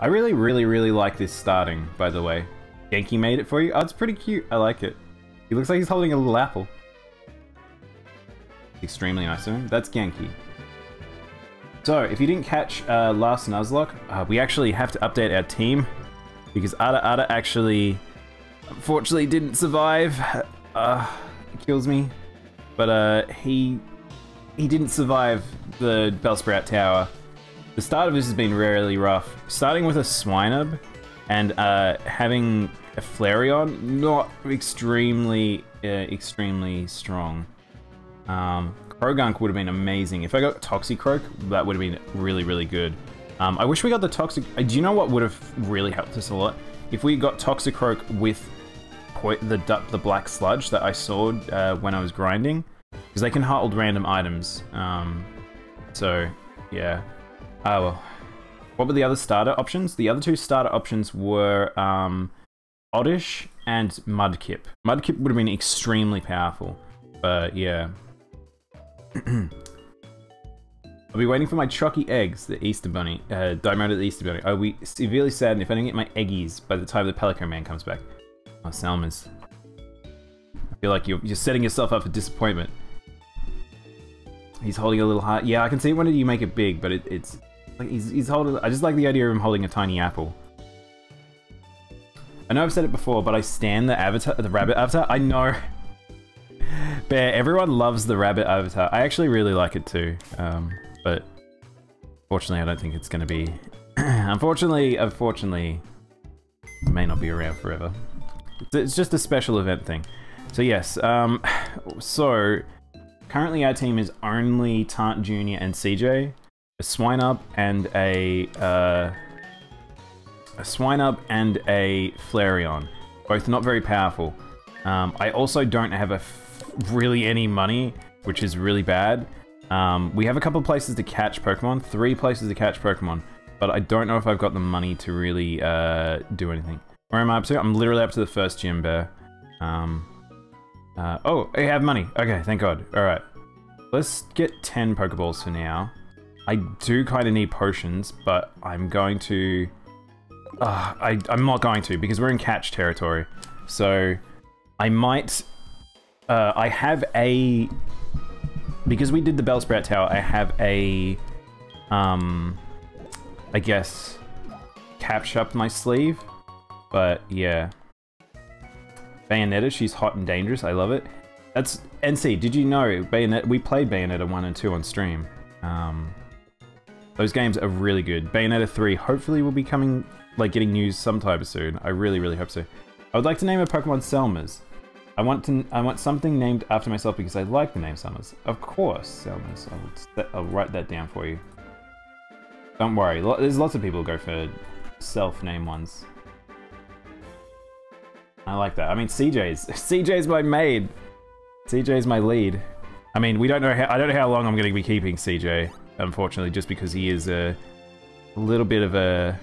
I really like this starting, by the way. Genki made it for you? Oh, it's pretty cute. I like it. He looks like he's holding a little apple. Extremely nice of him. That's Genki. So, if you didn't catch last Nuzlocke, we actually have to update our team because Ada actually, unfortunately, didn't survive. It kills me. But he didn't survive the Bellsprout Tower. The start of this has been really rough. Starting with a Swinub and having a Flareon, not extremely, extremely strong. Krogunk would have been amazing. If I got Toxicroak, that would have been really good. I wish we got the Toxic... Do you know what would have really helped us a lot? If we got Toxicroak with the Black Sludge that I saw when I was grinding, because they can hold random items. So, yeah. Well, what were the other starter options? The other two starter options were Oddish and Mudkip. Mudkip would have been extremely powerful, but yeah. I'll be waiting for my Chucky eggs, the Easter Bunny, Daimona the Easter Bunny. I'll be severely saddened if I don't get my eggies by the time the Pelican Man comes back. Oh, Selmers. I feel like you're setting yourself up for disappointment. He's holding a little heart. Yeah, I can see when you make it big, but it's like he's holding. I just like the idea of him holding a tiny apple. I know I've said it before, but I stan the avatar, the rabbit avatar. I know. Bear, everyone loves the rabbit avatar. I actually really like it too, but fortunately, I don't think it's going to be. unfortunately, it may not be around forever. It's just a special event thing. So yes, so currently our team is only Taunt Junior and CJ, a Swinub and a Flareon, both not very powerful. I also don't have really any money, which is really bad. We have a couple places to catch Pokemon, 3 places to catch Pokemon, but I don't know if I've got the money to really do anything. Where am I up to? I'm literally up to the first gym, Bear. Oh, I have money. Okay, thank God. All right, let's get 10 Pokeballs for now. I do kind of need potions, but I'm going to. I'm not going to because we're in catch territory, so I might. I have a, because we did the Bellsprout Tower, I have a, I guess, catch up my sleeve, but yeah. Bayonetta, she's hot and dangerous, I love it. That's, NC, did you know, Bayonetta, we played Bayonetta 1 and 2 on stream. Those games are really good. Bayonetta 3 hopefully will be coming, like getting news sometime soon. I really hope so. I would like to name a Pokemon Selmers. I want something named after myself because I like the name Selmers. Of course, Selmers. I'll write that down for you. Don't worry. There's lots of people who go for self-name ones. I like that. I mean, CJ's my maid. CJ's my lead. I mean, we don't know how. I don't know how long I'm going to be keeping CJ. Unfortunately, just because he is a little bit of a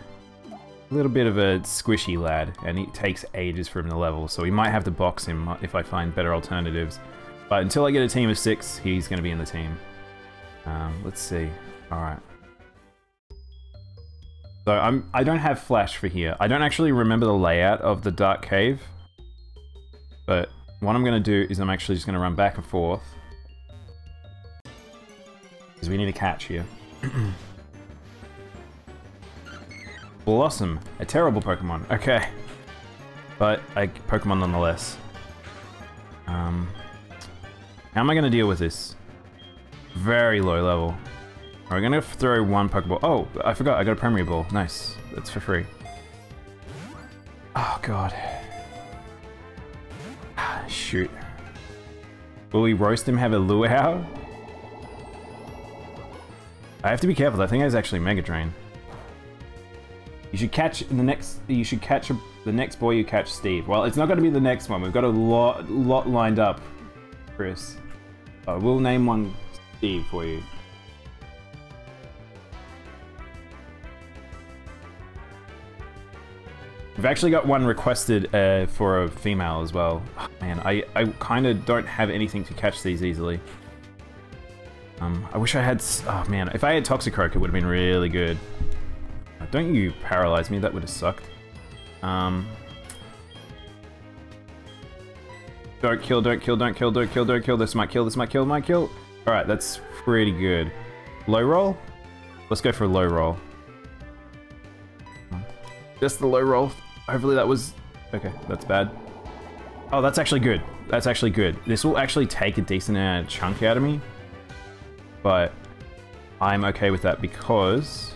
squishy lad, and it takes ages for him to level, so we might have to box him if I find better alternatives. But until I get a team of 6, he's going to be in the team. Let's see. Alright. So, I don't have Flash for here. I don't actually remember the layout of the Dark Cave. But what I'm going to do is I'm actually just going to run back and forth. Because we need a catch here. Blossom, a terrible Pokemon. Okay, but a Pokemon nonetheless. How am I going to deal with this? Very low level. We're going to throw one Pokeball. Oh, I forgot. I got a Premier Ball. Nice. That's for free. Oh God. Shoot. Will we roast him? Have a lure out? I have to be careful. That thing is actually Mega Drain. You should catch the next boy you catch, Steve. Well, it's not going to be the next one. We've got a lot lined up, Chris. I will name one Steve for you. We've actually got one requested for a female as well. Oh, man, I kind of don't have anything to catch these easily. I wish I had... Oh, man. If I had Toxicroak, it would have been really good. Don't you paralyze me, that would have sucked. Don't kill, don't kill, don't kill, don't kill, don't kill. This might kill, this might kill, might kill. Alright, that's pretty good. Low roll? Let's go for a low roll. Just the low roll. Hopefully that was... Okay, that's bad. Oh, that's actually good. That's actually good. This will actually take a decent amount of chunk out of me. But I'm okay with that because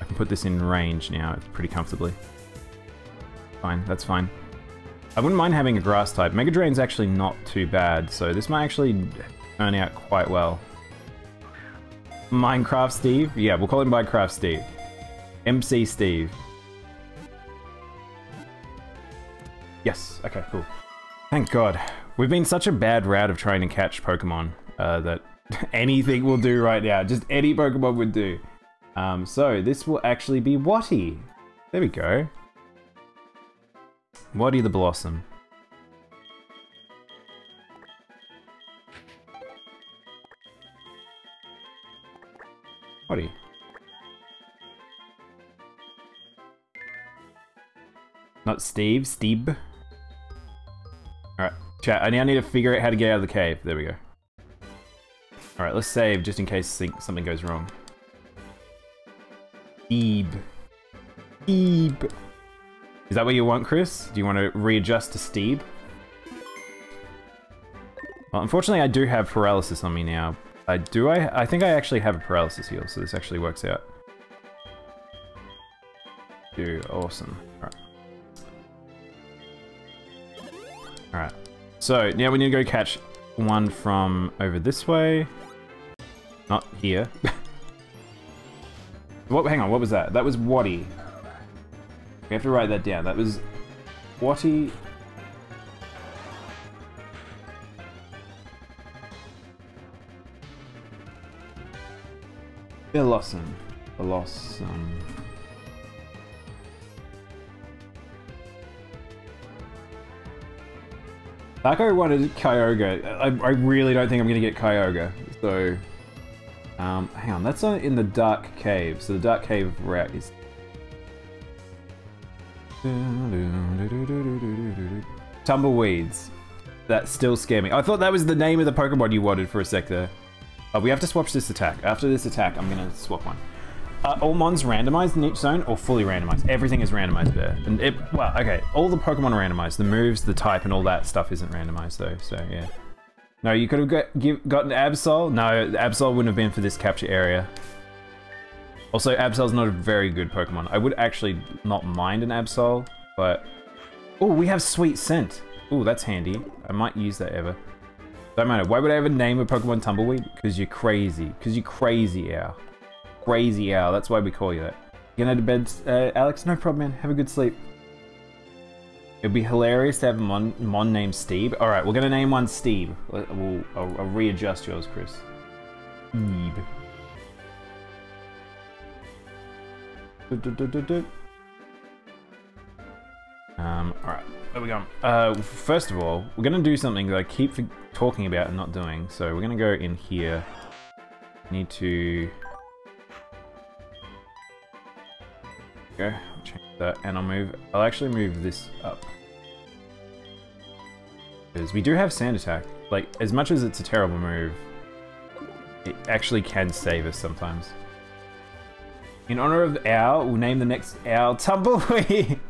I can put this in range now pretty comfortably. Fine, that's fine. I wouldn't mind having a grass type. Mega Drain's actually not too bad, so this might actually turn out quite well. Minecraft Steve? Yeah, we'll call him Minecraft Steve. MC Steve. Yes, okay, cool. Thank God. We've been such a bad route of trying to catch Pokemon that anything will do right now. Just any Pokemon would do. So this will actually be Wattie. There we go. Wattie the Blossom. Wattie. Not Steve, Steve. Alright, chat, I now need to figure out how to get out of the cave. There we go. Alright, let's save just in case something goes wrong. Steve. Steve. Is that what you want, Chris? Do you want to readjust to Steve? Well, unfortunately, I do have paralysis on me now. I think I actually have a paralysis heal, so this actually works out. Dude, awesome. Alright. Alright. So, now we need to go catch one from over this way. Not here. What? Hang on, what was that? That was Wattie. We have to write that down. That was Wattie. Blossom. Blossom. Taco wanted Kyogre. I really don't think I'm gonna get Kyogre. So, hang on. That's in the Dark Cave. So the Dark Cave route is. Tumbleweeds. That still scared me. I thought that was the name of the Pokemon you wanted for a sec there. Oh, we have to swap this attack. After this attack, I'm going to swap one. All mons randomized in each zone or fully randomized? Everything is randomized there. And well, okay. All the Pokemon are randomized. The moves, the type, and all that stuff isn't randomized though. So, yeah. No, you could have gotten Absol. No, Absol wouldn't have been for this capture area. Also, Absol's not a very good Pokemon. I would actually not mind an Absol, but... Oh, we have Sweet Scent. Oh, that's handy. I might use that ever. Don't matter. Why would I ever name a Pokemon Tumbleweed? Because you're crazy. Because you're crazy, owl. Crazy, owl. That's why we call you that. You gonna head to bed, Alex? No problem, man. Have a good sleep. It'd be hilarious to have a mon named Steve. Alright, we're gonna name one Steve. I'll readjust yours, Chris. Steve. Alright, where we going? First of all, we're gonna do something that I keep talking about and not doing, so we're gonna go in here. Need to... Go, change that, and I'll actually move this up. Because we do have Sand Attack. Like, as much as it's a terrible move, it actually can save us sometimes. In honor of Owl, we'll name the next Owl Tumbleweed.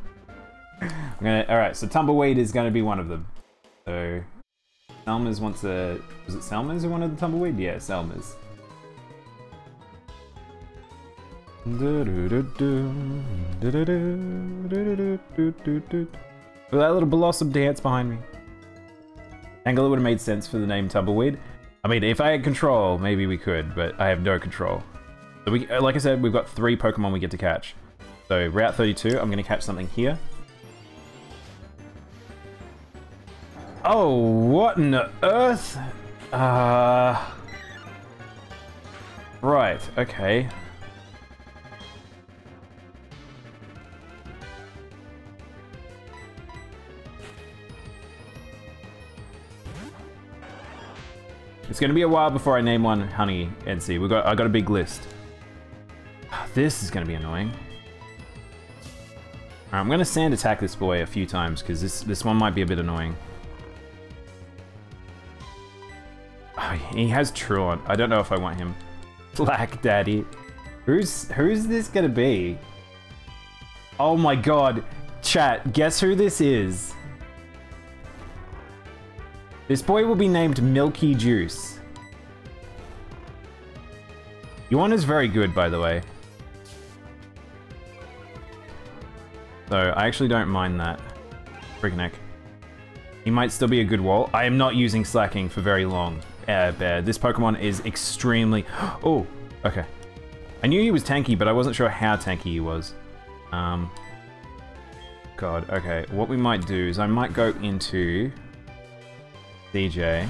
Alright, so Tumbleweed is going to be one of them. So, Selmers wants a... Was it Selmers who wanted the Tumbleweed? Yeah, Selmers. With that little Blossom dance behind me. Angola would have made sense for the name Tumbleweed. I mean, if I had control, maybe we could, but I have no control. So we, like I said, we've got 3 Pokemon we get to catch. So Route 32, I'm going to catch something here. Oh, what on earth? Right, okay. It's going to be a while before I name one Honey NC. I got a big list. This is going to be annoying. All right, I'm going to sand attack this boy a few times because this one might be a bit annoying. Oh, he has Truant. I don't know if I want him. Black Daddy. Who's this going to be? Oh my god. Chat, guess who this is? This boy will be named Milky Juice. Yuan is very good, by the way. So, I actually don't mind that. Freaking heck. He might still be a good wall. I am not using Slaking for very long. This Pokemon is extremely... Oh, okay. I knew he was tanky, but I wasn't sure how tanky he was. God, okay. What we might do is I might go into... CJ.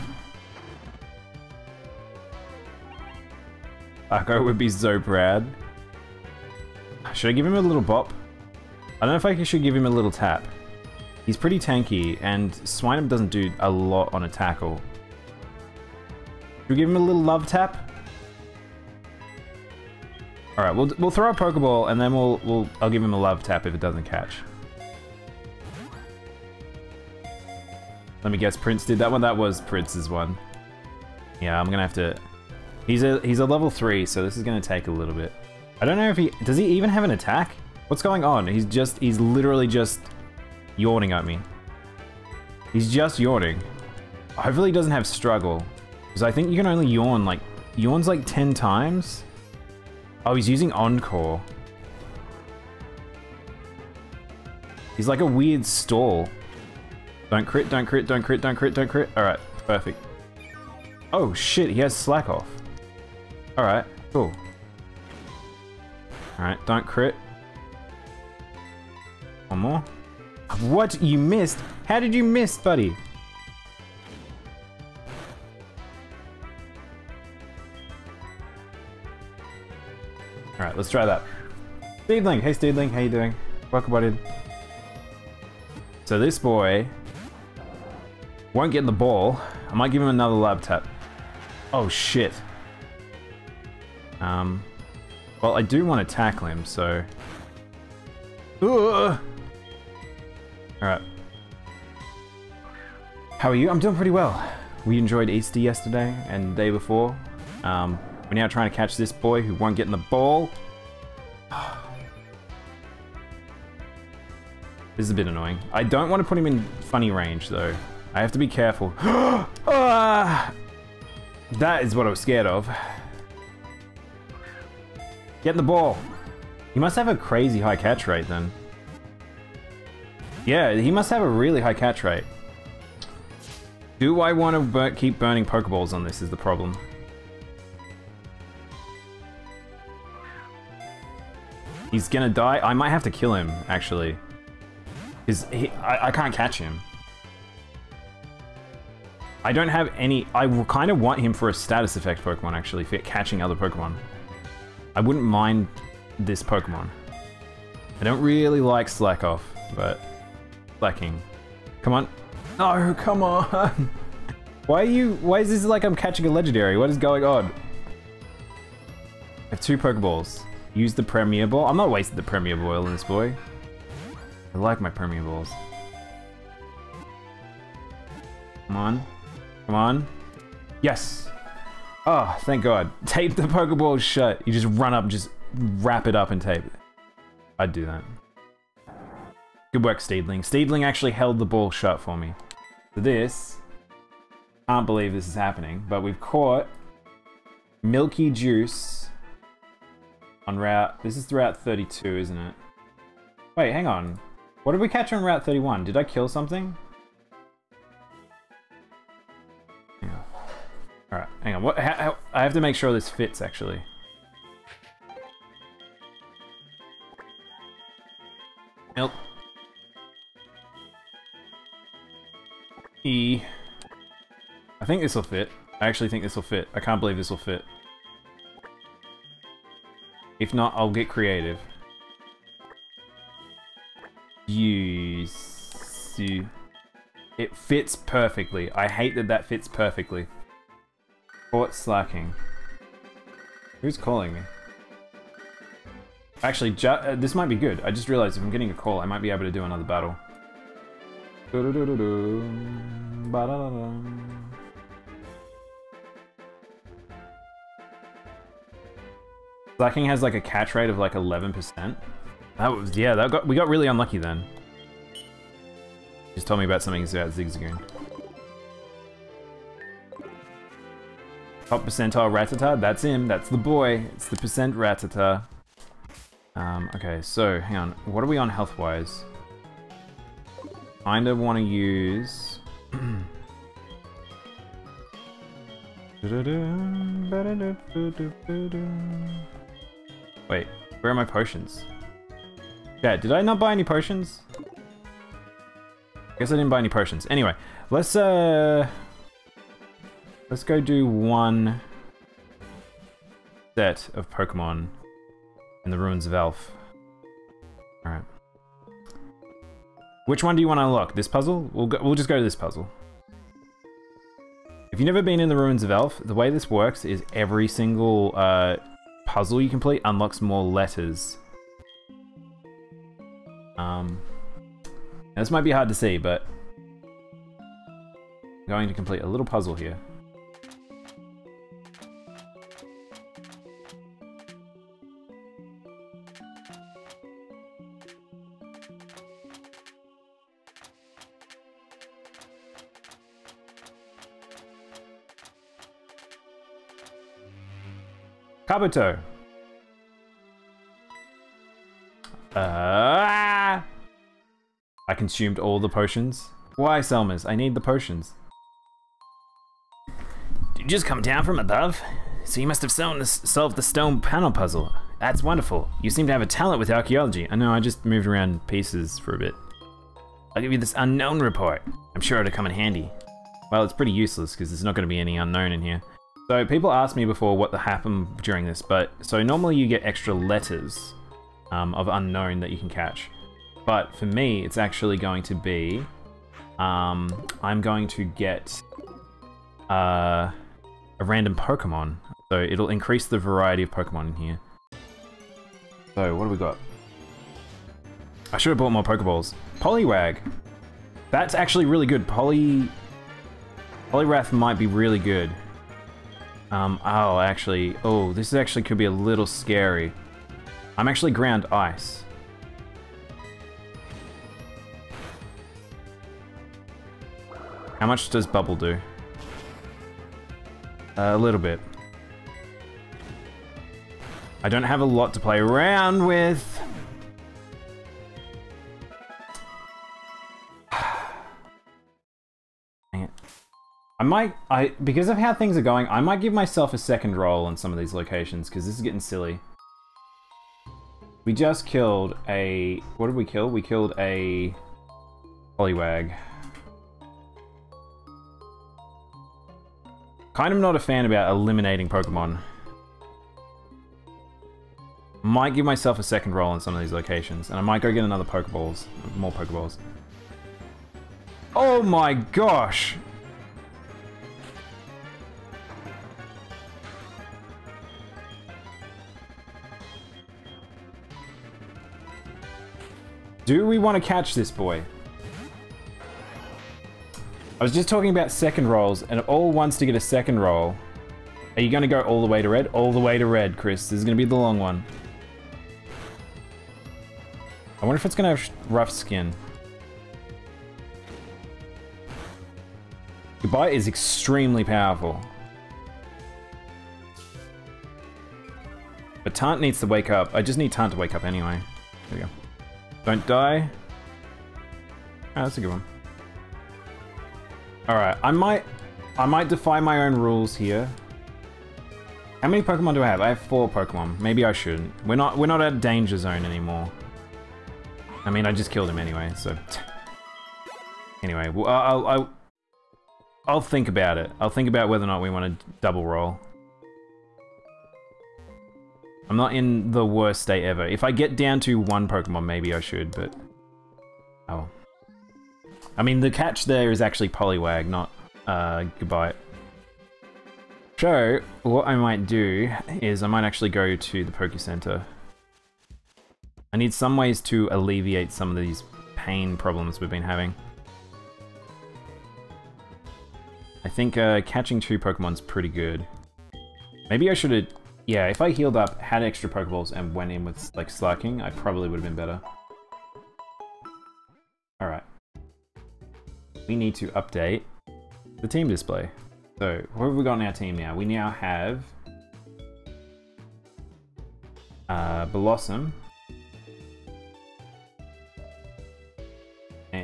Arco would be so proud. Should I give him a little bop? I don't know if I should give him a little tap. He's pretty tanky, and Swinub doesn't do a lot on a tackle. Should we give him a little love tap? Alright, we'll throw a Pokeball, and then I'll give him a love tap if it doesn't catch. Let me guess, Prince did that one? That was Prince's one. Yeah, I'm gonna have to... He's a level 3, so this is gonna take a little bit. I don't know if he... Does he even have an attack? What's going on? He's literally just yawning at me. He's just yawning. Hopefully he doesn't have struggle. Because I think you can only yawn like... Yawns like 10 times? Oh, he's using Encore. He's like a weird stall. Don't crit, don't crit, don't crit, don't crit, don't crit. Alright, perfect. Oh shit, he has slack off. Alright, cool. Alright, don't crit. One more. What? You missed? How did you miss, buddy? Alright, let's try that. Steedling! Hey Steedling, how you doing? Welcome buddy. So this boy... Won't get the ball. I might give him another lab tap. Oh shit. Well, I do want to tackle him, so. All right. How are you? I'm doing pretty well. We enjoyed Easter yesterday and the day before. We're now trying to catch this boy who won't get in the ball. This is a bit annoying. I don't want to put him in funny range though. I have to be careful. Ah! That is what I was scared of. Get the ball. He must have a crazy high catch rate then. Yeah, he must have a really high catch rate. Do I want to keep burning Pokeballs on this is the problem. He's gonna die. I might have to kill him, actually. Because I can't catch him. I don't have any... I kind of want him for a status effect Pokemon, actually, for catching other Pokemon. I wouldn't mind this Pokemon. I don't really like Slack Off, but... Slacking. Come on. No, come on! Why are you... Why is this like I'm catching a Legendary? What is going on? I have 2 Pokeballs. Use the Premier Ball. I'm not wasting the Premier Ball on this boy. I like my Premier Balls. Come on. Come on. Yes. Oh, thank God. Tape the Pokeball shut. You just run up, just wrap it up and tape it. I'd do that. Good work, Steedling. Steedling actually held the ball shut for me. So this, can't believe this is happening, but we've caught Milky Juice on route, this is route 32, isn't it? Wait, hang on. What did we catch on route 31? Did I kill something? Alright, hang on, what, how, I have to make sure this fits, actually. Nope. E. I think this will fit. I actually think this will fit. I can't believe this will fit. If not, I'll get creative. Use. It fits perfectly. I hate that that fits perfectly. Caught Slaking. Who's calling me? Actually, this might be good. I just realized if I'm getting a call, I might be able to do another battle. Slaking has like a catch rate of like 11%. That was, yeah, that got, we got really unlucky then. Just told me about something about Zigzagoon. Top percentile Rattata, that's him, that's the boy. It's the percent Rattata. Okay, so hang on. What are we on health-wise? Kinda wanna use... Wait, where are my potions? Yeah, did I not buy any potions? I guess I didn't buy any potions. Anyway, let's go do one set of Pokemon in the Ruins of Alph. Alright. Which one do you want to unlock? This puzzle? We'll just go to this puzzle. If you've never been in the Ruins of Alph, the way this works is every single puzzle you complete unlocks more letters. This might be hard to see, but I'm going to complete a little puzzle here. Kabuto. I consumed all the potions. Why, Selmers? I need the potions. Did you just come down from above? So you must have solved the stone panel puzzle. That's wonderful. You seem to have a talent with archaeology. I know, I just moved around pieces for a bit. I'll give you this unknown report. I'm sure it'll come in handy. Well, it's pretty useless because there's not going to be any unknown in here. So people asked me before what happened during this, but so normally you get extra letters of unknown that you can catch. But for me, it's actually going to be, I'm going to get a random Pokemon. So it'll increase the variety of Pokemon in here. So what do we got? I should have bought more Pokeballs. Poliwag. That's actually really good. Poliwrath might be really good. Oh, actually, oh, this actually could be a little scary. I'm actually ground ice. How much does Bubble do? A little bit. I don't have a lot to play around with. Dang it. I because of how things are going, I might give myself a second roll on some of these locations, because this is getting silly. We just killed a... What did we kill? We killed a... Poliwag. Kind of not a fan about eliminating Pokemon. Might give myself a second roll in some of these locations, and I might go get another Pokeballs. More Pokeballs. Oh my gosh! Do we want to catch this boy? I was just talking about second rolls, and all wants to get a second roll. Are you going to go all the way to red? All the way to red, Chris. This is going to be the long one. I wonder if it's going to have rough skin. Goodbye is extremely powerful. But Taunt needs to wake up. I just need Taunt to wake up anyway. There we go. Don't die. Oh, that's a good one. Alright, I might defy my own rules here. How many Pokemon do I have? I have 4 Pokemon. Maybe I shouldn't. We're not at danger zone anymore. I mean, I just killed him anyway, so... Anyway, well, I'll think about it. I'll think about whether or not we want to double roll. I'm not in the worst state ever. If I get down to 1 Pokemon, maybe I should, but... Oh. I mean, the catch there is actually Poliwag, not Goodbye. So, what I might do is I might actually go to the Poke Center. I need some ways to alleviate some of these pain problems we've been having. I think catching two Pokemon's pretty good. Maybe I should have... Yeah, if I healed up, had extra Pokeballs, and went in with, like, Slaking, I probably would have been better. Alright. We need to update the team display. So, what have we got in our team now? We now have... Blossom.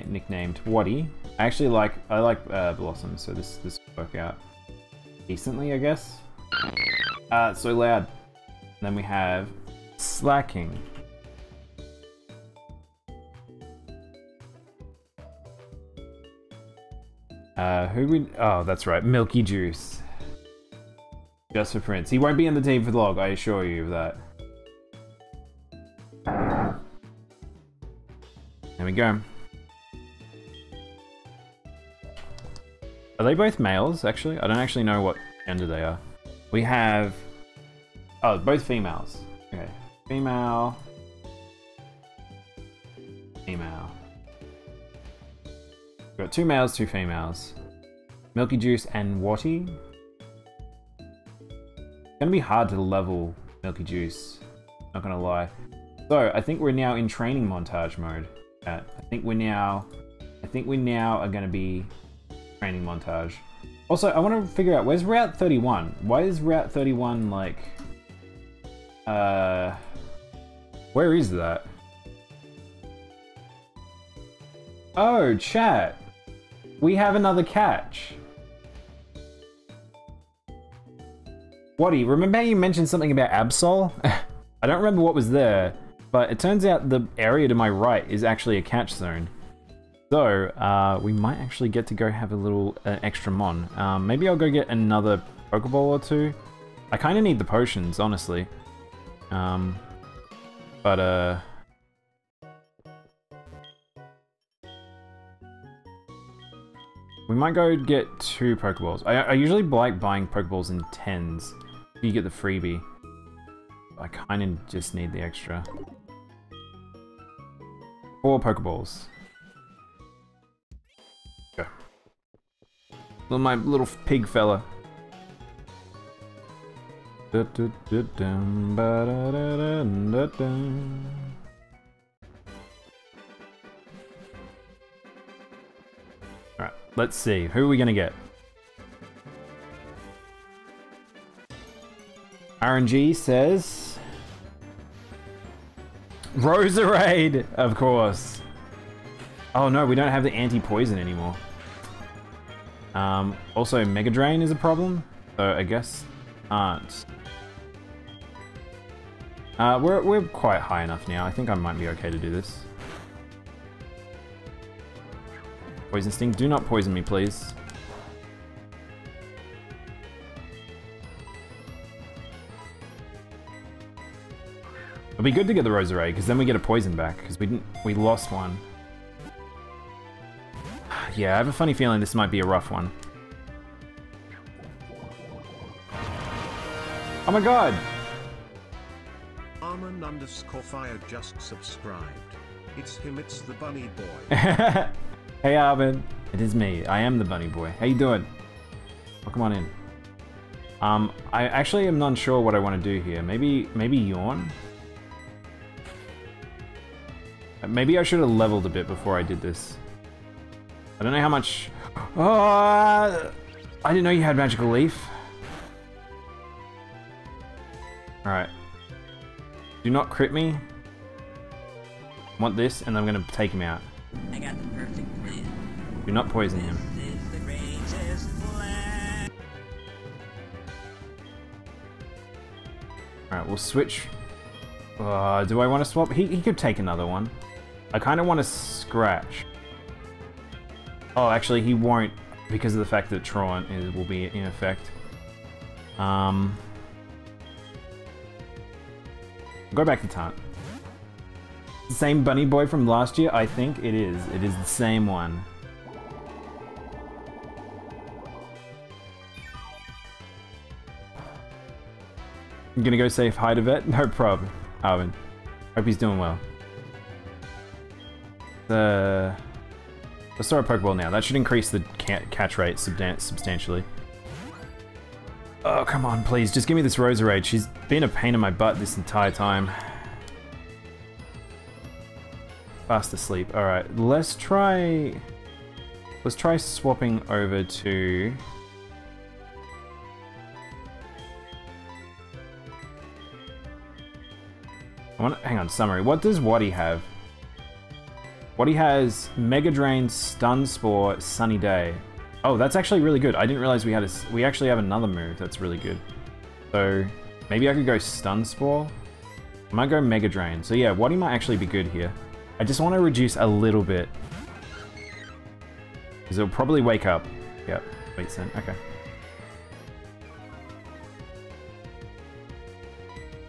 Nicknamed Wattie. I actually like... I like Blossom, so this will work out decently, I guess. It's so loud. And then we have Slaking. Oh, that's right. Milky Juice. Just for Prince. He won't be in the team for the log, I assure you of that. There we go. Are they both males, actually? I don't actually know what gender they are. We have... Oh, both females. Okay. Female. Female. We've got two males, two females. Milky Juice and Wattie. It's gonna be hard to level Milky Juice, not gonna lie. So, I think we're now in training montage mode. I think we now are gonna be training montage. Also, I want to figure out, where's Route 31? Why is Route 31, like... Where is that? Oh, chat! We have another catch! Wattie, remember how you mentioned something about Absol? I don't remember what was there, but it turns out the area to my right is actually a catch zone. So, we might actually get to go have a little extra mon. Maybe I'll go get another Pokeball or two. I kind of need the potions, honestly. We might go get two Pokeballs. I usually like buying Pokeballs in 10s. You get the freebie. I kind of just need the extra. 4 Pokeballs. My little pig fella. Alright, let's see. Who are we gonna get? RNG says... Roserade! Of course! Oh no, we don't have the anti-poison anymore. Also, Mega Drain is a problem, so I guess aren't. We're quite high enough now. I think I might be okay to do this. Poison Sting, do not poison me, please. It'll be good to get the Roserade, because then we get a poison back, because we lost one. Yeah, I have a funny feeling this might be a rough one. Oh my god! Armin_fire just subscribed. It's him, it's the bunny boy. Hey Armin, it is me. I am the bunny boy. How you doing? Well, come on in. I actually am not sure what I want to do here. Maybe yawn? Maybe I should have leveled a bit before I did this. I don't know how much... Oh, I didn't know you had Magical Leaf. Alright. Do not crit me. I want this, and I'm going to take him out. I got the perfect plan. Do not poison him. Alright, we'll switch. Do I want to swap? He could take another one. I kind of want to scratch. Oh, actually, he won't because of the fact that Taunt will be in effect. Go back to Taunt. Same bunny boy from last year? I think it is. It is the same one. I'm gonna go say hi to Vet? No problem, Arvin. Hope he's doing well. Let's throw a Pokeball now. That should increase the catch rate substantially. Oh, come on, please. Just give me this Roserade. She's been a pain in my butt this entire time. Fast asleep. Alright, let's try swapping over to... hang on, summary. What does Wattie have? Wattie has Mega Drain, Stun Spore, Sunny Day. Oh, that's actually really good. I didn't realize we had a... we actually have another move that's really good. So, maybe I could go Stun Spore. I might go Mega Drain. So yeah, Wattie might actually be good here. I just want to reduce a little bit. Because it'll probably wake up. Yep, makes sense. Okay.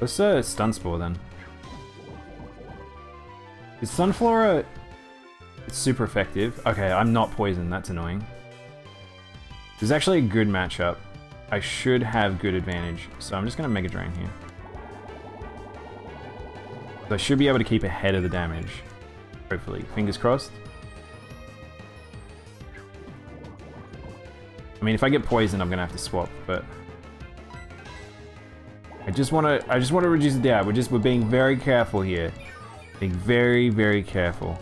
Let's Stun Spore then. Is Sunflora... it's super effective. Okay, I'm not poisoned. That's annoying. This is actually a good matchup. I should have good advantage. So I'm just going to Mega Drain here. So I should be able to keep ahead of the damage. Hopefully. Fingers crossed. I mean, if I get poisoned, I'm going to have to swap, but... I just want to reduce the damage. We're being very careful here. Being very, very careful.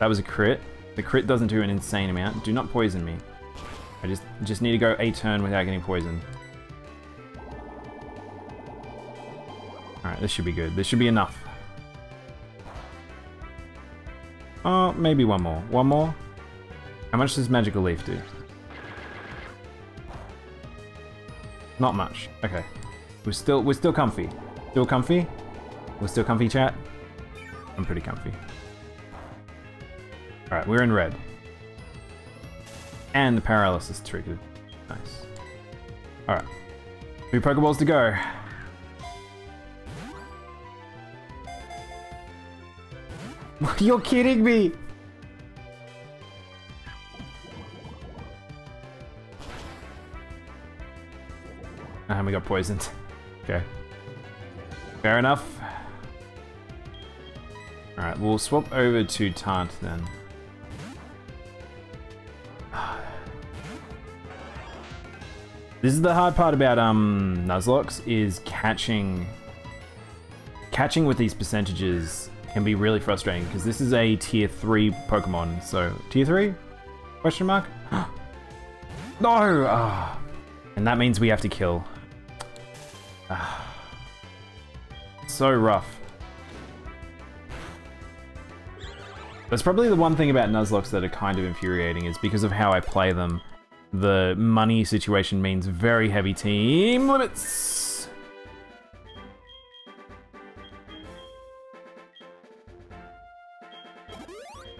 That was a crit. The crit doesn't do an insane amount. Do not poison me. I just need to go a turn without getting poisoned. Alright, this should be good. This should be enough. Oh, maybe one more. One more? How much does Magical Leaf do? Not much. Okay. We're still comfy. Still comfy? We're still comfy, chat? I'm pretty comfy. Alright, we're in red. And the paralysis triggered. Nice. Alright. 3 Pokeballs to go. You're kidding me! And we got poisoned. Okay. Fair enough. Alright, we'll swap over to Taunt then. This is the hard part about Nuzlocke, is catching with these percentages can be really frustrating, because this is a tier 3 Pokemon. So, tier 3? Question mark? No! Oh. And that means we have to kill. So rough. That's probably the one thing about Nuzlocke that are kind of infuriating, is because of how I play them. The money situation means very heavy team limits.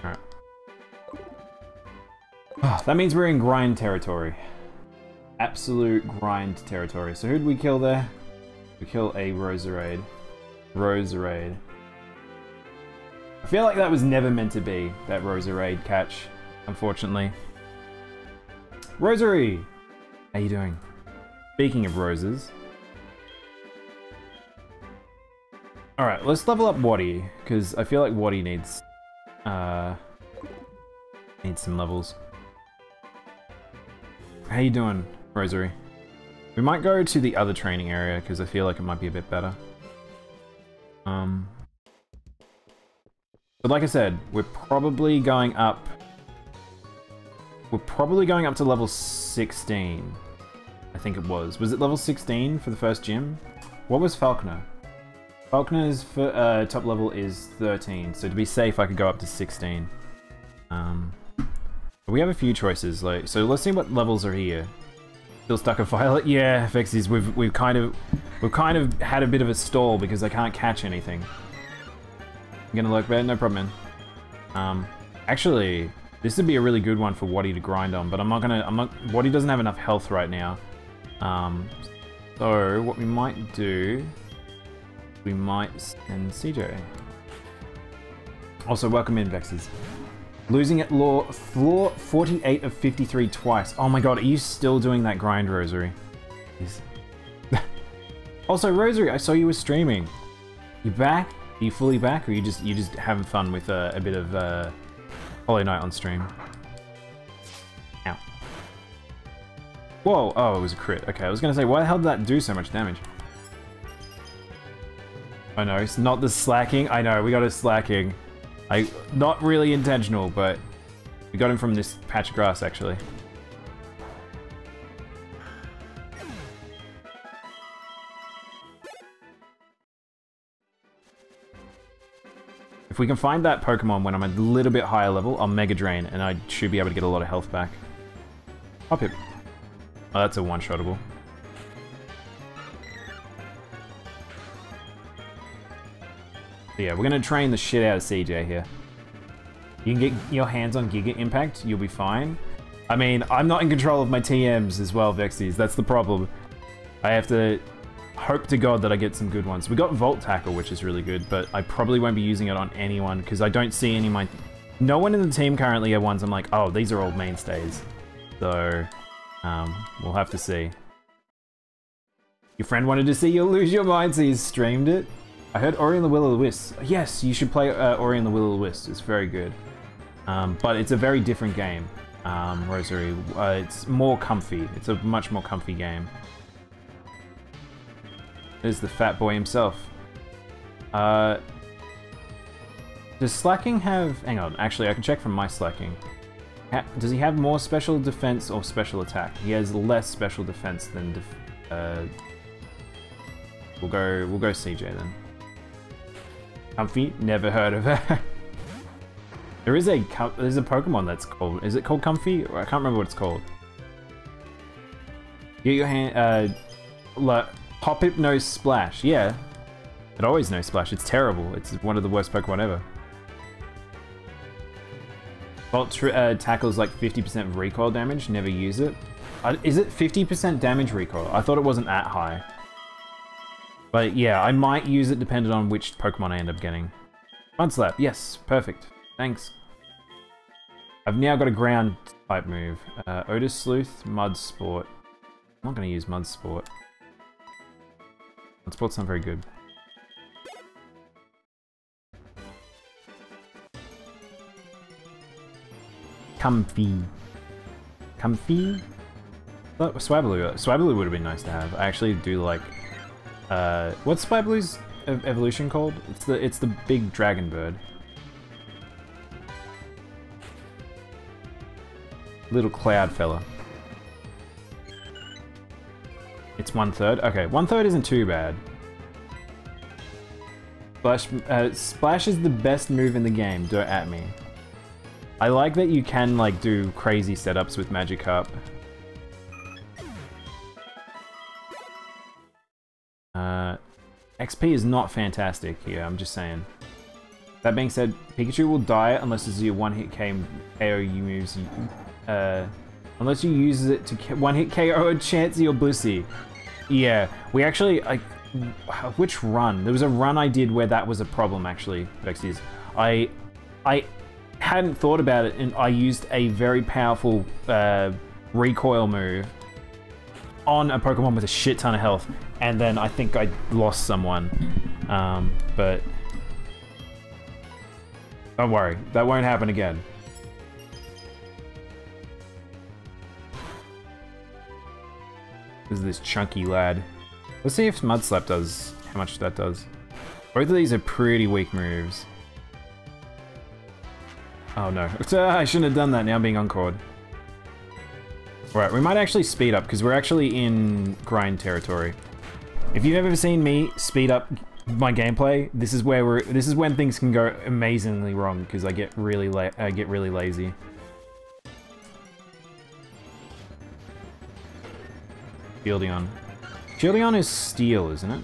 Alright. Oh, that means we're in grind territory. Absolute grind territory. So who'd we kill there? We kill a Roserade. Roserade. I feel like that was never meant to be, that Roserade catch, unfortunately. Rosary! How you doing? Speaking of roses... alright, let's level up Wattie, because I feel like Wattie needs some levels. How you doing, Rosary? We might go to the other training area, because I feel like it might be a bit better. But like I said, we're probably going up... we're probably going up to level 16. I think it was. Was it level 16 for the first gym? What was Falkner? Falkner's top level is 13, so to be safe, I could go up to 16. We have a few choices, like, so let's see what levels are here. Still stuck at Violet? Yeah, Vexies, we've kind of had a bit of a stall because I can't catch anything. I'm gonna lurk there, no problem, man. Actually, this would be a really good one for Wattie to grind on, but I'm not. Wattie doesn't have enough health right now. So what we might do, we might send CJ. Also, welcome in, Vexies. Losing at floor 48 of 53 twice. Oh my god, are you still doing that grind, Rosary? Also, Rosary, I saw you were streaming. You back? Are you fully back, or are you just having fun with a bit of Hollow Knight on stream? Ow. Whoa! Oh, it was a crit. Okay, I was gonna say, why the hell did that do so much damage? I know, it's not the Slaking. I know, we got a Slaking. Not really intentional, but we got him from this patch of grass, actually. If we can find that Pokemon when I'm a little bit higher level, I'll Mega Drain, and I should be able to get a lot of health back. Hop Hip. Oh, that's a one-shottable. Yeah, we're gonna train the shit out of CJ here. You can get your hands on Giga Impact, you'll be fine. I mean, I'm not in control of my TMs as well, Vexies. That's the problem. I have to hope to God that I get some good ones. We got Volt Tackle, which is really good, but I probably won't be using it on anyone because I don't see any of my... No one in the team currently are ones I'm like, oh, these are all mainstays. So, we'll have to see. Your friend wanted to see you lose your mind, so you streamed it. I heard Ori and the Will-O-the-Wisp. Yes, you should play Ori and the Will-O-the-Wisp. It's very good. But it's a very different game, Rosary. It's more comfy. It's a much more comfy game. There's the fat boy himself. Does Slaking have... Hang on. Actually, I can check from my Slaking. Does he have more special defense or special attack? He has less special defense than... We'll go CJ then. Comfy? Never heard of her. There's a Pokemon that's called... Is it called Comfy? I can't remember what it's called. Get your hand... Hop Hip No Splash. Yeah. It always No Splash. It's terrible. It's one of the worst Pokemon ever. Volt tackles like 50% recoil damage. Never use it. Is it 50% damage recoil? I thought it wasn't that high. But yeah, I might use it depending on which Pokemon I end up getting. Mudslap, yes, perfect. Thanks. I've now got a ground type move. Otis Sleuth, Mud Sport. I'm not going to use Mud Sport. Mud Sport's not very good. Comfy. Comfy? Oh, Swablu. Swablu would have been nice to have. I actually do like... what's Swablu's evolution called? It's the big dragon bird. Little cloud fella. It's 1/3. Okay, 1/3 isn't too bad. Splash is the best move in the game. Don't at me. I like that you can like do crazy setups with Magikarp. XP is not fantastic here, I'm just saying. That being said, Pikachu will die unless it's your one-hit KO moves. Unless you use it to one-hit KO a Chansey or Blissey. Yeah, we actually... which run? There was a run I did where that was a problem, actually, Vexies. I hadn't thought about it, and I used a very powerful recoil move on a Pokemon with a shit ton of health. And then I think I lost someone, but don't worry, that won't happen again. There's this chunky lad. Let's see if Mudslap does, how much that does. Both of these are pretty weak moves. Oh no, I shouldn't have done that, now I'm being encored. Alright, we might actually speed up, because we're actually in grind territory. If you've ever seen me speed up my gameplay, this is when things can go amazingly wrong because I get really lazy. Shieldeon. Shieldeon is steel, isn't it?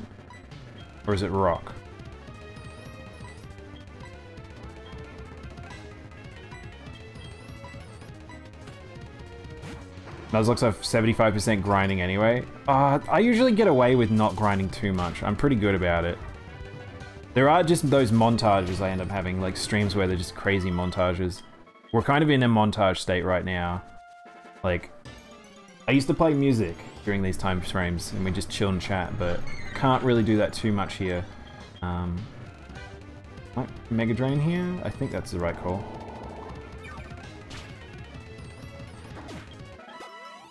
Or is it rock? Nuzlocke's have 75% grinding anyway. I usually get away with not grinding too much. I'm pretty good about it. There are just those montages I end up having, like streams where they're just crazy montages. We're kind of in a montage state right now. Like, I used to play music during these time frames and we just chill and chat, but can't really do that too much here. Right, Mega Drain here. I think that's the right call.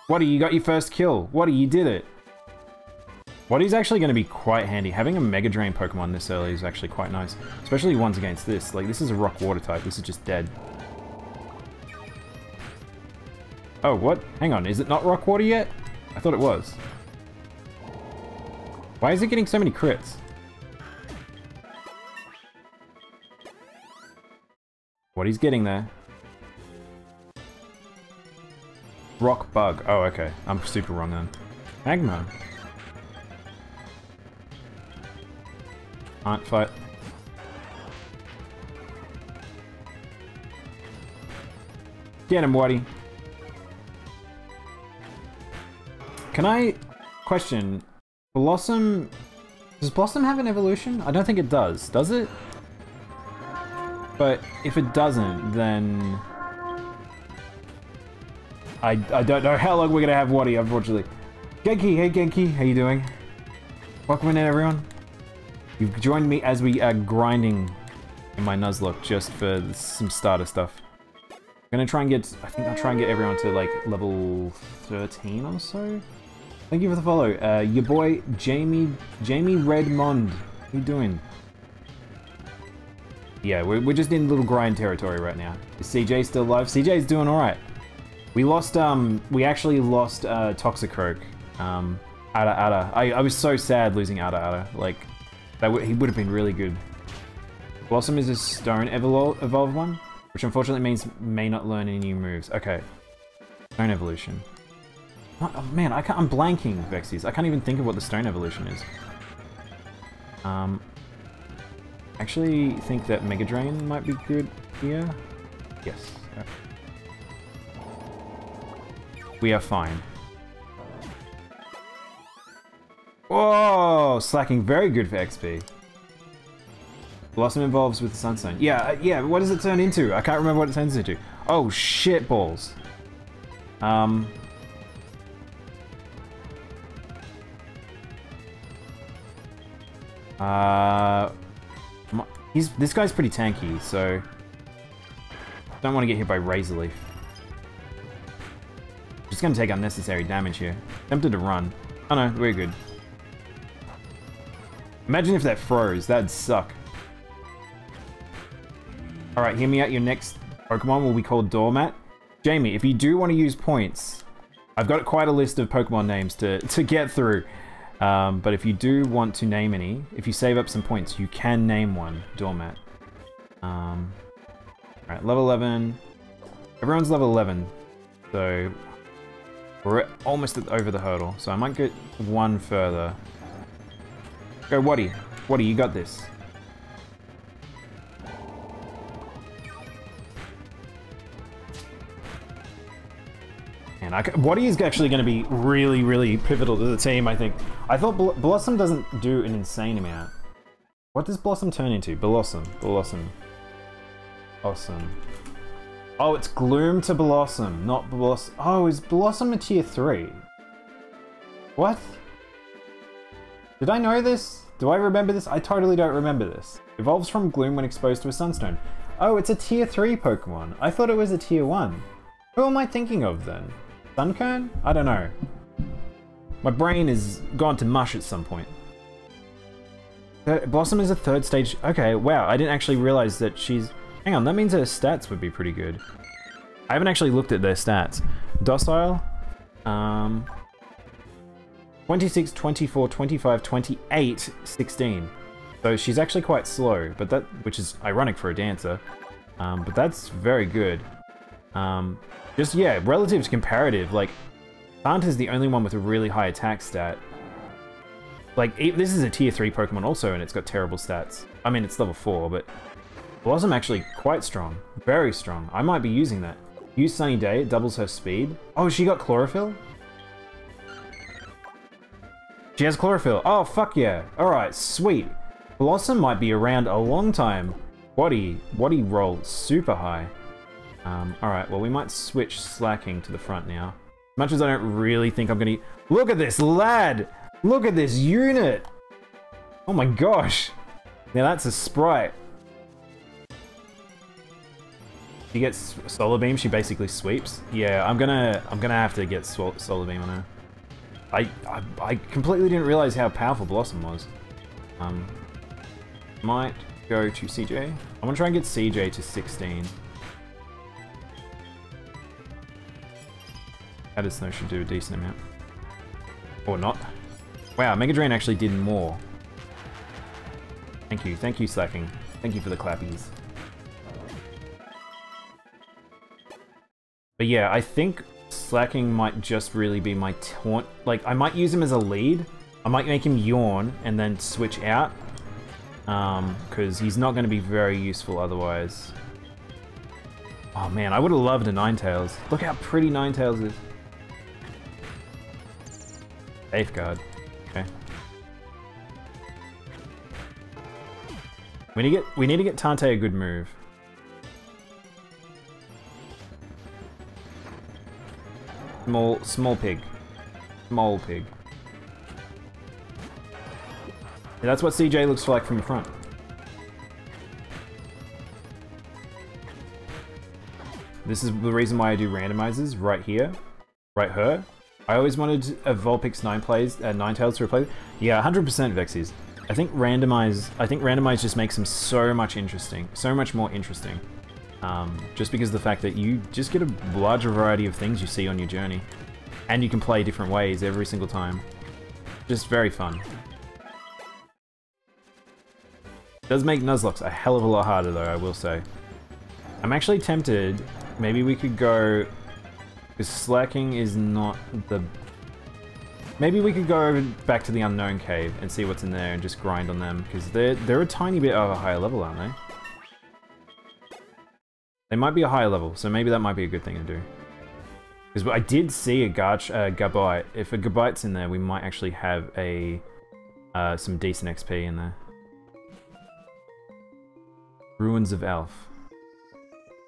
Wattie, you got your first kill. Wattie, you did it. Wattie's actually going to be quite handy. Having a Mega Drain Pokemon this early is actually quite nice. Especially ones against this. Like, this is a Rock Water type. This is just dead. Oh, what? Hang on, is it not Rock Water yet? I thought it was. Why is it getting so many crits? Wattie's getting there. Rock Bug. Oh, okay. I'm super wrong then. Magma. Can't fight. Get him, Wattie. Can I question, Blossom, does Blossom have an evolution? I don't think it does it? But if it doesn't, then I don't know how long we're gonna have Wattie, unfortunately. Genki, hey Genki, how you doing? Welcome in everyone. You've joined me as we are grinding in my Nuzlocke just for some starter stuff. I'm gonna try and get, I think I'll try and get everyone to like level 13 or so. Thank you for the follow. Your boy Jamie Redmond. How you doing? Yeah, we're just in little grind territory right now. Is CJ still alive? CJ's doing all right. We lost, we actually lost Toxicroak. Ada. I was so sad losing Ada. Like, he would have been really good. Blossom is a stone evolved one, which unfortunately means may not learn any new moves. Okay. Stone evolution. Oh, man, I'm blanking, Vexies. I can't even think of what the stone evolution is. Actually think that Mega Drain might be good here. Yes. Okay. We are fine. Whoa! Slaking, very good for XP. Blossom evolves with the Sunstone. Yeah, what does it turn into? I can't remember what it turns into. Oh, shit balls. This guy's pretty tanky, so don't want to get hit by Razor Leaf. Just gonna take unnecessary damage here. Tempted to run. Oh no, we're good. Imagine if that froze, that'd suck. Alright, hear me out, your next Pokemon will be called Doormat. Jamie, if you do want to use points, I've got quite a list of Pokemon names to get through. But if you do want to name any, if you save up some points, you can name one, Doormat. Alright, level 11. Everyone's level 11, so we're almost over the hurdle, so I might get one further. Go Wattie. Wattie, you got this. And Wattie is actually going to be really, really pivotal to the team, I think. I thought Blossom doesn't do an insane amount. What does Blossom turn into? Blossom. Awesome. Oh, it's Gloom to Blossom, not Blossom. Oh, is Blossom a tier 3? What? Did I know this? Do I remember this? I totally don't remember this. Evolves from Gloom when exposed to a Sunstone. Oh, it's a tier 3 Pokemon. I thought it was a tier 1. Who am I thinking of then? Sunkern? I don't know. My brain has gone to mush at some point. Blossom is a third stage. Okay, wow, I didn't actually realize that she's... Hang on, that means her stats would be pretty good. I haven't actually looked at their stats. Docile. 26, 24, 25, 28, 16. So she's actually quite slow, but that, which is ironic for a dancer. But that's very good. Just, yeah, relative to comparative, like, Taunt is the only one with a really high attack stat. Like, this is a tier 3 Pokemon also, and it's got terrible stats. I mean, it's level 4, but Blossom actually quite strong. Very strong. I might be using that. Use Sunny Day, it doubles her speed. Oh, she got Chlorophyll? She has Chlorophyll. Oh, fuck yeah. Alright, sweet. Blossom might be around a long time. Wattie rolled super high. Alright, well we might switch Slaking to the front now. As much as I don't really think I'm gonna... Look at this lad! Look at this unit! Oh my gosh! Now that's a sprite. She gets solar beam. She basically sweeps. Yeah, I'm gonna have to get solar beam on her. I completely didn't realize how powerful Blossom was. Might go to CJ. I'm gonna try and get CJ to 16. Added Snow should do a decent amount. Or not. Wow, Mega Drain actually did more. Thank you, Slaking. Thank you for the clappies. But yeah, I think Slaking might just really be my taunt. Like, I might use him as a lead. I might make him yawn and then switch out. Because he's not going to be very useful otherwise. Oh man, I would have loved a Ninetales. Look how pretty Ninetales is. Safeguard. Okay. We need to get Taunt a good move. Small pig. Yeah, that's what CJ looks like from the front. This is the reason why I do randomizers right here, right her. I always wanted a Vulpix Ninetales to replace. Yeah, 100% Vexies. I think randomize just makes them so much more interesting. Just because of the fact that you just get a larger variety of things you see on your journey, and you can play different ways every single time. Just very fun. It does make Nuzlocke a hell of a lot harder though, I will say. I'm actually tempted. Maybe we could go, because Slaking is not the... Maybe we could go back to the Unknown Cave and see what's in there and just grind on them, because they're a tiny bit of a higher level, aren't they? They might be a higher level, so maybe that might be a good thing to do. Because I did see a Garbite. If a Garbite's in there, we might actually have a some decent XP in there. Ruins of Alph.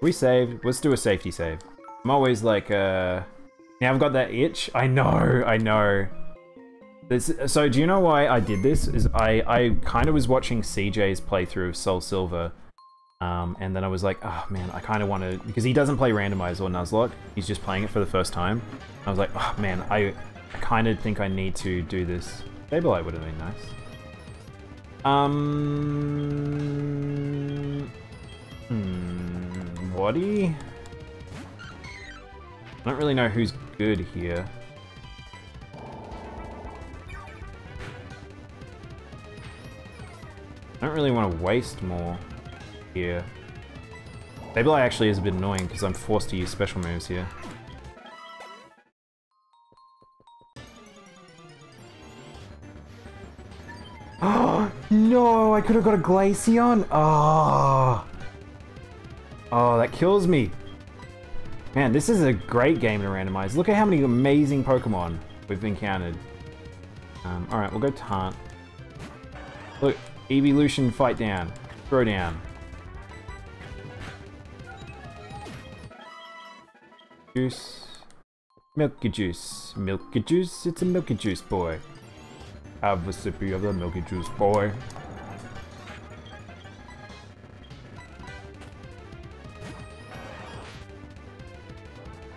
We saved. Let's do a safety save. I'm always like, now I've got that itch. I know. This, so do you know why I did this? Is I kind of was watching CJ's playthrough of Soul Silver, and then I was like, oh man, I kind of want to, because he doesn't play randomizer or Nuzlocke. He's just playing it for the first time. I was like, oh man, I kind of think I need to do this. Sableye would have been nice. Wattie? I don't really know who's good here. I don't really want to waste more here. Sableye actually is a bit annoying because I'm forced to use special moves here. Oh no! I could have got a Glaceon! Oh! Oh, that kills me! Man, this is a great game to randomize. Look at how many amazing Pokemon we've encountered. Alright, we'll go Taunt. Look, Eeveelution, fight down. Throw down. Juice. Milky Juice. Milky Juice, it's a Milky Juice boy. Have a sippy of the Milky Juice boy.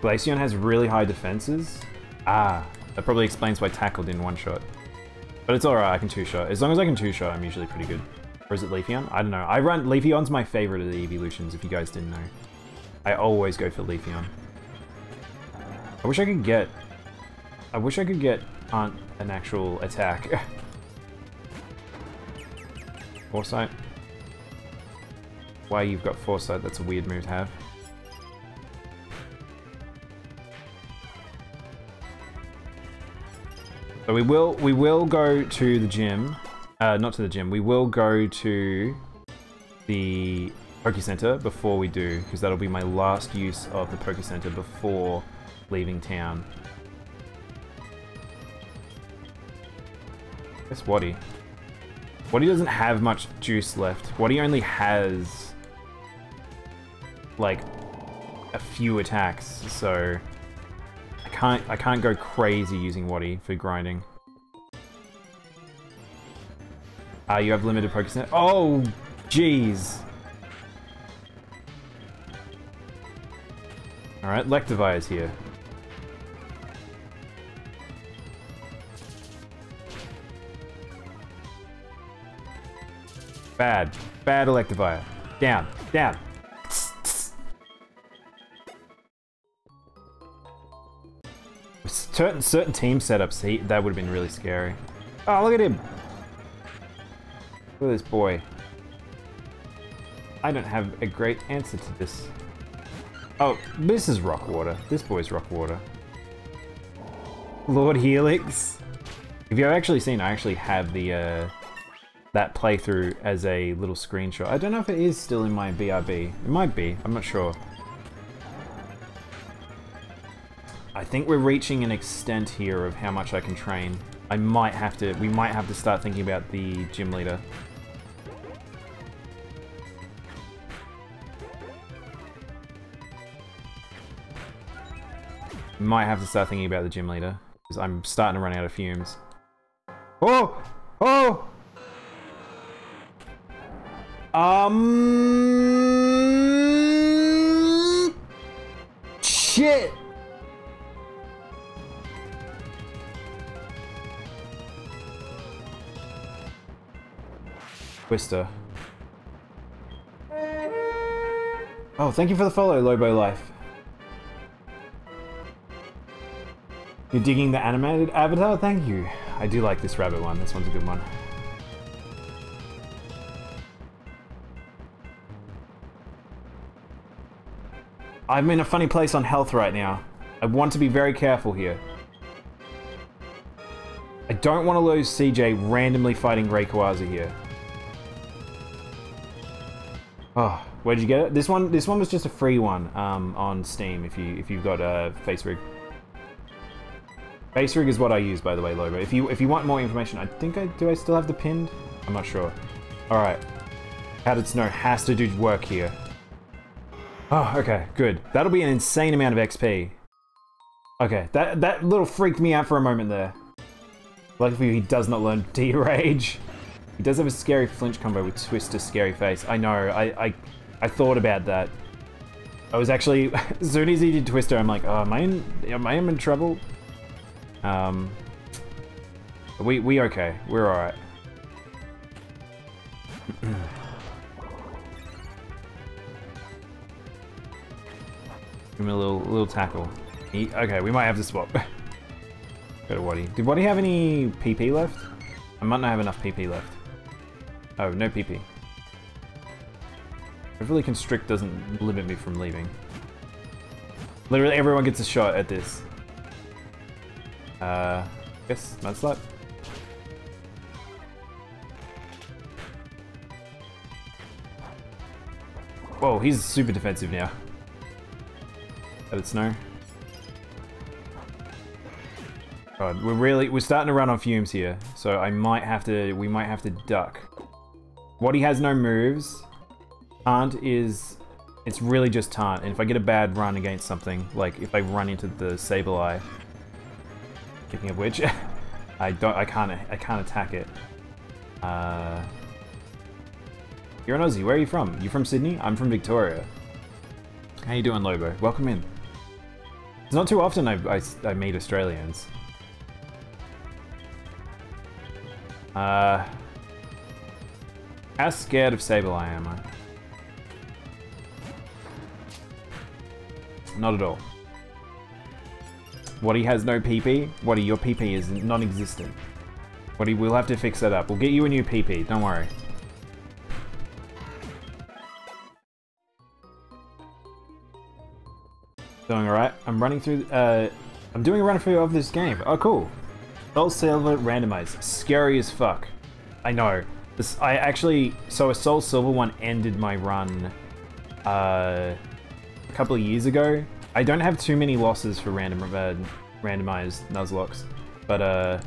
Glaceon has really high defenses. Ah, that probably explains why Tackle didn't one-shot. But it's alright, I can two-shot. As long as I can two-shot, I'm usually pretty good. Or is it Leafeon? I don't know. Leafeon's my favorite of the Eeveelutions, if you guys didn't know. I always go for Leafeon. I wish I could get an actual attack. Foresight. Why you've got Foresight, that's a weird move to have. So we will go to the gym, not to the gym, we will go to the Poké Center before we do, because that'll be my last use of the Poké Center before leaving town. Guess Wattie. Wattie doesn't have much juice left. Wattie only has like a few attacks, so I can't go crazy using Wattie for grinding. Ah, you have limited Poké Center. Oh, jeez. Alright, Electivire is here. Bad. Bad Electivire. Down. Down. Certain team setups, that would have been really scary. Oh, look at him! Look at this boy. I don't have a great answer to this. Oh, this is rock water. This boy's rock water. Lord Helix. If you've actually seen, I actually had the that playthrough as a little screenshot. I don't know if it is still in my BRB. It might be. I'm not sure. I think we're reaching an extent here of how much I can train. I might have to. We might have to start thinking about the gym leader. Might have to start thinking about the gym leader, because I'm starting to run out of fumes. Oh! Oh! Shit! Twister. Oh, thank you for the follow, Lobo Life. You're digging the animated avatar? Thank you. I do like this rabbit one. This one's a good one. I'm in a funny place on health right now. I want to be very careful here. I don't want to lose CJ randomly fighting Rayquaza here. Oh, where did you get it? This one was just a free one on Steam if you've got a face rig. Base rig is what I use, by the way, Lobo. If you want more information, I think I still have the pinned? I'm not sure. Alright. Powdered Snow has to do work here. Oh, okay, good. That'll be an insane amount of XP. Okay, that little freaked me out for a moment there. Luckily, he does not learn D-Rage. He does have a scary flinch combo with Twister Scary Face. I know, I thought about that. I was actually, as soon as he did Twister, I'm like, oh, am I in trouble? We okay. We're alright. Give him a little tackle. Okay, we might have to swap. Go to Wattie. Did Wattie have any PP left? I might not have enough PP left. Oh, no PP. Hopefully Constrict doesn't limit me from leaving. Literally everyone gets a shot at this. Yes, Nuzlocke. Whoa, he's super defensive now. Let it snow. God, we're starting to run on fumes here, so we might have to duck. Wattie has no moves. Taunt is, it's really just Taunt, and if I get a bad run against something, like if I run into the Sableye, speaking of which, I can't attack it. You're an Aussie. Where are you from? You from Sydney? I'm from Victoria. How you doing, Lobo? Welcome in. It's not too often I meet Australians. How scared of Sableye am I? Not at all. Wattie has no PP. Wattie, your PP is non-existent. Wattie, we'll have to fix that up. We'll get you a new PP, don't worry. Doing alright. I'm running through, I'm doing a run through of this game. Oh, cool. Soul Silver randomized. Scary as fuck. I know. So a Soul Silver one ended my run, a couple of years ago. I don't have too many losses for randomized Nuzlocks, but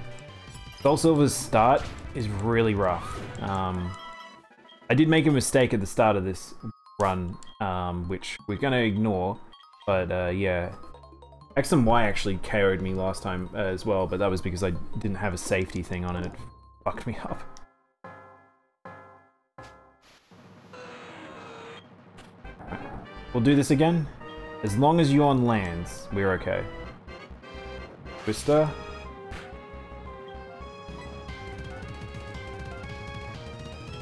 Soul Silver's start is really rough. I did make a mistake at the start of this run, which we're going to ignore, but yeah. X and Y actually KO'd me last time as well, but that was because I didn't have a safety thing on it. It fucked me up. We'll do this again. As long as Yawn lands, we're okay. Twister.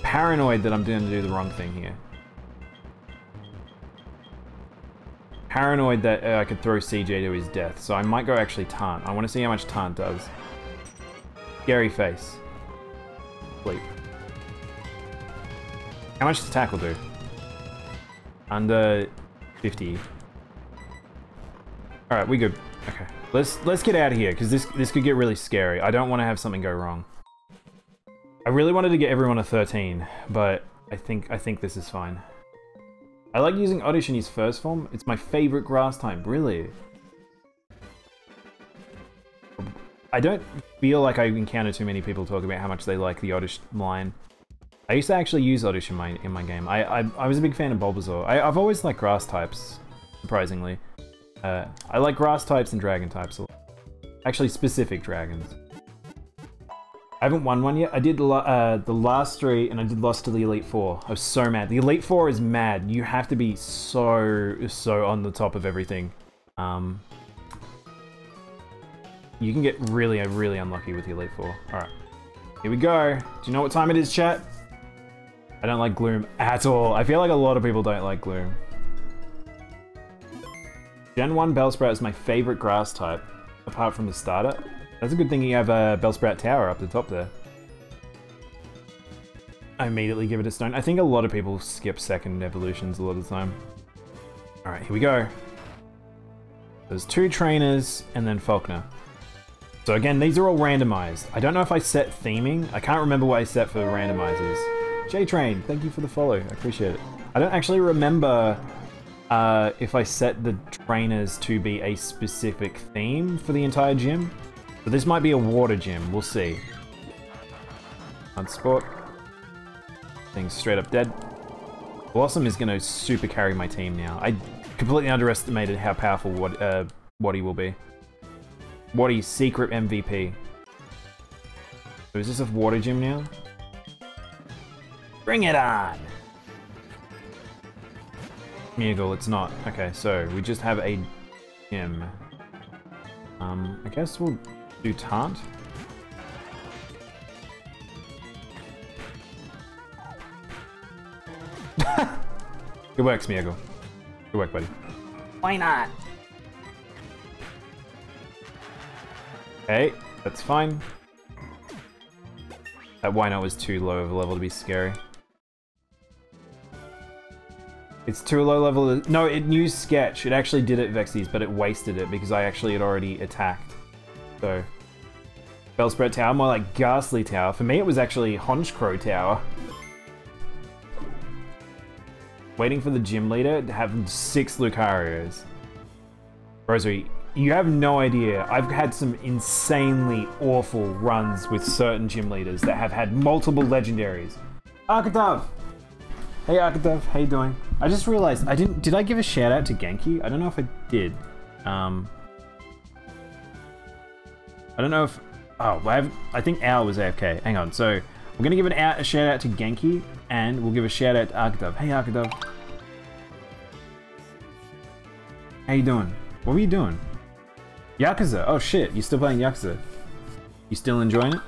Paranoid that I'm going to do the wrong thing here. Paranoid that I could throw CJ to his death, so I might go actually Taunt. I want to see how much Taunt does. Scary face. Sleep. How much does Tackle do? Under 50. Alright, we good. Okay. Let's get out of here, because this could get really scary. I don't want to have something go wrong. I really wanted to get everyone a 13, but I think this is fine. I like using Oddish in his first form. It's my favorite grass type, really. I don't feel like I encounter too many people talk about how much they like the Oddish line. I used to actually use Oddish in my game. I was a big fan of Bulbasaur. I've always liked grass types, surprisingly. I like grass types and dragon types a lot. Actually, specific dragons. I haven't won one yet. I did the last three, and I did lost to the Elite Four. I was so mad. The Elite Four is mad. You have to be so on the top of everything. You can get really unlucky with the Elite Four. All right, here we go. Do you know what time it is, chat? I don't like Gloom at all. I feel like a lot of people don't like Gloom. Gen 1 Bellsprout is my favorite grass type, apart from the starter. That's a good thing you have a Bellsprout Tower up the top there. I immediately give it a stone. I think a lot of people skip second evolutions a lot of the time. All right, here we go. There's two trainers and then Falkner. So again, these are all randomized. I don't know if I set theming. I can't remember what I set for randomizers. J-Train, thank you for the follow. I appreciate it. I don't actually remember if I set the trainers to be a specific theme for the entire gym. But this might be a water gym, we'll see. Unsport. Thing's straight up dead. Blossom is gonna super carry my team now. I completely underestimated how powerful Wattie will be. Wattie's secret MVP. So is this a water gym now? Bring it on! Meagle, it's not. Okay, so we just have a gym. I guess we'll do Taunt. Good work, Smeagol. Good work, buddy. Why not? Okay, that's fine. That why not was too low of a level to be scary. It's too low level. No, it used Sketch. It actually did it, Vexies, but it wasted it because I actually had already attacked. So, Bellsprout Tower, more like Ghastly Tower. For me, it was actually Honchkrow Tower. Waiting for the gym leader to have 6 Lucarios. Rosary, you have no idea. I've had some insanely awful runs with certain gym leaders that have had multiple legendaries. Arcatov! Hey Arcatov, how you doing? I just realized I didn't. Did I give a shout out to Genki? I don't know if I did. I don't know if. Oh, I think Al was AFK. Hang on. So we're gonna give a shout out to Genki, and we'll give a shout out to Arcatov. Hey Arcatov, how you doing? What were you doing? Yakuza. Oh shit, you still playing Yakuza? You still enjoying it?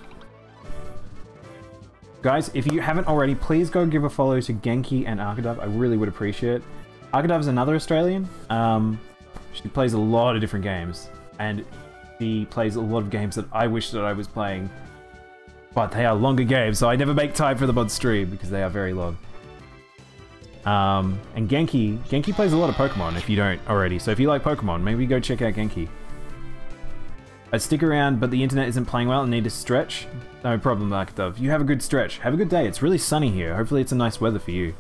Guys, if you haven't already, please go give a follow to Genki and Arcatov. I really would appreciate it. Arcatov's another Australian. She plays a lot of different games, and she plays a lot of games that I wish that I was playing, but they are longer games, so I never make time for them on stream because they are very long. And Genki plays a lot of Pokemon if you don't already, so if you like Pokemon, maybe go check out Genki. I stick around, but the internet isn't playing well and need to stretch. No problem, Arcatov. You have a good stretch. Have a good day. It's really sunny here. Hopefully it's a nice weather for you.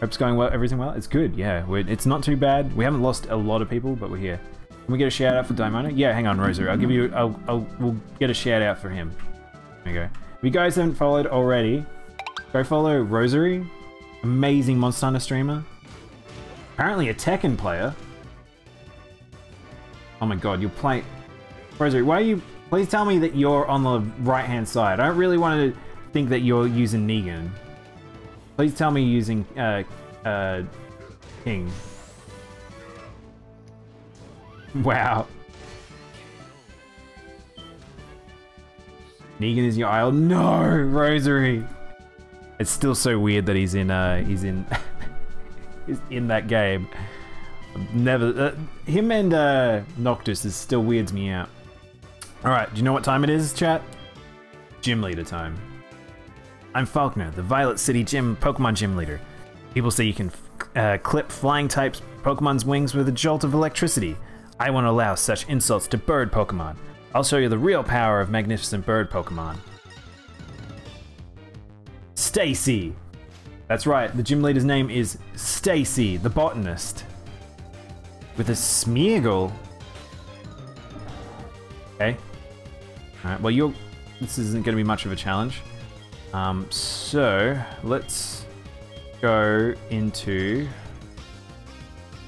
Hope's going well. Everything well? It's good, yeah. It's not too bad. We haven't lost a lot of people, but we're here. Can we get a shout out for Daimona? Yeah, hang on, Roser. I'll give you... we'll get a shout out for him. There we go. If you guys haven't followed already, go follow Rosary. Amazing Monster Hunter streamer. Apparently a Tekken player. Oh my god, you're playing... Rosary, why are you... Please tell me that you're on the right-hand side. I don't really want to think that you're using Negan. Please tell me you're using, King. Wow. Negan is your idol. No, Rosary. It's still so weird that he's in he's in that game. Never him and Noctis is still weirds me out. All right, do you know what time it is, chat? Gym leader time. I'm Falkner, the Violet City Gym Pokemon Gym Leader. People say you can clip flying types Pokemon's wings with a jolt of electricity. I won't allow such insults to bird Pokemon. I'll show you the real power of magnificent bird Pokemon. Stacy. That's right, the gym leader's name is Stacy, the botanist. With a Smeargle. Okay. Alright, well this isn't gonna be much of a challenge. So let's go into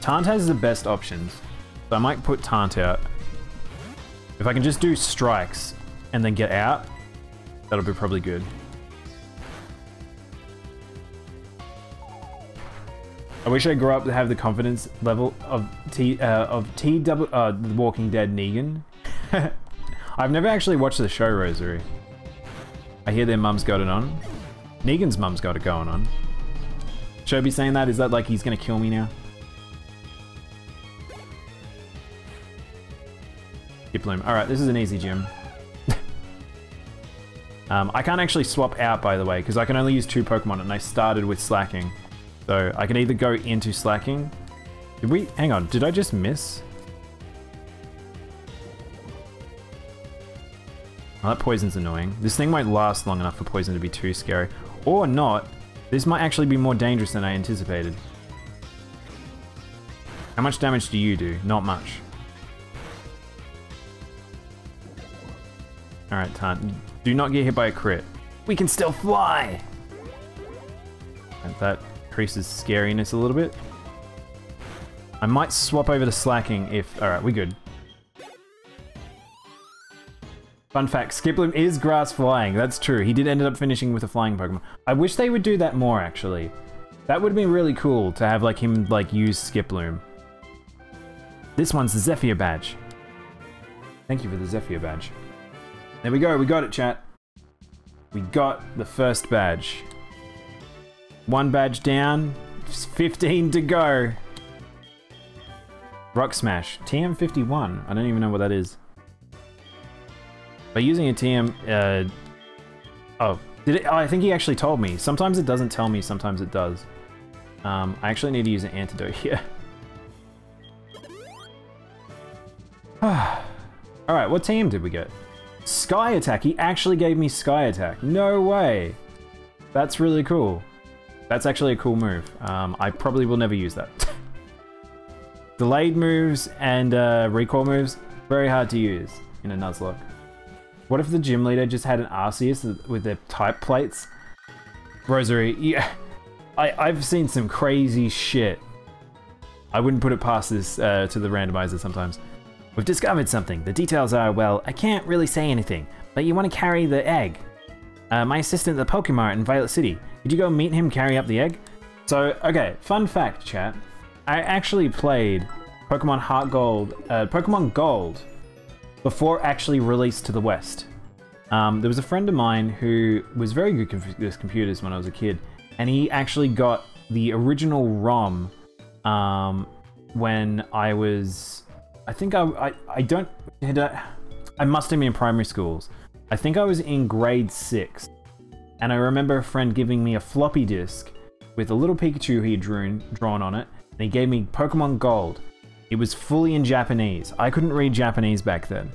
Taunt has the best options. So I might put Taunt out. If I can just do strikes and then get out, that'll be probably good. I wish I grew up to have the confidence level of The Walking Dead Negan. I've never actually watched the show, Rosary. I hear their mum's got it on. Negan's mum's got it going on. Should I be saying that? Is that like he's gonna kill me now? Diploom. Alright, this is an easy gym. I can't actually swap out, by the way, because I can only use 2 Pokemon and I started with Slaking. So I can either go into Slaking. Hang on, did I just miss? Well, that poison's annoying. This thing won't last long enough for poison to be too scary. Or not. This might actually be more dangerous than I anticipated. How much damage do you do? Not much. Alright, Taunt. Do not get hit by a crit. We can still fly! And that increases scariness a little bit. I might swap over to Slaking if... Alright, we're good. Fun fact, Skiploom is grass flying. That's true. He did end up finishing with a flying Pokemon. I wish they would do that more, actually. That would be really cool to have like him like use Skiploom. This one's the Zephyr badge. Thank you for the Zephyr badge. There we go. We got it, chat. We got the first badge. 1 badge down. 15 to go. Rock Smash. TM51. I don't even know what that is. By using a TM, I think he actually told me. Sometimes it doesn't tell me, sometimes it does. I actually need to use an antidote here. Alright, what TM did we get? Sky Attack, he actually gave me Sky Attack. No way! That's really cool. That's actually a cool move. I probably will never use that. Delayed moves and recoil moves, very hard to use in a Nuzlocke. What if the gym leader just had an Arceus with their type plates? Rosary, yeah, I've seen some crazy shit. I wouldn't put it past this to the randomizer sometimes. We've discovered something. The details are, well, I can't really say anything, but you want to carry the egg. My assistant at the Pokemart in Violet City. Could you go meet him, carry up the egg? So, okay, fun fact, chat. I actually played Pokemon Heart Gold, Pokemon Gold, before actually released to the West. There was a friend of mine who was very good with computers when I was a kid, and he actually got the original ROM when I was, I must have been in primary schools. I think I was in grade 6, and I remember a friend giving me a floppy disk with a little Pikachu he had drawn on it, and he gave me Pokemon Gold. It was fully in Japanese. I couldn't read Japanese back then.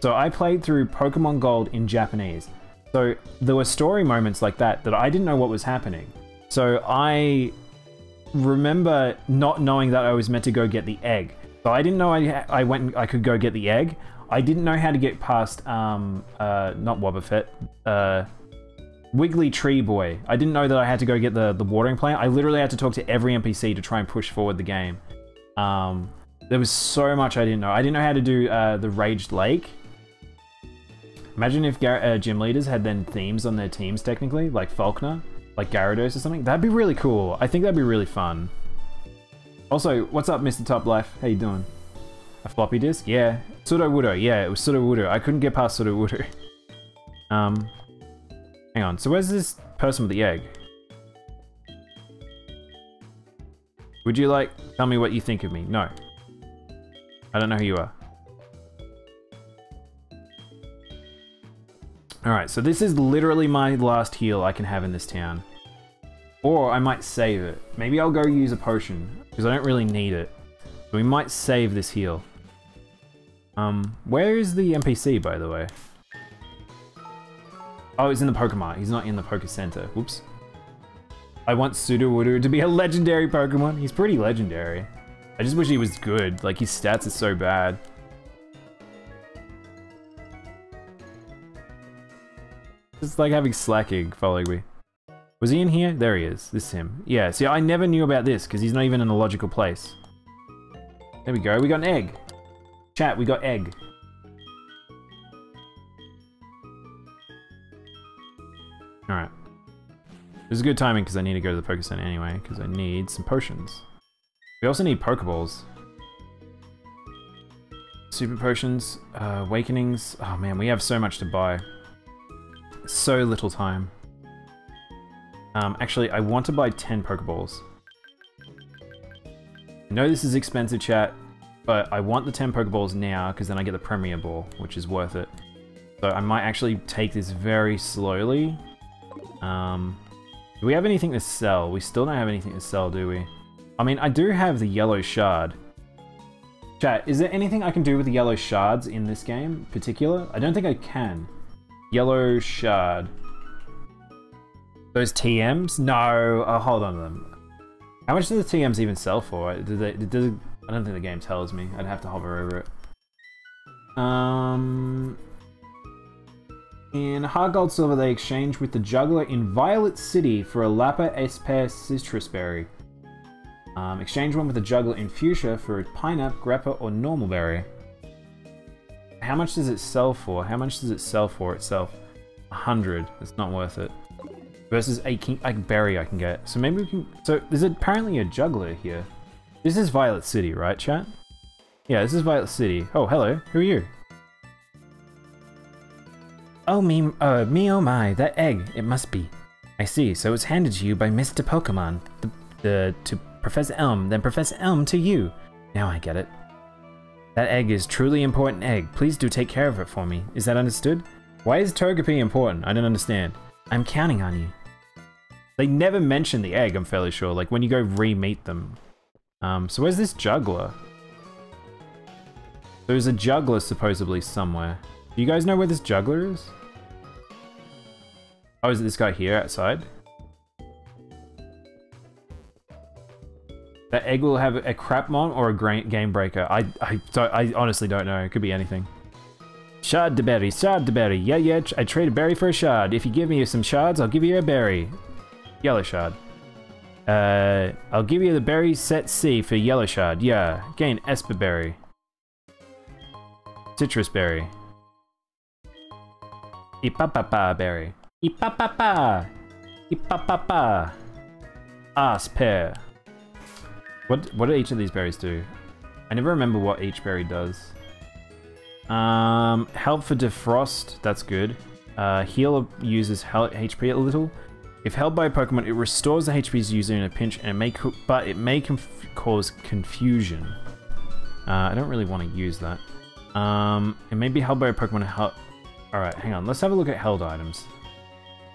So I played through Pokemon Gold in Japanese. So there were story moments like that that I didn't know what was happening. So I remember not knowing that I was meant to go get the egg. So I didn't know I could go get the egg. I didn't know how to get past, not Wobbuffet, Wigglytree Boy. I didn't know that I had to go get the watering plant. I literally had to talk to every NPC to try and push forward the game. There was so much I didn't know. I didn't know how to do the Raged Lake. Imagine if gym leaders had then themes on their teams technically, like Falkner, like Gyarados or something. That'd be really cool. I think that'd be really fun. Also, what's up, Mr. Top Life? How you doing? A floppy disk? Yeah. Sudowoodo. Yeah, it was Sudowoodo. I couldn't get past Sudowoodo. Hang on. So where's this person with the egg? Would you like tell me what you think of me? No. I don't know who you are. Alright, so this is literally my last heal I can have in this town. Or I might save it. Maybe I'll go use a potion, because I don't really need it. So we might save this heal. Where is the NPC, by the way? Oh, he's in the Pokemon. He's not in the Poké Center. Whoops. I want Sudowoodo to be a legendary Pokemon. He's pretty legendary. I just wish he was good. Like, his stats are so bad. It's like having Slaking following me. Was he in here? There he is. This is him. Yeah, see, I never knew about this because he's not even in a logical place. There we go. We got an egg. Chat, we got egg. Alright. This is good timing because I need to go to the Poké Center anyway because I need some potions. We also need Pokeballs. Super potions, awakenings. Oh man, we have so much to buy. So little time. Actually, I want to buy 10 Pokeballs. I know this is expensive, chat, but I want the 10 Pokeballs now because then I get the Premier Ball, which is worth it. So I might actually take this very slowly. Do we have anything to sell? We still don't have anything to sell, do we? I mean, I do have the yellow shard. Chat, is there anything I can do with the yellow shards in this game in particular? I don't think I can. Yellow shard. Those TMs? No, I'll hold on to them. How much do the TMs even sell for? I don't think the game tells me. I'd have to hover over it. In Hard Gold Silver, they exchange with the Juggler in Violet City for a Lapa Esper Citrus Berry. Exchange one with the Juggler in Fuchsia for a Pineapple, Grappa, or Normal Berry. How much does it sell for? How much does it sell for itself? 100. It's not worth it. Versus a berry I can get. So maybe we can... So there's apparently a juggler here. This is Violet City, right, chat? Yeah, this is Violet City. Oh, hello. Who are you? Oh, me oh my. That egg. It must be. I see. So it's handed to you by Mr. Pokemon. To Professor Elm. Then Professor Elm to you. Now I get it. That egg is truly important egg. Please do take care of it for me. Is that understood? Why is Togepi important? I don't understand. I'm counting on you. They never mention the egg, I'm fairly sure. Like, when you go re-meet them. So where's this juggler? There's a juggler supposedly somewhere. Do you guys know where this juggler is? Oh, is it this guy here outside? That egg will have a Crapmon or a Game Breaker. I honestly don't know. It could be anything. Shard to berry, shard to berry. Yeah, yeah, I trade a berry for a shard. If you give me some shards, I'll give you a berry. Yellow shard. I'll give you the berry set C for yellow shard. Yeah, gain Esper berry. Citrus berry. Ipapapa berry. Ipapapa. Ipapapa. Ass pear. What do each of these berries do? I never remember what each berry does. Help for defrost, that's good. Heal uses HP a little. If held by a Pokemon, it restores the HP user in a pinch, and it may cause confusion. I don't really want to use that. It may be held by a Pokemon. Alright, hang on. Let's have a look at held items.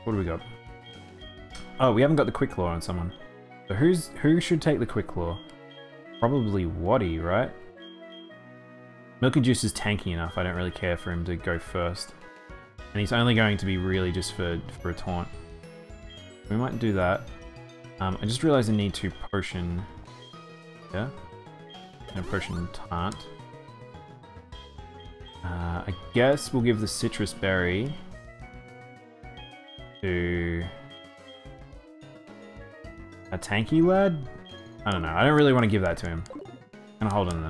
What do we got? Oh, we haven't got the Quick Claw on someone. So who should take the Quick Claw? Probably Wattie, right? Milky Juice is tanky enough. I don't really care for him to go first. And he's only going to be really just for a taunt. We might do that. I just realized I need to potion. Yeah. And a potion taunt. I guess we'll give the citrus berry to a tanky lad? I don't know. I don't really want to give that to him. I'm gonna hold on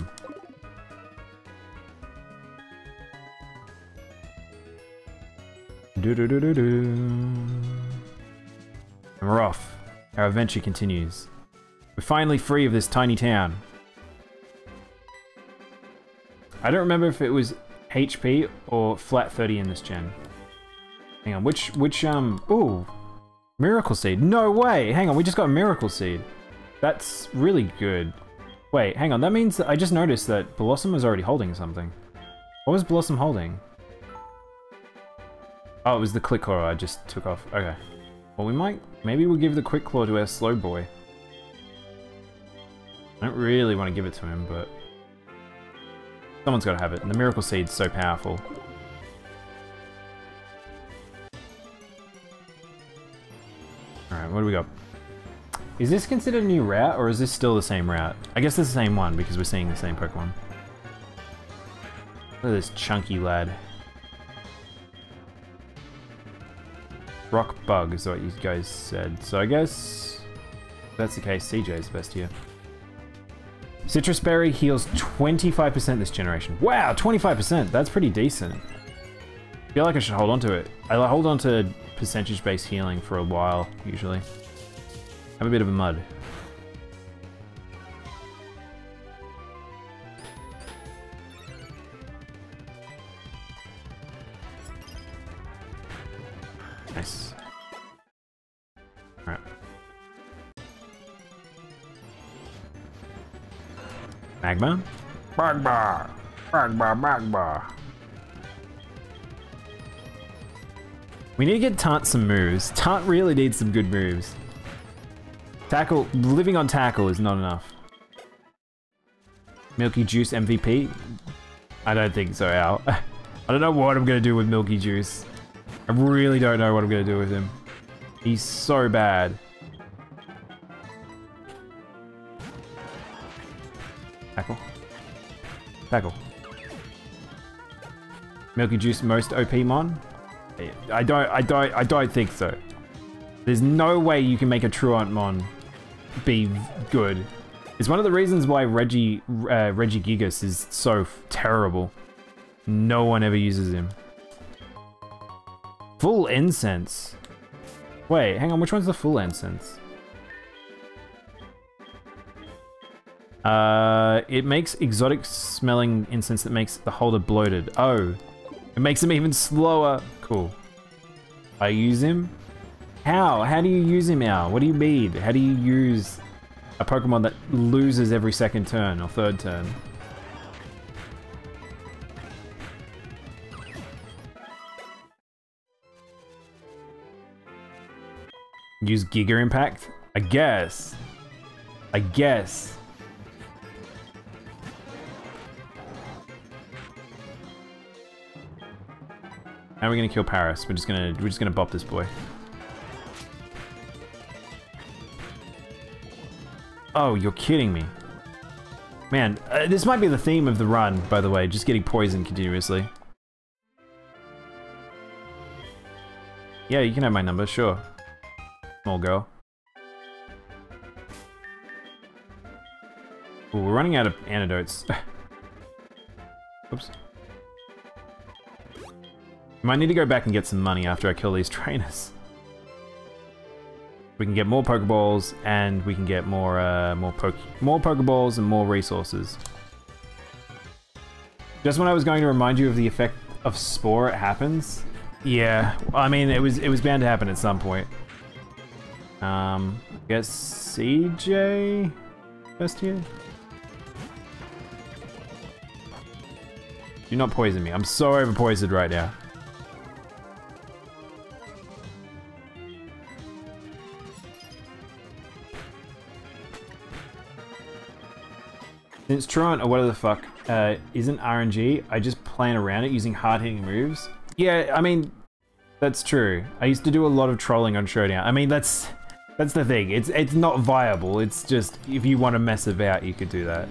to them. And we're off. Our adventure continues. We're finally free of this tiny town. I don't remember if it was HP or flat 30 in this gen. Hang on, which ooh, Miracle Seed. No way! Hang on, we just got a Miracle Seed. That's really good. Wait, hang on, that means that I just noticed that Blossom was already holding something. What was Blossom holding? Oh, it was the Quick Claw I just took off. Okay. Well, we might, maybe we'll give the Quick Claw to our Slowboy. I don't really want to give it to him, but someone's got to have it, and the Miracle Seed's so powerful. Alright, what do we got? Is this considered a new route, or is this still the same route? I guess it's the same one, because we're seeing the same Pokemon. Look at this chunky lad. Rock Bug is what you guys said, so I guess if that's the case, CJ's best here. Citrus Berry heals 25% this generation. Wow, 25%! That's pretty decent. I feel like I should hold on to it. I hold on to percentage-based healing for a while, usually. Have a bit of a mud. Nice. Alright. Magma? Magma! Magma, magma! We need to get Taunt some moves. Taunt really needs some good moves. Tackle, living on tackle is not enough. Milky Juice MVP? I don't think so, Al. I don't know what I'm gonna do with Milky Juice. I really don't know what I'm gonna do with him. He's so bad. Tackle. Tackle. Milky Juice most OP mon? I don't think so. There's no way you can make a Truant mon be good. It's one of the reasons why Regigigas is so terrible. No one ever uses him. Full Incense. Wait, hang on, which one's the Full Incense? It makes exotic smelling incense that makes the holder bloated. Oh, it makes him even slower. Cool. I use him? How? How do you use him now? What do you mean? How do you use a Pokemon that loses every second turn or third turn? Use Giga Impact? I guess. I guess. How are we gonna kill Paris? We're just gonna bop this boy. Oh, you're kidding me. Man, this might be the theme of the run, by the way, just getting poisoned continuously. Yeah, you can have my number, sure. Small girl. Ooh, we're running out of antidotes. Oops. Might need to go back and get some money after I kill these trainers. We can get more Pokeballs, and we can get more more Pokeballs and more resources. Just when I was going to remind you of the effect of Spore, it happens. Yeah, I mean it was bound to happen at some point. I guess CJ best here. Do not poison me. I'm so overpoisoned right now. Since Truant, or whatever the fuck, isn't RNG, I just plan around it using hard-hitting moves. Yeah, I mean, that's true. I used to do a lot of trolling on Showdown. I mean, that's the thing. It's not viable. It's just, if you want to mess about, you could do that.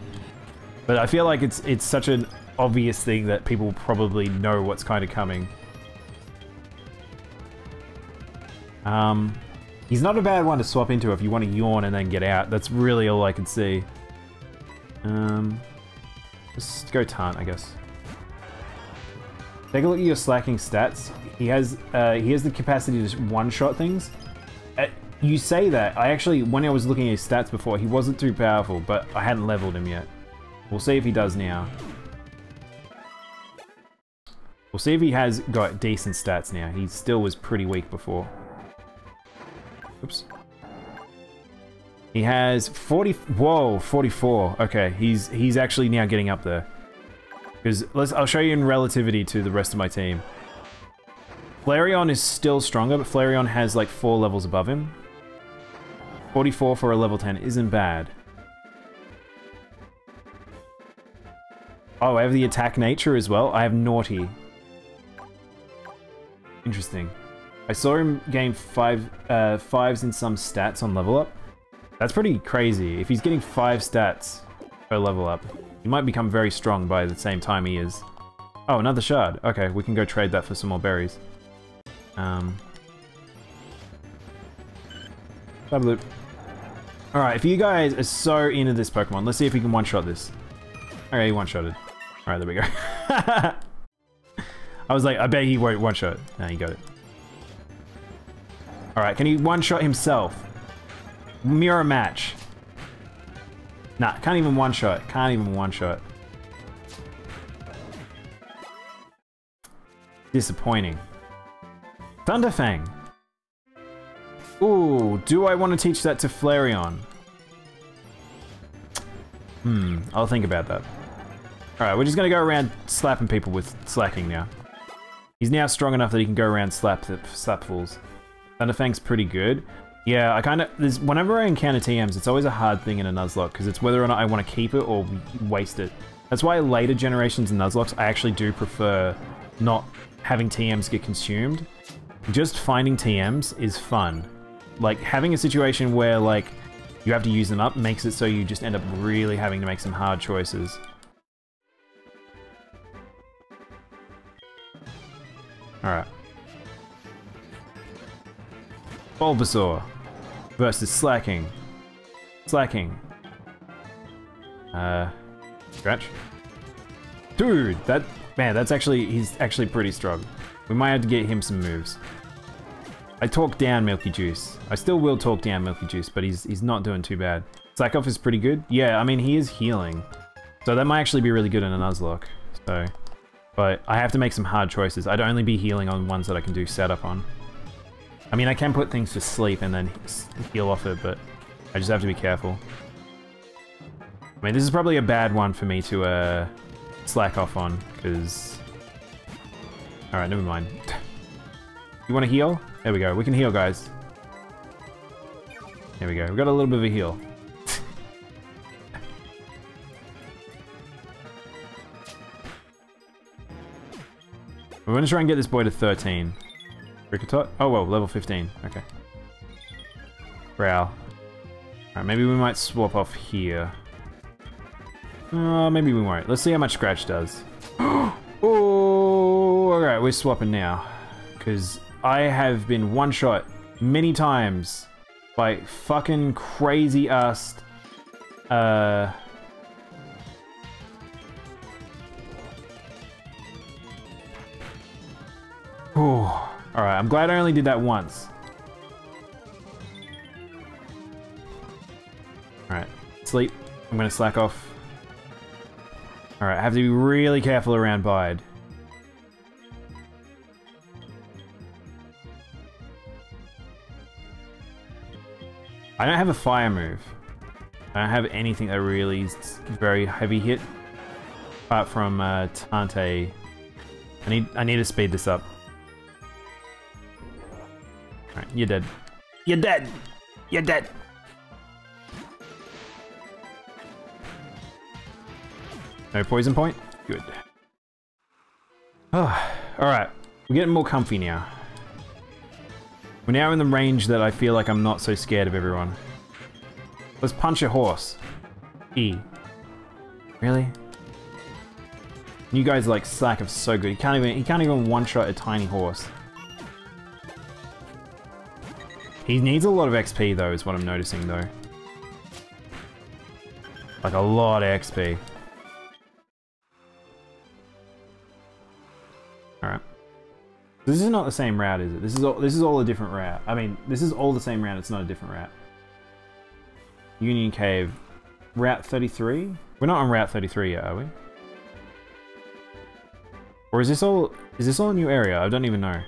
But I feel like it's such an obvious thing that people probably know what's kind of coming. He's not a bad one to swap into if you want to yawn and then get out. That's really all I can see. Let's go Taunt, I guess. Take a look at your Slaking stats. He has the capacity to just one-shot things. You say that, I actually, when I was looking at his stats before, he wasn't too powerful, but I hadn't leveled him yet. We'll see if he does now. We'll see if he has got decent stats now. He still was pretty weak before. Oops. He has 40. Whoa, 44. Okay, he's actually now getting up there. Because I'll show you in relativity to the rest of my team. Flareon is still stronger, but Flareon has like 4 levels above him. 44 for a level 10 isn't bad. Oh, I have the attack nature as well. I have naughty. Interesting. I saw him gain fives in some stats on level up. That's pretty crazy. If he's getting 5 stats per level up, he might become very strong by the same time he is. Oh, another shard. Okay, we can go trade that for some more berries. Loop. Alright, if you guys are so into this Pokemon, let's see if we can one-shot this. Okay, he one-shotted. Alright, there we go. I was like, I bet he won't one-shot. No, he got it. Alright, can he one-shot himself? Mirror match. Nah, can't even one-shot. Can't even one-shot. Disappointing. Thunderfang. Ooh, do I want to teach that to Flareon? Hmm, I'll think about that. Alright, we're just going to go around slapping people with Slaking now. He's now strong enough that he can go around slap fools. Thunderfang's pretty good. Yeah, I kind of... Whenever I encounter TMs, it's always a hard thing in a Nuzlocke, because it's whether or not I want to keep it or waste it. That's why later generations of Nuzlockes, I actually do prefer not having TMs get consumed. Just finding TMs is fun. Like, having a situation where, like, you have to use them up makes it so you just end up really having to make some hard choices. Alright. Bulbasaur versus Slaking. Slaking. Scratch. Dude, that... Man, that's actually... He's actually pretty strong. We might have to get him some moves. I talk down Milky Juice. I still will talk down Milky Juice, but he's not doing too bad. Slakoff is pretty good. Yeah, I mean, he is healing. So that might actually be really good in a Nuzlocke. So, but I have to make some hard choices. I'd only be healing on ones that I can do setup on. I mean, I can put things to sleep and then heal off it, but I just have to be careful. I mean, this is probably a bad one for me to slack off on, because... Alright, never mind. You want to heal? There we go. We can heal, guys. There we go. We got a little bit of a heal. We're going to try and get this boy to 13. Ricketot? Oh, well, level 15. Okay. Growl. Alright, maybe we might swap off here. Maybe we won't. Let's see how much Scratch does. Oh, alright, we're swapping now. Because I have been one-shot many times by fucking crazy-ass Alright, I'm glad I only did that once. Alright, sleep. I'm gonna slack off. Alright, I have to be really careful around Bide. I don't have a fire move. I don't have anything that really is very heavy hit. Apart from Tante. I need to speed this up. Alright, you're dead. You're dead! You're dead! No poison point? Good. Oh, alright, we're getting more comfy now. We're now in the range that I feel like I'm not so scared of everyone. Let's punch a horse. E. Really? You guys like slack of so good. He can't even one-shot a tiny horse. He needs a lot of XP though, is what I'm noticing though. Like a lot of XP. Alright. This is not the same route, is it? This is all a different route. I mean, this is all the same route, it's not a different route. Union Cave. Route 33? We're not on Route 33 yet, are we? Or is this all? Is this all a new area? I don't even know.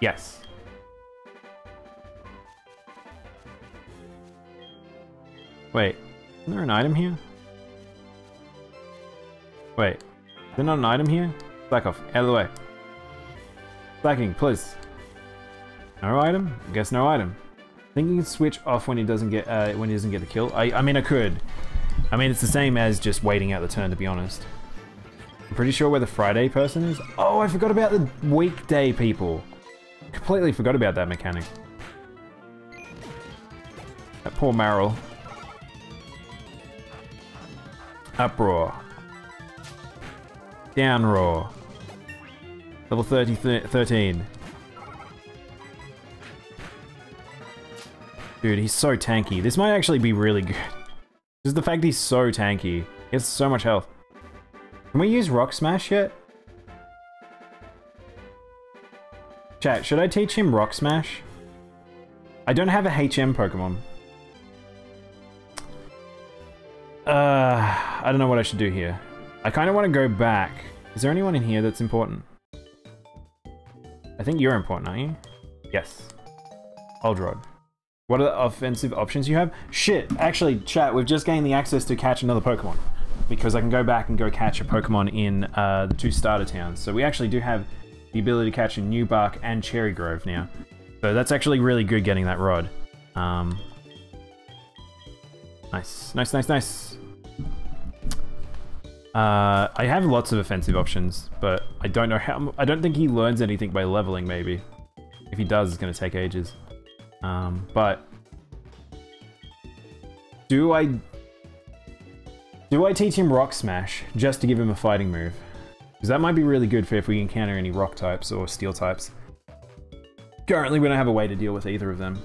Yes. Wait, isn't there an item here? Wait, is there not an item here? Slack off, out of the way. Slacking, please. No item? I guess no item. I think you can switch off when he doesn't get the kill. I mean, I could. I mean, it's the same as just waiting out the turn, to be honest. I'm pretty sure where the Friday person is. Oh, I forgot about the weekday people. Completely forgot about that mechanic. That poor Marill. Uproar. Down roar. Level 13. Dude, he's so tanky. This might actually be really good. Just the fact he's so tanky. He has so much health. Can we use Rock Smash yet? Chat, should I teach him Rock Smash? I don't have a HM Pokemon. I don't know what I should do here. I kind of want to go back. Is there anyone in here that's important? I think you're important, aren't you? Yes. Oldrod. What are the offensive options you have? Shit, actually, chat, we've just gained the access to catch another Pokemon. Because I can go back and go catch a Pokemon in the 2 starter towns. So we actually do have the ability to catch a Newbark and Cherry Grove now. So that's actually really good getting that rod. Nice, nice, nice, nice. I have lots of offensive options, but I don't know how. I don't think he learns anything by leveling, maybe. If he does, it's going to take ages. But do I teach him Rock Smash just to give him a fighting move? Because that might be really good for if we encounter any rock types or steel types. Currently, we don't have a way to deal with either of them.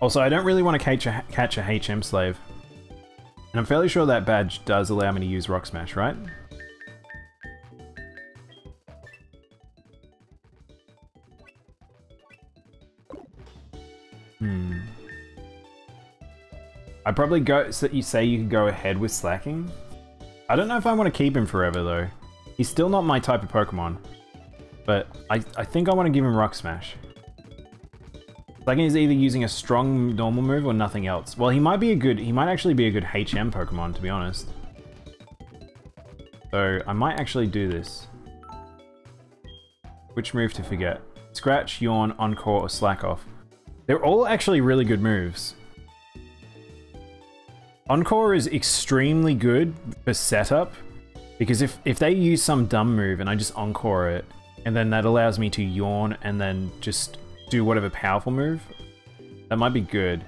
Also, I don't really want to catch a HM Slave. And I'm fairly sure that badge does allow me to use Rock Smash, right? Hmm. I'd probably go... So you say you could go ahead with Slaking? I don't know if I want to keep him forever, though. He's still not my type of Pokemon. But I think I want to give him Rock Smash. Slaking is either using a strong normal move or nothing else. Well, he might actually be a good HM Pokemon, to be honest. So I might actually do this. Which move to forget? Scratch, Yawn, Encore, or Slack Off. They're all actually really good moves. Encore is extremely good for setup, because if they use some dumb move and I just Encore it, and then that allows me to Yawn and then just do whatever powerful move. That might be good.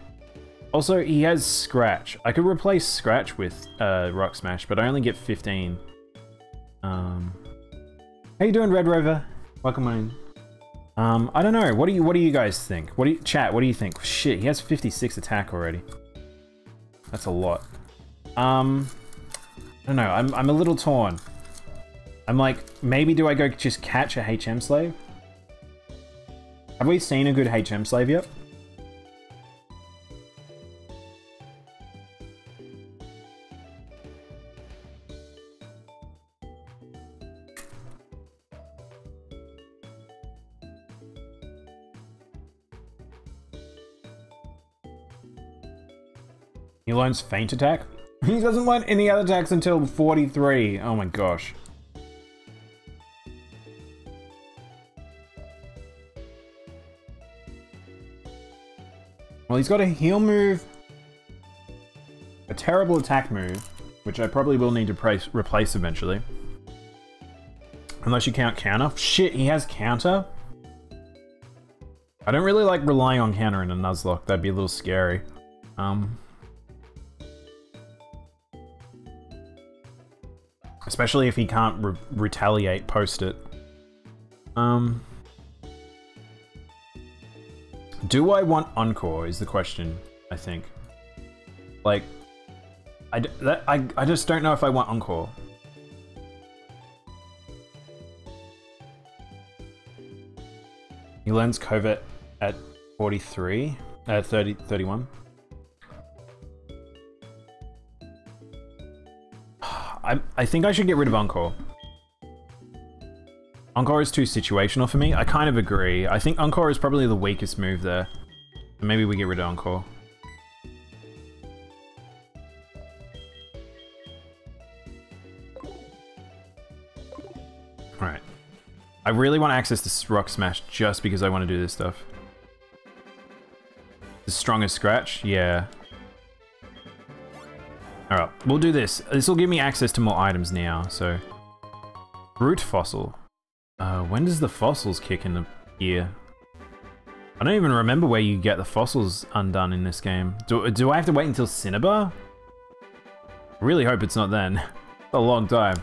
Also, he has Scratch. I could replace Scratch with Rock Smash, but I only get 15. How you doing, Red Rover? Welcome on in. I don't know. What do you guys think? Chat, what do you think? Shit, he has 56 attack already. That's a lot. I don't know. I'm a little torn. I'm like, maybe do I go just catch a HM Slave? Have we seen a good HM Slave yet? He learns Feint Attack? He doesn't learn any other attacks until 43. Oh my gosh. Well, he's got a heal move, a terrible attack move, which I probably will need to replace eventually. Unless you count counter. Shit, he has counter? I don't really like relying on counter in a Nuzlocke. That'd be a little scary. Especially if he can't retaliate post it. Do I want Encore is the question, I think. Like, I just don't know if I want Encore. He learns Covert at 43, 31. I think I should get rid of Encore. Encore is too situational for me. I kind of agree. I think Encore is probably the weakest move there. So maybe we get rid of Encore. Alright. I really want to access this Rock Smash just because I want to do this stuff. The strongest scratch? Yeah. Alright, we'll do this. This will give me access to more items now, so... Root Fossil. When does the fossils kick in the gear? I don't even remember where you get the fossils undone in this game. Do I have to wait until Cinnabar? Really hope it's not then. It's a long time.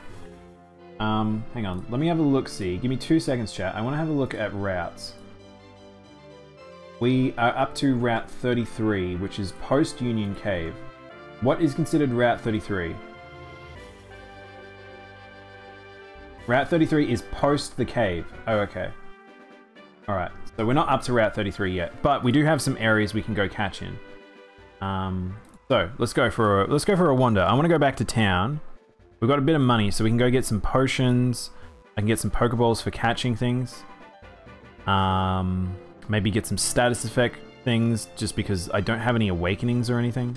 Hang on. Let me have a look-see. Give me 2 seconds, chat. I want to have a look at routes. We are up to Route 33, which is post-Union Cave. What is considered Route 33? Route 33 is post the cave. Oh, okay. Alright, so we're not up to Route 33 yet, but we do have some areas we can go catch in. So let's go for a wander. I want to go back to town. We've got a bit of money, so we can go get some potions. I can get some Pokeballs for catching things. Maybe get some status effect things, just because I don't have any awakenings or anything.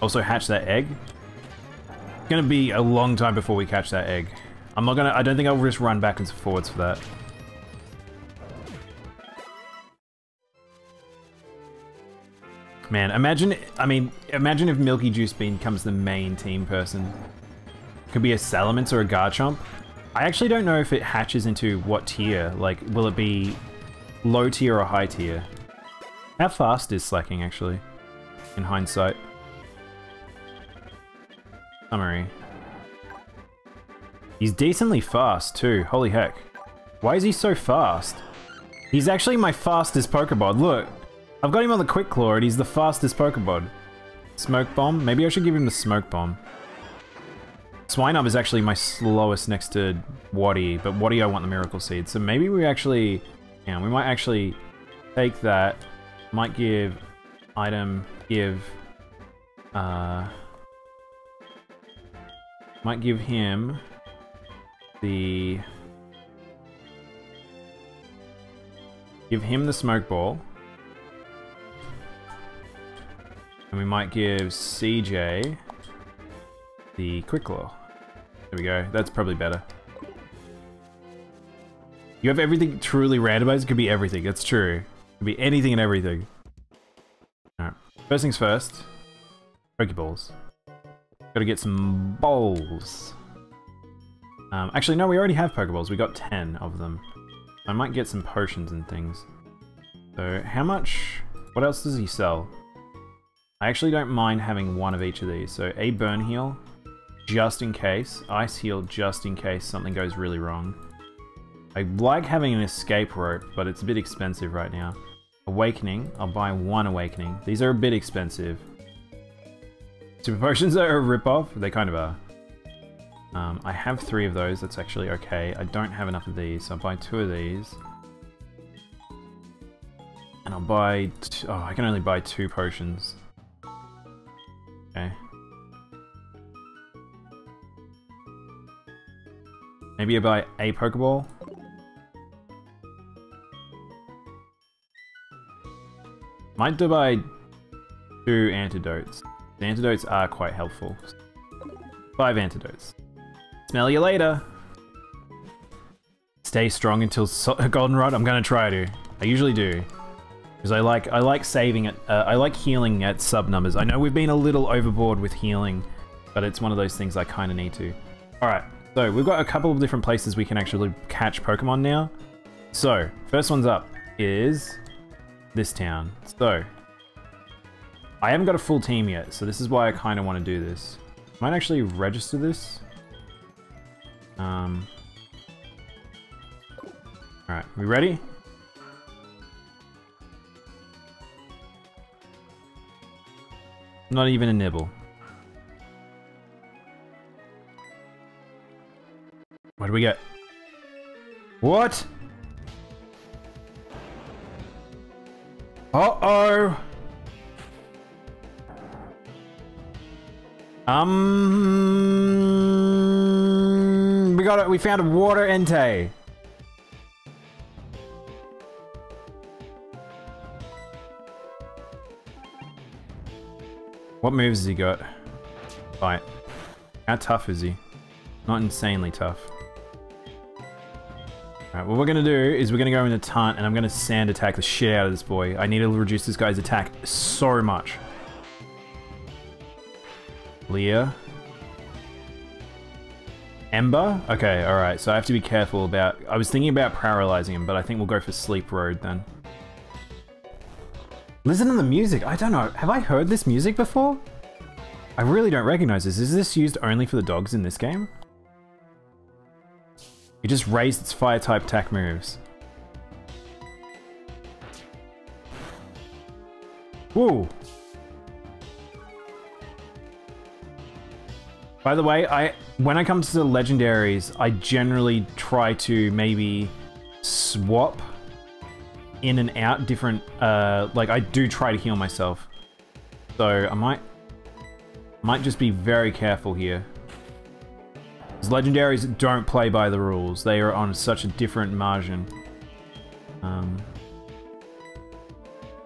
Also hatch that egg. It's gonna be a long time before we catch that egg. I don't think I'll just run back and forwards for that. Man, imagine if Milky Juice Bean becomes the main team person. Could be a Salamence or a Garchomp. I actually don't know if it hatches into what tier. Like, will it be low tier or high tier? How fast is Slaking, actually, in hindsight? Summary. He's decently fast too, holy heck. Why is he so fast? He's actually my fastest Pokeball, look! I've got him on the Quick Claw and he's the fastest Pokeball. Smoke Bomb? Maybe I should give him the Smoke Bomb. Swinub is actually my slowest next to Wattie, but Wattie I want the Miracle Seed, so maybe we actually... Yeah, we might actually take that, might give... Item, give... Might give him the... Give him the Smoke Ball. And we might give CJ the Quick Claw. There we go, that's probably better. You have everything truly randomized, it could be everything, that's true. It could be anything and everything. Alright, first things first. Pokeballs. Gotta get some balls. Actually, no, we already have Pokeballs. We got 10 of them. I might get some potions and things. So, how much... What else does he sell? I actually don't mind having one of each of these. So, a Burn Heal, just in case. Ice Heal, just in case something goes really wrong. I like having an Escape Rope, but it's a bit expensive right now. Awakening. I'll buy one Awakening. These are a bit expensive. Super potions are a ripoff. They kind of are. I have 3 of those. That's actually okay. I don't have enough of these, so I'll buy 2 of these. And I'll buy... Oh, I can only buy 2 potions. Okay. Maybe I buy a Pokeball. Might do buy 2 antidotes. The antidotes are quite helpful. 5 antidotes. Smell you later! Stay strong until Goldenrod? I'm gonna try to. I usually do. Because I like saving it. I like healing at sub numbers. I know we've been a little overboard with healing, but it's one of those things I kind of need to. Alright, so we've got a couple of different places we can actually catch Pokemon now. So, first one's up is this town. So... I haven't got a full team yet, so this is why I kind of want to do this. Might actually register this. Alright, we ready? Not even a nibble. What do we get? What? Uh-oh! We got it. We found a water Entei. What moves has he got? Bite. How tough is he? Not insanely tough. Alright, what we're going to do is we're going to go into Taunt and I'm going to sand attack the shit out of this boy. I need to reduce this guy's attack so much. Leah. Ember? Okay, alright, so I have to be careful about... I was thinking about paralyzing him, but I think we'll go for Sleep Road then. Listen to the music. I don't know. Have I heard this music before? I really don't recognize this. Is this used only for the dogs in this game? It just raised its fire type attack moves. Whoa. By the way, when I come to the legendaries, I generally try to maybe swap in and out different, like I do try to heal myself. So I might just be very careful here. Because legendaries don't play by the rules. They are on such a different margin. I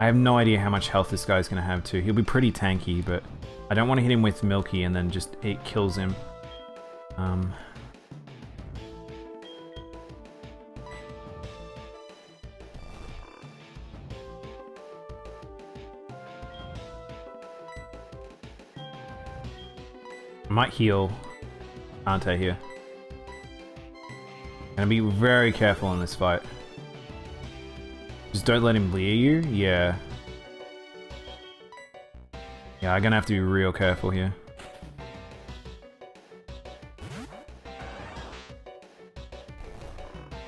have no idea how much health this guy's gonna have too. He'll be pretty tanky, but I don't want to hit him with Milky and then just it kills him. I might heal Entei here. Gonna be very careful in this fight. Just don't let him leer you. Yeah. Yeah, I'm gonna have to be real careful here.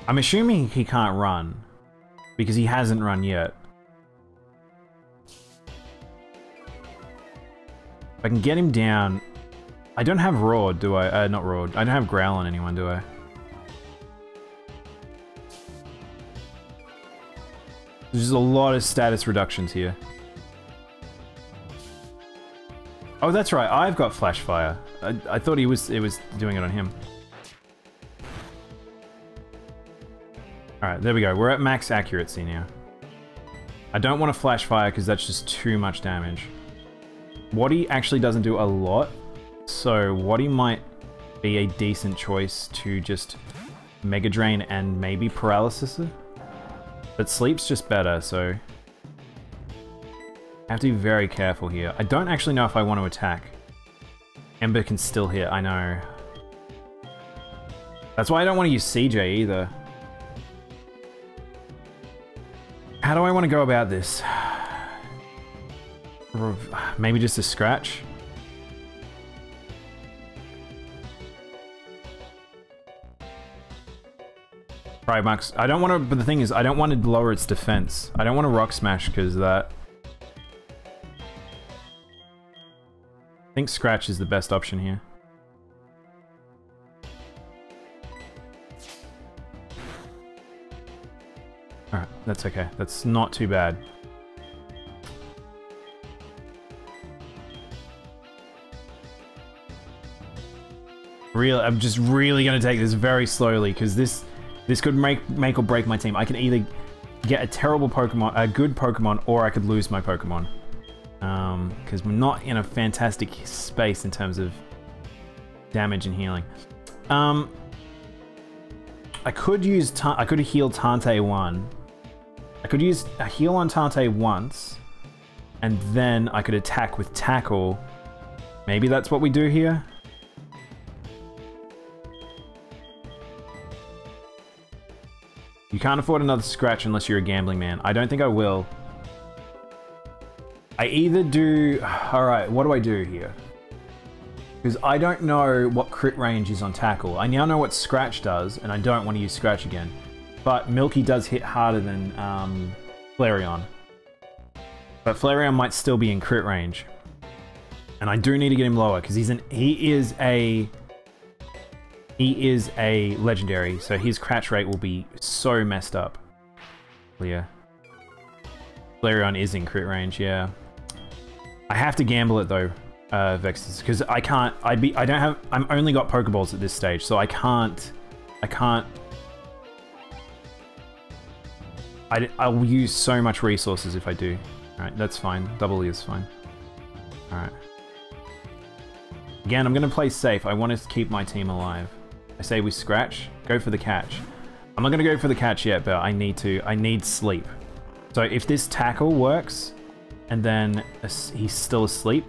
I'm assuming he can't run because he hasn't run yet. If I can get him down. I don't have Roar, do I? Not Roar. I don't have Growl on anyone, do I? There's a lot of status reductions here. Oh, that's right. I've got Flash Fire. I thought it was doing it on him. All right, there we go. We're at max accuracy now. I don't want to Flash Fire because that's just too much damage. Wattie actually doesn't do a lot. So Wattie might be a decent choice to just Mega Drain and maybe Paralysis. But Sleep's just better, so... I have to be very careful here. I don't actually know if I want to attack. Ember can still hit, I know. That's why I don't want to use CJ either. How do I want to go about this? Maybe just a scratch? Right, Max. I don't want to, but the thing is, I don't want to lower its defense. I don't want to Rock Smash because that... I think Scratch is the best option here. Alright, that's okay. That's not too bad. I'm just really going to take this very slowly because this could make or break my team. I can either get a terrible Pokemon, a good Pokemon, or I could lose my Pokemon. Because we're not in a fantastic space in terms of damage and healing. I could use I could heal Tante one. I could use a heal on Tante once, and then I could attack with Tackle. Maybe that's what we do here. You can't afford another Scratch unless you're a gambling man. I don't think I will. I either do... Alright, what do I do here? Because I don't know what crit range is on Tackle. I now know what Scratch does, and I don't want to use Scratch again. But Milky does hit harder than Flareon. But Flareon might still be in crit range. And I do need to get him lower, because He is a legendary, so his crash rate will be so messed up. Leah. Flareon is in crit range, yeah. I have to gamble it though. Vexes, because I can't. I'm only got Pokeballs at this stage, so I can't. I'll use so much resources if I do. Alright, that's fine. Double E is fine. Alright. Again, I'm going to play safe. I want to keep my team alive. I say we scratch. Go for the catch. I'm not going to go for the catch yet, but I need to. I need sleep. So if this tackle works, and then he's still asleep.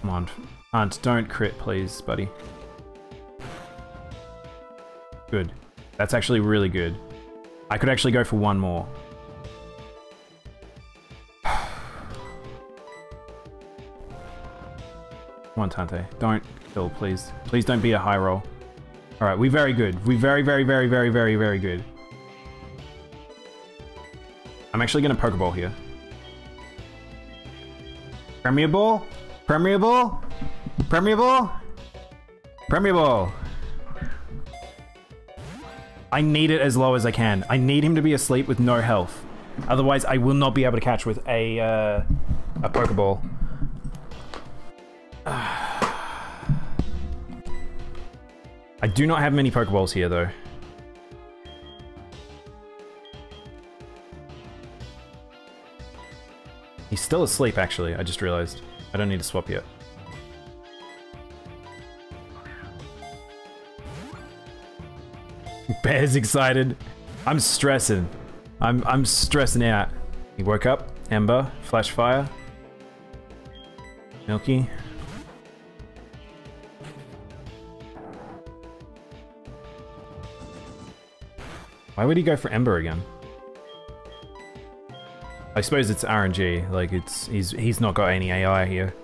Come on. Aunt, don't crit, please, buddy. Good. That's actually really good. I could actually go for one more. Come on, Tante. Don't kill, please. Please don't be a high roll. Alright, we're very good. We're very, very, very, very, very, very good. I'm actually going to Pokeball here. Premier Ball? Premier Ball? Premier Ball? Premier Ball! I need it as low as I can. I need him to be asleep with no health. Otherwise, I will not be able to catch with a Pokeball. I do not have many Pokeballs here, though. He's still asleep, actually. I just realized. I don't need to swap yet. Bear's excited. I'm stressing. I'm stressing out. He woke up. Ember. Flash fire. Milky. Why would he go for Ember again? I suppose it's RNG. Like it's he's not got any AI here.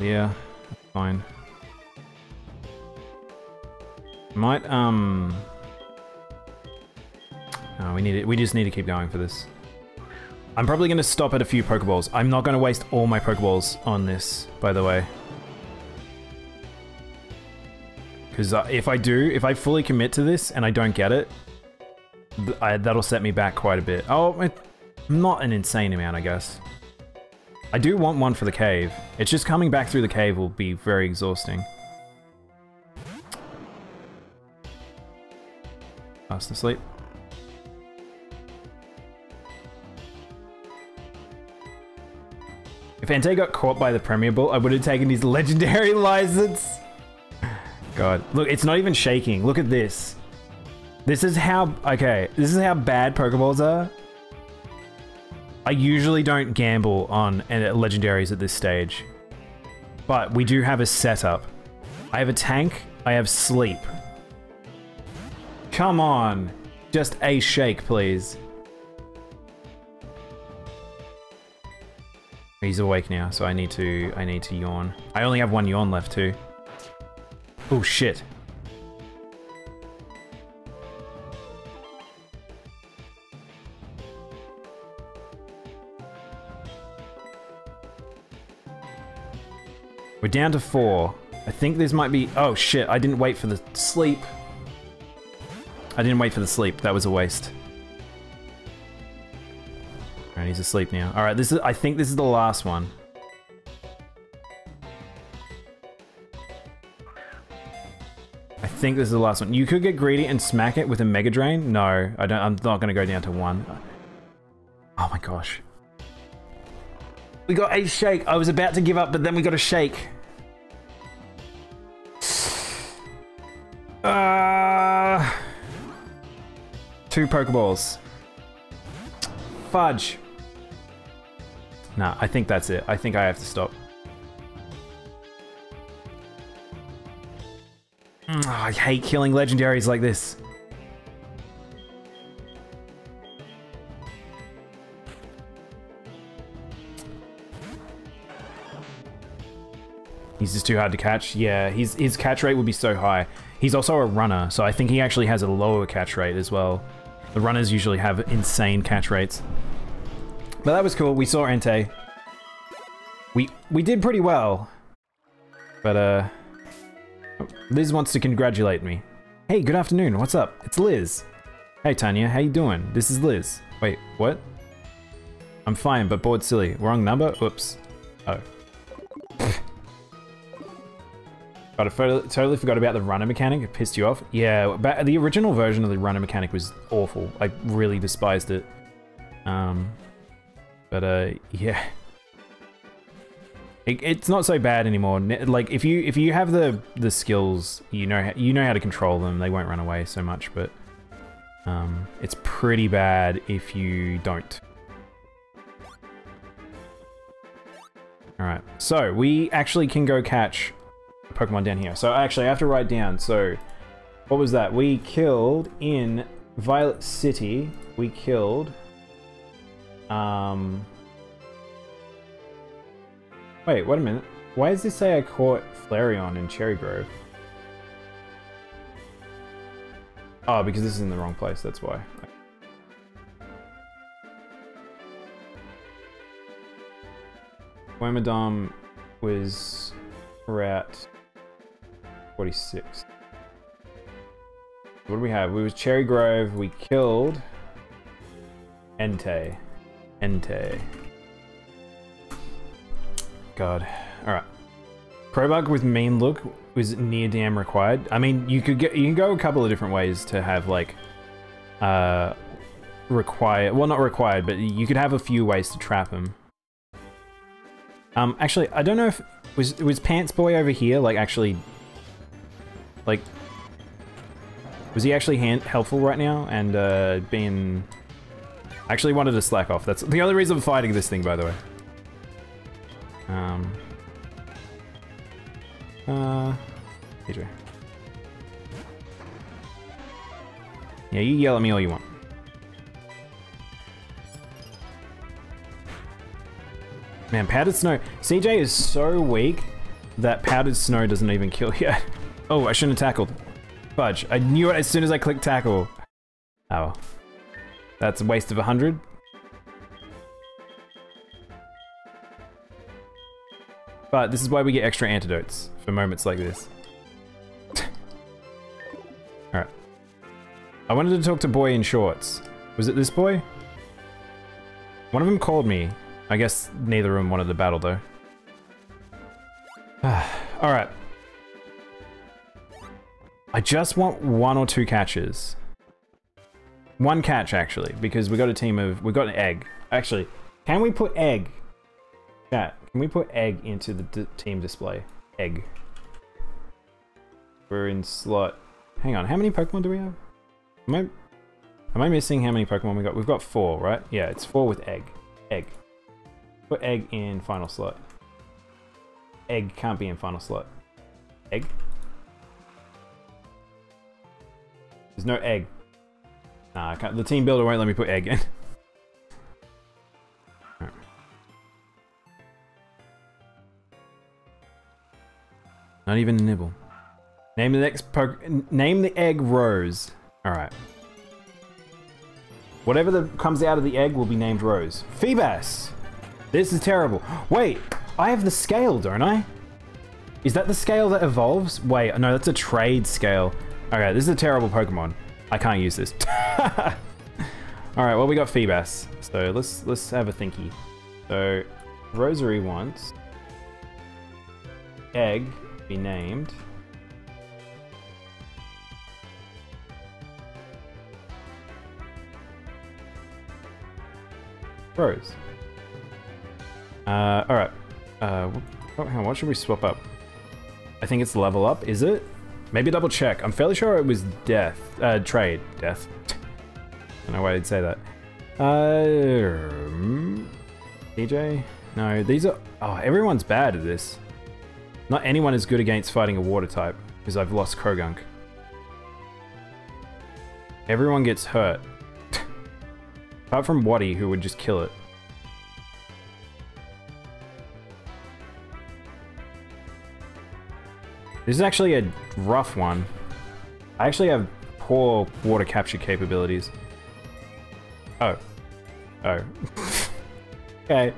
Yeah, that's fine. Might no, we need it. We just need to keep going for this. I'm probably going to stop at a few Pokeballs. I'm not going to waste all my Pokeballs on this, by the way. Because if I do, if I fully commit to this and I don't get it, that'll set me back quite a bit. Oh, not an insane amount, I guess. I do want one for the cave. It's just coming back through the cave will be very exhausting. Fast asleep. If Entei got caught by the Premier Ball, I would have taken his legendary license. God, look, it's not even shaking. Look at this. This is how, okay, this is how bad Pokeballs are. I usually don't gamble on legendaries at this stage, but we do have a setup. I have a tank, I have sleep. Come on, just a shake, please. He's awake now, so I need to yawn. I only have one yawn left too. Oh shit. We're down to 4. I think this might be, oh shit, I didn't wait for the sleep. I didn't wait for the sleep. That was a waste. Alright, he's asleep now. Alright, this is. I think this is the last one. I think this is the last one. You could get greedy and smack it with a Mega Drain. No, I don't. I'm not going to go down to 1. Oh my gosh. We got a shake. I was about to give up, but then we got a shake. Ah. 2 Pokeballs. Fudge. Nah, I think that's it. I think I have to stop. I hate killing legendaries like this. He's just too hard to catch. Yeah, his catch rate would be so high. He's also a runner, so I think he actually has a lower catch rate as well. The runners usually have insane catch rates. But that was cool. We saw Entei. We did pretty well. But Liz wants to congratulate me. Hey, good afternoon. What's up? It's Liz. Hey Tanya, how you doing? This is Liz. Wait, what? I'm fine, but bored silly. Wrong number? Oops. Oh. God, I totally forgot about the runner mechanic. It pissed you off. Yeah, but the original version of the runner mechanic was awful. I really despised it. Yeah. It's not so bad anymore. Like if you have the skills, you know how to control them. They won't run away so much, but it's pretty bad if you don't. All right. So, we actually can go catch a Pokemon down here. So, actually I have to write down. So, what was that? We killed in Violet City. We killed wait a minute. Why does this say I caught Flareon in Cherry Grove? Oh, because this is in the wrong place, that's why. Wormadam was route 46. What do we have? We was Cherry Grove, we killed Entei. God. Alright. Crobat with mean look was near damn required. I mean, you can go a couple of different ways to have like not required, but you could have a few ways to trap him. Actually, I don't know if was Pants Boy over here was he actually helpful right now and being... I actually wanted to slack off. That's the only reason I'm fighting this thing, by the way. CJ. Yeah, you yell at me all you want. Man, Powdered Snow. CJ is so weak that Powdered Snow doesn't even kill yet. Oh, I shouldn't have tackled. Fudge. I knew it as soon as I clicked tackle. Oh. That's a waste of 100. But this is why we get extra antidotes for moments like this. Alright. I wanted to talk to boy in shorts. Was it this boy? One of them called me. I guess neither of them wanted to battle though. Alright. I just want one or two catches. One catch actually, because we got a team of... we got an egg. Actually, can we put egg? Yeah. Can we put egg into the team display? Egg. We're in slot. Hang on, how many Pokemon do we have? Am I missing how many Pokemon we got? We've got 4, right? Yeah, it's 4 with egg. Egg. Put egg in final slot. Egg can't be in final slot. Egg? There's no egg. Nah, I can't. The team builder won't let me put egg in. Not even a nibble. Name the next name the egg Rose. Alright. Whatever that comes out of the egg will be named Rose. Feebas! This is terrible. Wait, I have the scale, don't I? Is that the scale that evolves? Wait, no, that's a trade scale. Okay, this is a terrible Pokemon. I can't use this. Alright, well we got Feebas. So let's have a thinky. So Rosary wants egg. Be named Rose. Alright. What should we swap up? I think it's level up, is it? Maybe double check. I'm fairly sure it was death. Trade. Death. I don't know why I'd say that. DJ? No, these are... oh, everyone's bad at this. Not anyone is good against fighting a water type, because I've lost Krogunk. Everyone gets hurt. Apart from Wattie, who would just kill it. This is actually a rough one. I actually have poor water capture capabilities. Oh. Oh. Okay.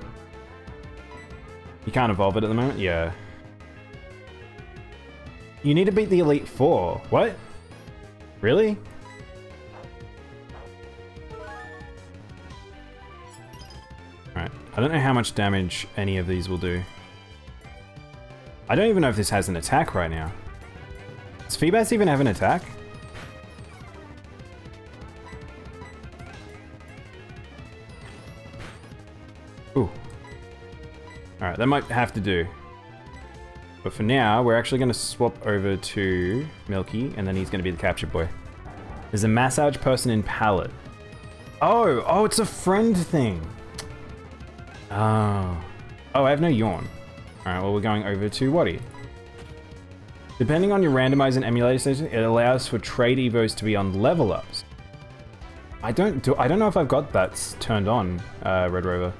You can't evolve it at the moment? Yeah. You need to beat the Elite Four. What? Really? Alright, I don't know how much damage any of these will do. I don't even know if this has an attack right now. Does Feebas even have an attack? Ooh. Alright, that might have to do. But for now, we're actually going to swap over to Milky, and then he's going to be the capture boy. There's a massage person in pallet. Oh! Oh, it's a friend thing! Oh. Oh, I have no yawn. Alright, well, we're going over to Wattie. Depending on your randomizer and emulator station, it allows for trade evos to be on level ups. I don't know if I've got that turned on, Red Rover.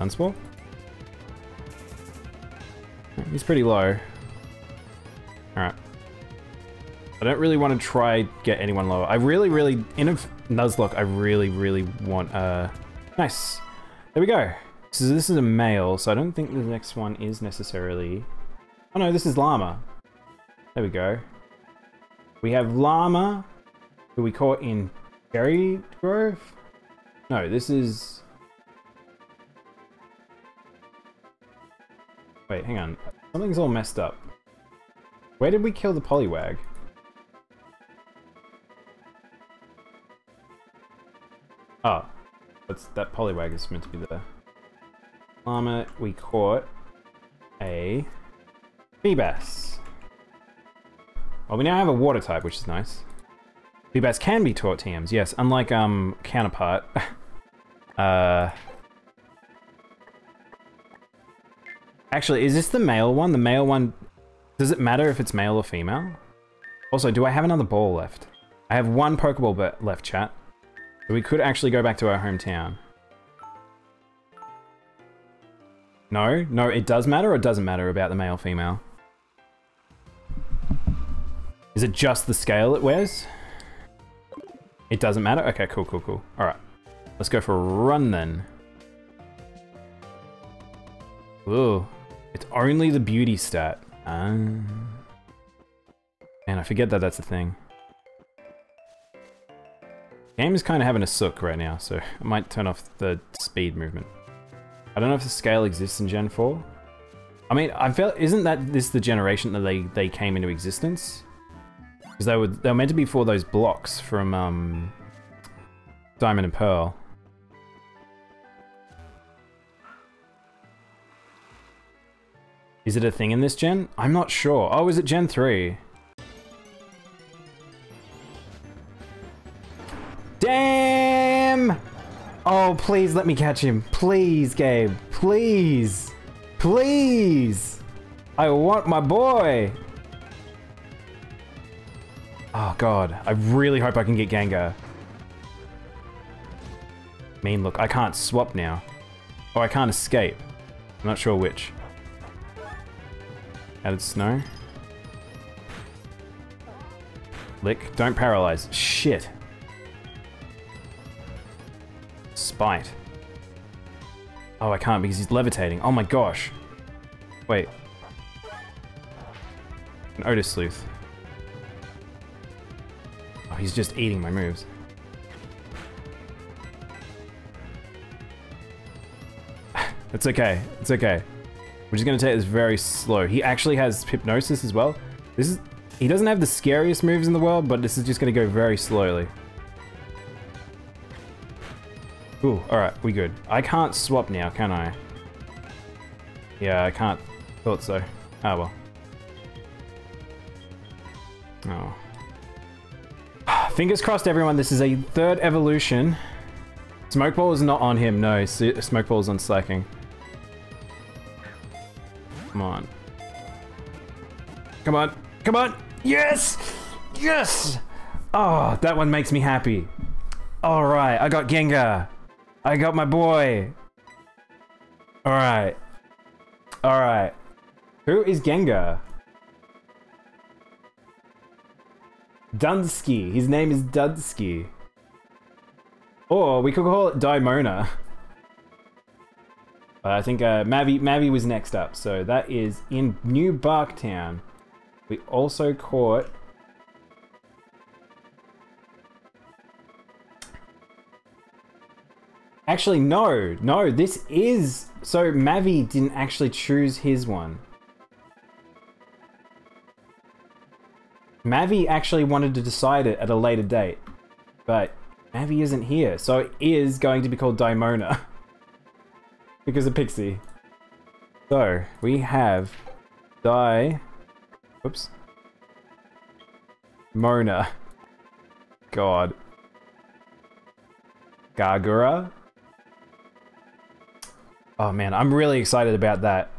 Sunspore? He's pretty low. Alright. I don't really want to try get anyone lower. I really, in a Nuzlocke, I really want, nice. There we go. So this is a male, so I don't think the next one is necessarily... Oh no, this is Llama. There we go. We have Llama, who we caught in Berry Grove? No, this is... Wait, hang on. Something's all messed up. Where did we kill the Poliwag? Oh, that Poliwag is meant to be there. Llama, we caught a... Feebas. Well, we now have a water type, which is nice. Feebas can be taught TMs, yes, unlike counterpart. Actually, is this the male one? The male one, does it matter if it's male or female? Also, do I have another ball left? I have one Pokeball left, chat. So we could actually go back to our hometown. No? No, it does matter or doesn't matter about the male female? Is it just the scale it wears? It doesn't matter? Okay, cool. Alright. Let's go for a run then. Ooh. It's only the beauty stat. Man, I forget that that's a thing. Game is kind of having a sook right now, so I might turn off the speed movement. I don't know if the scale exists in Gen 4. I mean, I feel, isn't that this the generation that they came into existence? Because they were meant to be for those blocks from Diamond and Pearl. Is it a thing in this gen? I'm not sure. Oh, is it Gen 3? Damn! Oh, please let me catch him. Please, Gabe. Please. Please. I want my boy. Oh, God. I really hope I can get Gengar. I mean, look, I can't swap now. Or I can't escape. I'm not sure which. Added snow. Lick. Don't paralyze. Shit. Bite. Oh, I can't because he's levitating. Oh my gosh. Wait. An Otis Sleuth. Oh, he's just eating my moves. It's okay. It's okay. We're just going to take this very slow. He actually has Hypnosis as well. This is... He doesn't have the scariest moves in the world, but this is just going to go very slowly. Ooh, alright, we good. I can't swap now, can I? Yeah, I can't. Thought so. Ah, well. Oh. Fingers crossed, everyone, this is a third evolution. Smokeball is not on him, no. Smokeball is on Slaking. Come on. Come on. Come on! Yes! Yes! Oh, that one makes me happy. Alright, I got Gengar. I got my boy. Alright. Alright. Who is Gengar? Dunsky. His name is Dunsky. Or we could call it Daimona. But I think Mavi was next up. So that is in New Barktown. We also caught... Actually, no, this is... So Mavi didn't actually choose his one. Mavi actually wanted to decide it at a later date, but Mavi isn't here, so it is going to be called Daimona because of Pixie. So we have Daimona. God. Gargura. Oh man, I'm really excited about that.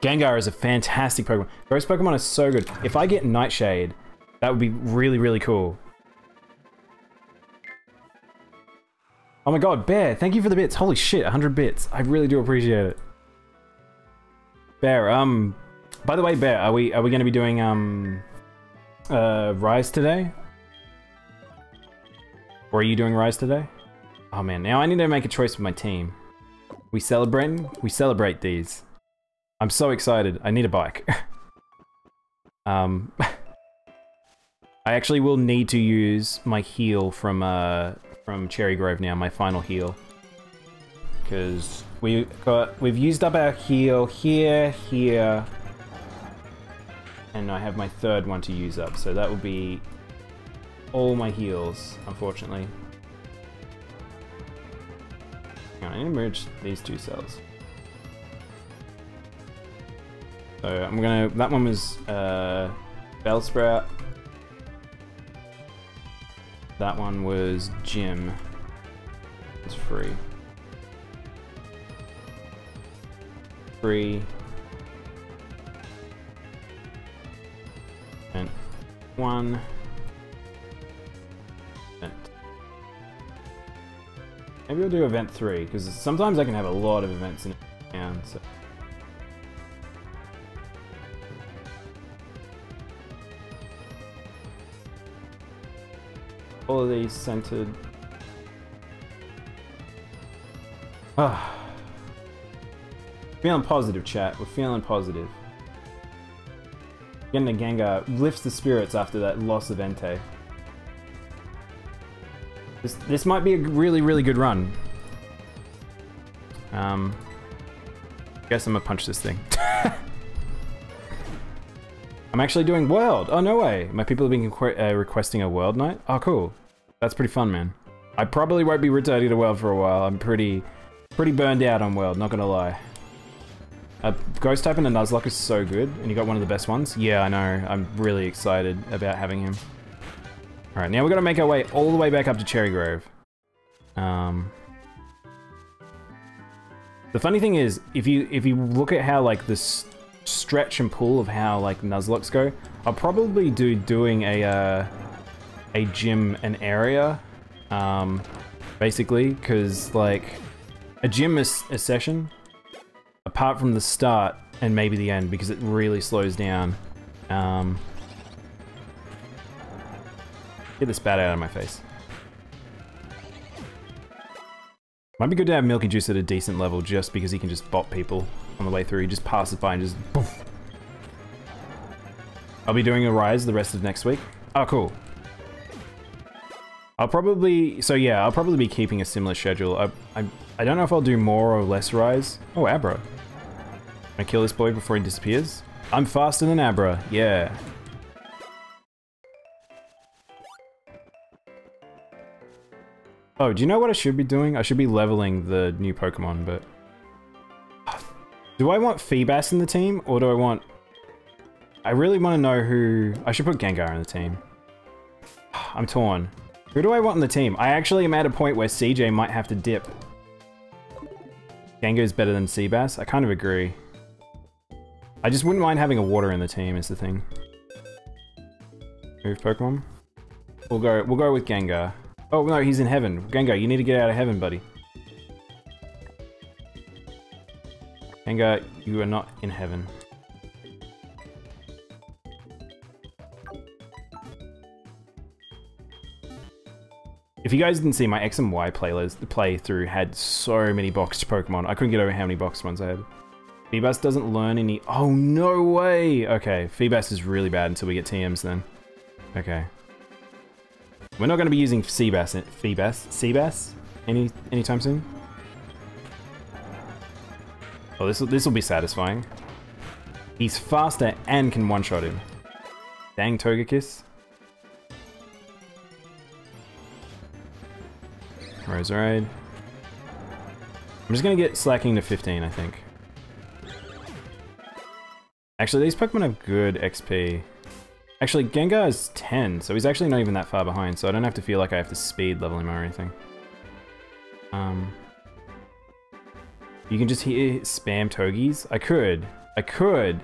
Gengar is a fantastic Pokemon. Ghost Pokemon is so good. If I get Nightshade, that would be really, really cool. Oh my god, Bear, thank you for the bits. Holy shit, 100 bits. I really do appreciate it. Bear, by the way, Bear, are we going to be doing Rise today? Or are you doing Rise today? Oh man, now I need to make a choice for my team. We celebrate these. I'm so excited. I need a bike. I actually will need to use my heal from Cherry Grove now, my final heal, because we've used up our heal here, and I have my third one to use up. So that will be all my heals, unfortunately. I'm gonna merge these two cells. So I'm gonna. That one was Bellsprout. That one was Jim. It's free. Free. And one. Maybe I'll do event 3, because sometimes I can have a lot of events in a round, so. All of these centered. Ah. Feeling positive, chat. We're feeling positive. Getting a Gengar lifts the spirits after that loss of Entei. This might be a really, really good run. Guess I'm gonna punch this thing. I'm actually doing world. Oh, no way. My people have been requesting a world night. Oh, cool. That's pretty fun, man. I probably won't be returning to world for a while. I'm pretty burned out on world, not gonna lie. Ghost type into Nuzlocke is so good, and you got one of the best ones. Yeah, I know. I'm really excited about having him. Alright, now we've got to make our way all the way back up to Cherry Grove. The funny thing is, if you look at how like this stretch and pull of how like Nuzlocke's go, I'll probably doing a gym and area, basically, because like a gym is a session, apart from the start and maybe the end, because it really slows down. Get this bat out of my face. Might be good to have Milky Juice at a decent level just because he can just bop people on the way through. He just passes by and just poof. I'll be doing a rise the rest of next week. Oh, cool. I'll probably be keeping a similar schedule. I don't know if I'll do more or less rise. Oh, Abra. I kill this boy before he disappears. I'm faster than Abra, yeah. Oh, do you know what I should be doing? I should be leveling the new Pokemon, but... Do I want Feebas in the team, or do I want... I really want to know who... I should put Gengar in the team. I'm torn. Who do I want in the team? I actually am at a point where CJ might have to dip. Gengar's better than Feebas? I kind of agree. I just wouldn't mind having a water in the team, is the thing. Move Pokemon. We'll go with Gengar. Oh no, he's in heaven. Gengar, you need to get out of heaven, buddy. Gengar, you are not in heaven. If you guys didn't see, my X and Y playthrough had so many boxed Pokemon. I couldn't get over how many boxed ones I had. Feebas doesn't learn any- Oh, no way! Okay, Feebas is really bad until we get TMs then. Okay. We're not going to be using Feebas anytime soon. Oh, this will be satisfying. He's faster and can one-shot him. Dang, Togekiss. Roserade. I'm just gonna get Slaking to 15, I think. Actually, these Pokemon have good XP. Actually, Gengar is 10, so he's actually not even that far behind, so I don't have to feel like I have to speed level him or anything. You can just hear spam Togekiss. I could.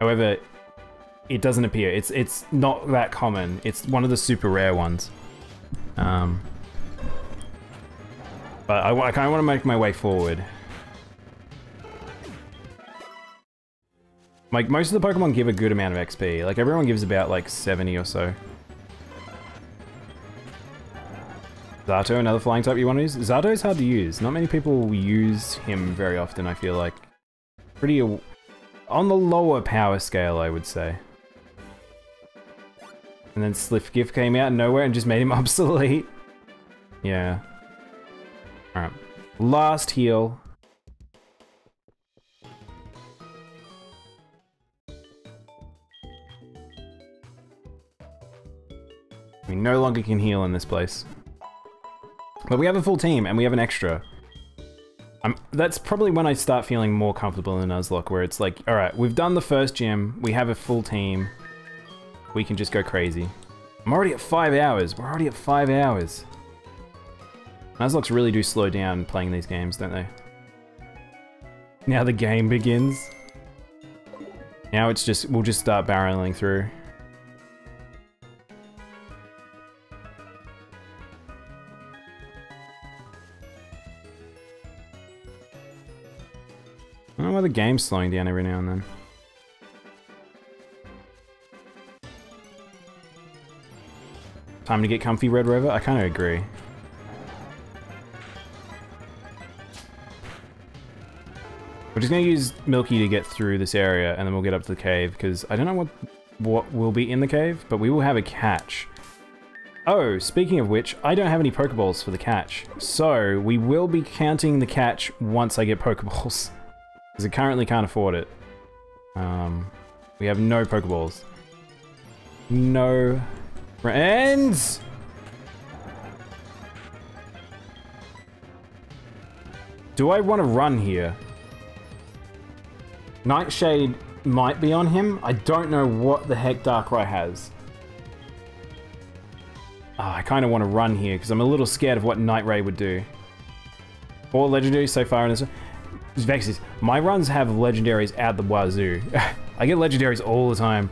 However, it doesn't appear. It's not that common. It's one of the super rare ones. But I kind of want to make my way forward. Like, most of the Pokemon give a good amount of XP. Like, everyone gives about, like, 70 or so. Zato, another flying type you want to use? Zato is hard to use. Not many people use him very often, I feel like. Pretty... on the lower power scale, I would say. And then Slifgift came out of nowhere and just made him obsolete. Yeah. Alright. Last heal. We no longer can heal in this place. But we have a full team, and we have an extra. That's probably when I start feeling more comfortable in Nuzlocke, where it's like, alright, we've done the first gym, we have a full team, we can just go crazy. I'm already at 5 hours. We're already at 5 hours. Nuzlocke's really do slow down playing these games, don't they? Now the game begins. Now it's just, we'll just start barreling through. I don't know why the game's slowing down every now and then. Time to get comfy, Red Rover? I kind of agree. We're just going to use Milky to get through this area, and then we'll get up to the cave, because I don't know what will be in the cave, but we will have a catch. Oh, speaking of which, I don't have any Pokeballs for the catch, so we will be counting the catch once I get Pokeballs. Because I currently can't afford it. We have no Pokeballs. No friends! Do I want to run here? Nightshade might be on him. I don't know what the heck Darkrai has. Oh, I kind of want to run here because I'm a little scared of what Nightray would do. 4 legendaries so far in this one. Vexies. My runs have legendaries out the wazoo. I get legendaries all the time.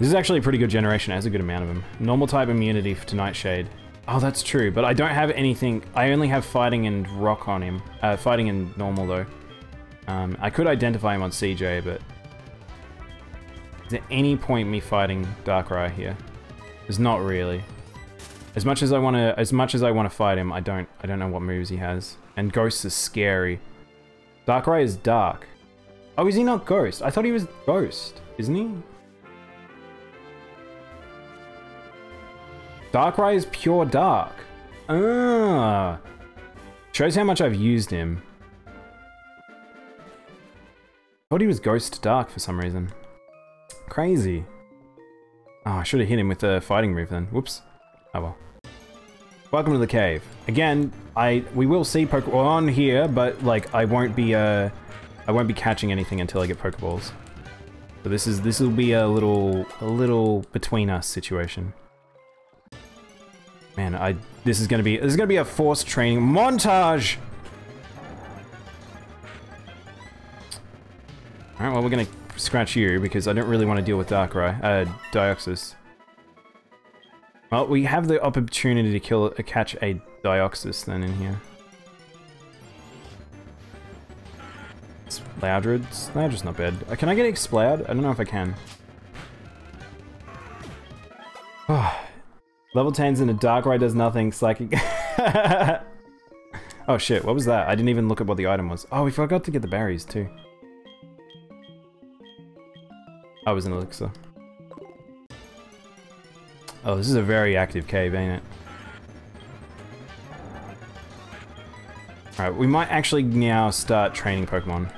This is actually a pretty good generation. It has a good amount of them. Normal type immunity to Nightshade. Oh, that's true, but I don't have anything. I only have fighting and rock on him. Fighting and normal, though. I could identify him on CJ, but... is there any point in me fighting Darkrai here? There's not really. As much as I want to fight him, I don't know what moves he has. And Ghost is scary. Darkrai is dark. Oh, is he not Ghost? I thought he was Ghost, isn't he? Darkrai is pure dark. Ah. Shows how much I've used him. Thought he was Ghost Dark for some reason. Crazy. Oh, I should have hit him with a fighting move then. Whoops. Oh well. Welcome to the cave. Again, we will see Pokemon on here, but like I won't be catching anything until I get Pokeballs. So this will be a little between us situation. Man, this is gonna be a forced training montage. All right, well we're gonna scratch you because I don't really want to deal with Darkrai, Deoxys. Well, we have the opportunity to catch a Deoxys then in here. Loudred? Loudred's not bad. Can I get Exploud? I don't know if I can. Oh, level 10's in a Darkrai does nothing, Slaking. Oh shit, what was that? I didn't even look at what the item was. Oh, we forgot to get the berries too. Oh, it was an elixir. Oh, this is a very active cave, ain't it? Alright, we might actually now start training Pokemon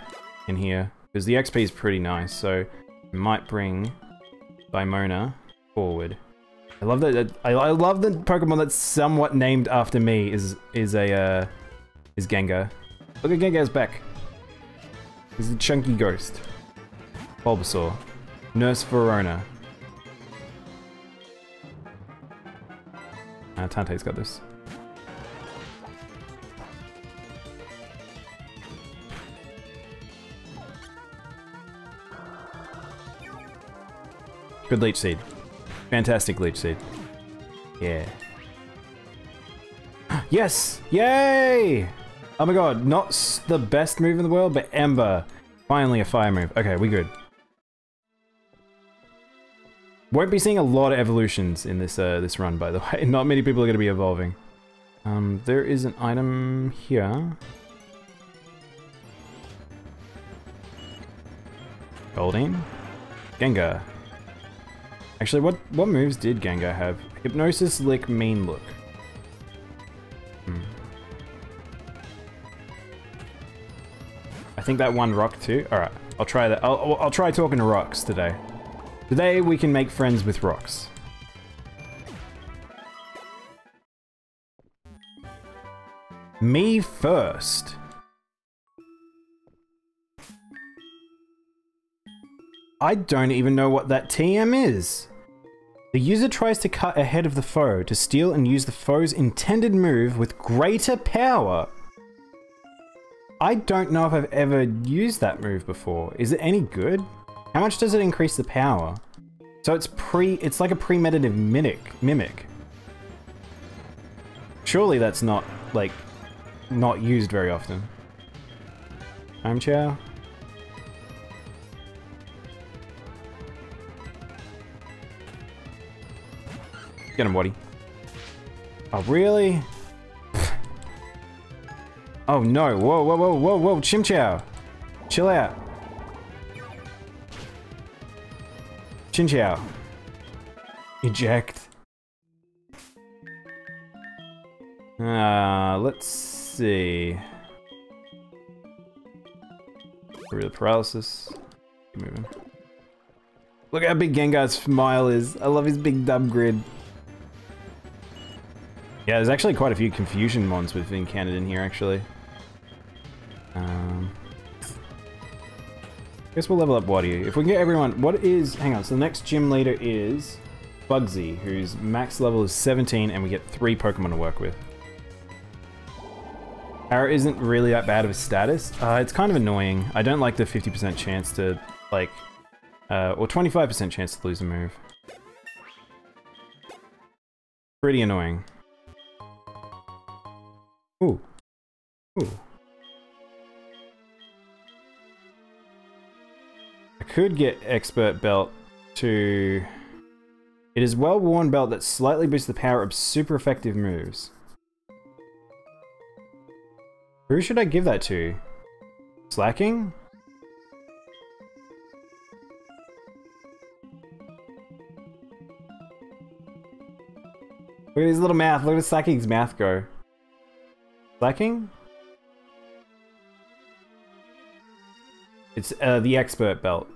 in here, because the XP is pretty nice, so we might bring Daimona forward. I love that. I love the Pokemon that's somewhat named after me is Gengar. Look at Gengar's back. He's a chunky ghost. Bulbasaur, Nurse Verona. Tante's got this. Good Leech Seed. Fantastic Leech Seed. Yeah. Yes! Yay! Oh my god, not the best move in the world, but Ember. Finally a fire move. Okay, we good. Won't be seeing a lot of evolutions in this this run, by the way. Not many people are going to be evolving. There is an item here. Goldeen. Gengar. Actually, what moves did Gengar have? Hypnosis, Lick, Mean Look. I think that one rock too. All right, I'll try that. I'll try talking to rocks today. Today we can make friends with rocks. Me first. I don't even know what that TM is. The user tries to cut ahead of the foe to steal and use the foe's intended move with greater power. I don't know if I've ever used that move before. Is it any good? How much does it increase the power? So it's like a premeditative mimic. Surely that's not, like, not used very often. Armchair. Get him, Wattie. Oh, really? Oh no, whoa, whoa, whoa, whoa, whoa, Chinchou! Chill out. Chinchou. Eject. Let's see. Get rid of the paralysis. Keep moving. Look how big Gengar's smile is. I love his big dumb grin. Yeah, there's actually quite a few confusion mons within Canada in here, actually. I guess we'll level up Wattie. If we can get everyone... What is... Hang on, so the next gym leader is... Bugsy, whose max level is 17, and we get 3 Pokemon to work with. Arrow isn't really that bad of a status. It's kind of annoying. I don't like the 50% chance to, like... or 25% chance to lose a move. Pretty annoying. Ooh. Ooh. I could get Expert Belt to... It is well-worn belt that slightly boosts the power of super effective moves. Who should I give that to? Slaking? Look at his little mouth. Look at Slaking's mouth go. Slaking? It's the expert belt.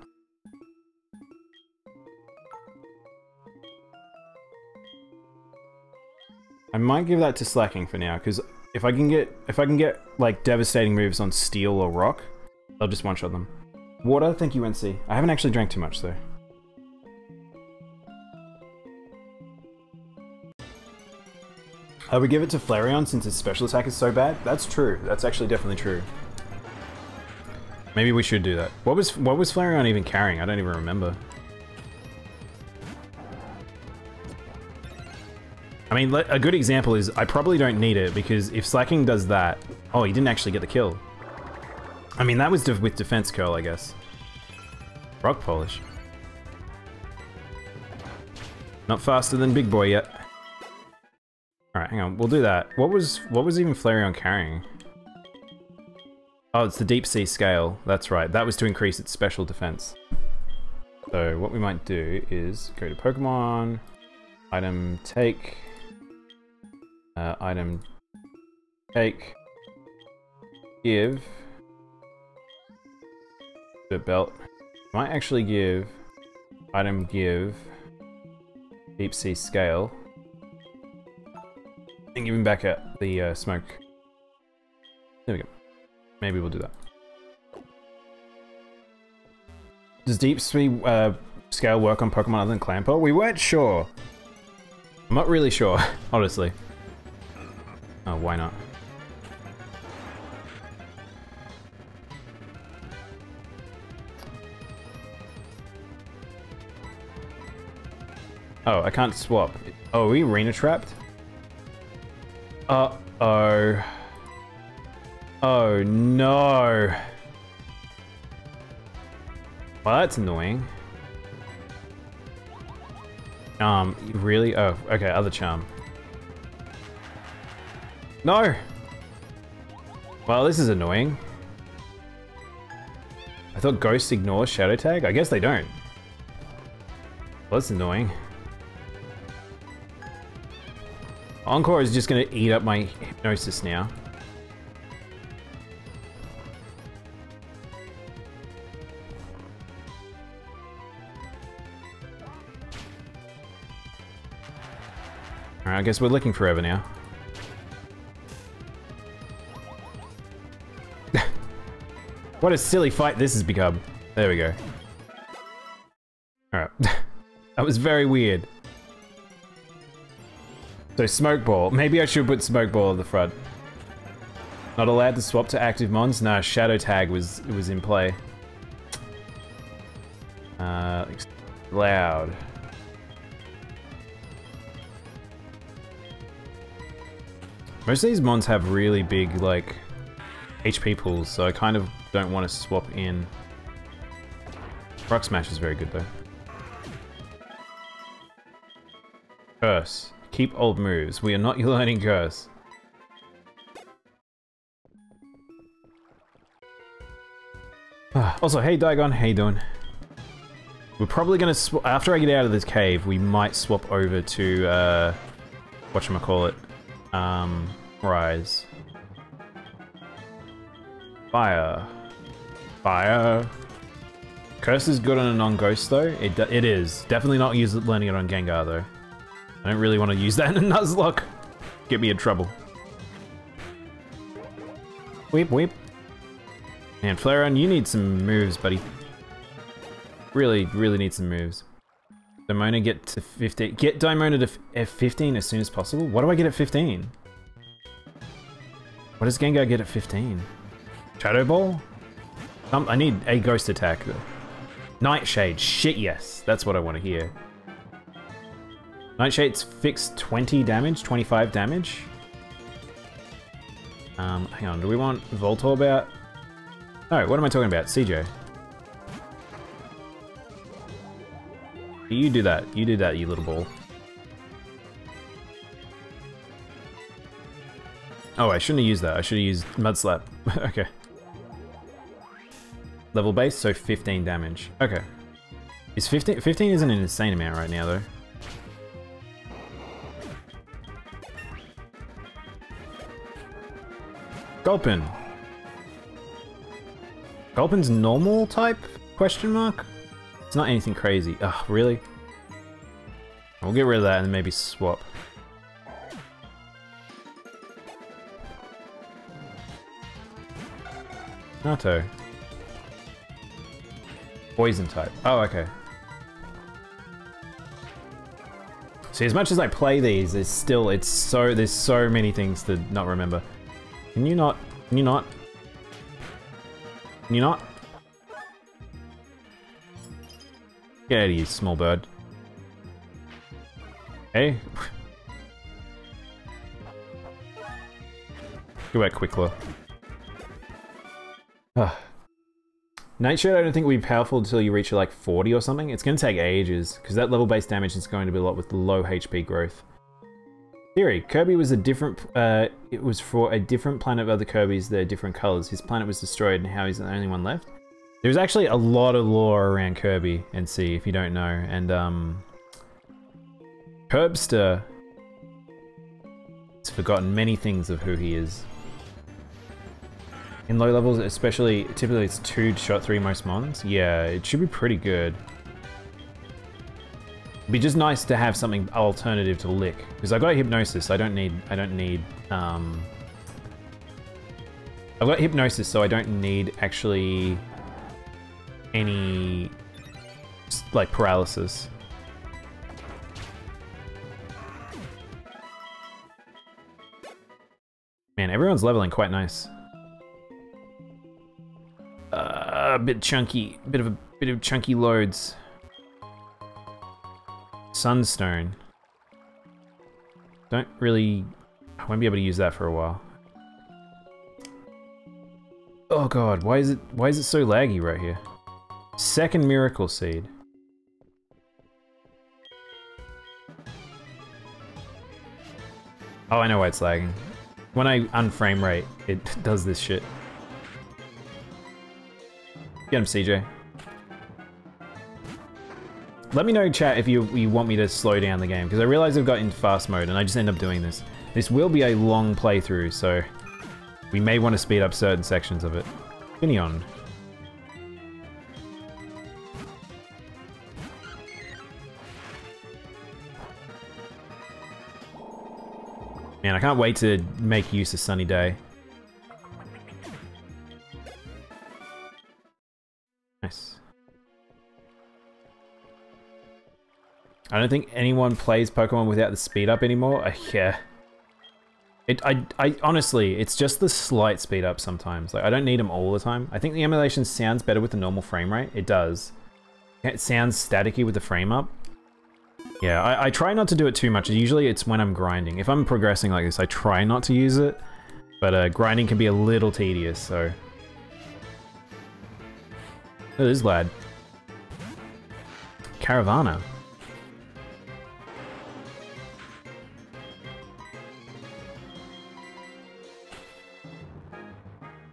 I might give that to Slaking for now, because if I can get like devastating moves on steel or rock, I'll just one-shot them. Water, thank you, NC. I haven't actually drank too much though. I would give it to Flareon since his special attack is so bad. That's true. That's actually definitely true. Maybe we should do that. What was Flareon even carrying? I don't even remember. I mean, a good example is I probably don't need it because if Slaking does that... Oh, he didn't actually get the kill. I mean, that was with Defense Curl, I guess. Rock Polish. Not faster than Big Boy yet. Alright, hang on, we'll do that. What was even Flareon carrying? Oh, it's the Deep Sea Scale, that's right. That was to increase its special defense. So what we might do is go to Pokemon, item take, give the belt. Might actually give item give deep sea scale and give him back at the smoke. There we go. Maybe we'll do that. Does deep sea scale work on Pokemon other than Clamper? We weren't sure. I'm not really sure, honestly. Oh, why not? Oh, I can't swap. Oh, are we arena trapped? Uh-oh. Oh, no. Well, that's annoying. Really? Oh, okay, other charm. No! Well, this is annoying. I thought Ghost ignores Shadow Tag? I guess they don't. Well, that's annoying. Encore is just gonna eat up my Hypnosis now. Alright, I guess we're looking forever now. What a silly fight this has become. There we go. Alright. That was very weird. So Smoke Ball. Maybe I should put Smoke Ball at the front. Not allowed to swap to active mons? Nah, Shadow Tag was in play. Loud. Most of these mons have really big, like, HP pools, so I kind of don't want to swap in. Rock Smash is very good, though. Curse. Keep old moves. We are not your learning curse. Also, hey Diagon, how you doing? We're probably gonna after I get out of this cave, we might swap over to whatchamacallit, Rise. Fire. Fire. Curse is good on a non-ghost though. It is. Definitely not learning it on Gengar though. I don't really want to use that in a Nuzlocke. Get me in trouble. Weep, weep. Man, Flareon, you need some moves, buddy. Really, really need some moves. Daimona get to 15. Get Daimona to F15 as soon as possible. What do I get at 15? What does Gengar get at 15? Shadow Ball? I need a ghost attack though. Nightshade. Shit, yes. That's what I want to hear. Nightshade's fixed 20 damage, 25 damage. Hang on, do we want Voltorb out? No, what am I talking about? CJ. You do that, you little ball. Oh, I shouldn't have used that, I should have used Mudslap. Okay. Level base, so 15 damage. Okay. Is 15 isn't an insane amount right now though. Gulpin. Gulpin's normal type? Question mark? It's not anything crazy. Ugh, really? We'll get rid of that and maybe swap. Naruto. Poison type. Oh, okay. See, as much as I play these, it's still, there's so many things to not remember. Can you not? Can you not? Can you not? Get out of here, small bird. Hey? Go back, Quickler. Nightshade, I don't think will be powerful until you reach like 40 or something. It's going to take ages, because that level-based damage is going to be a lot with low HP growth. Theory, Kirby was a different, it was for a different planet of other Kirbys, they're different colors. His planet was destroyed and how he's the only one left. There's actually a lot of lore around Kirby and see if you don't know. And, Curbster has forgotten many things of who he is. In low levels, especially, typically it's 2-shot 3 most mons. Yeah, it should be pretty good. It'd be just nice to have something alternative to lick, because I got hypnosis. I've got hypnosis, so I don't need actually any like paralysis. Man, everyone's leveling quite nice. A bit chunky, bit of chunky loads. Sunstone. Don't really. I won't be able to use that for a while. Oh god, why is it so laggy right here? Second miracle seed. Oh, I know why it's lagging. When I unframe rate, it does this shit. Get him, CJ. Let me know, chat, if you want me to slow down the game, because I realize I've got into fast mode and I just end up doing this. This will be a long playthrough, so we may want to speed up certain sections of it. Finion. Man, I can't wait to make use of Sunny Day. Nice. I don't think anyone plays Pokemon without the speed up anymore. Yeah. I honestly, it's just the slight speed up sometimes. Like, I don't need them all the time. I think the emulation sounds better with the normal frame rate. It does. It sounds staticky with the frame up. Yeah, I try not to do it too much. Usually it's when I'm grinding. If I'm progressing like this, I try not to use it. But grinding can be a little tedious, so... Look at this lad. Caravana.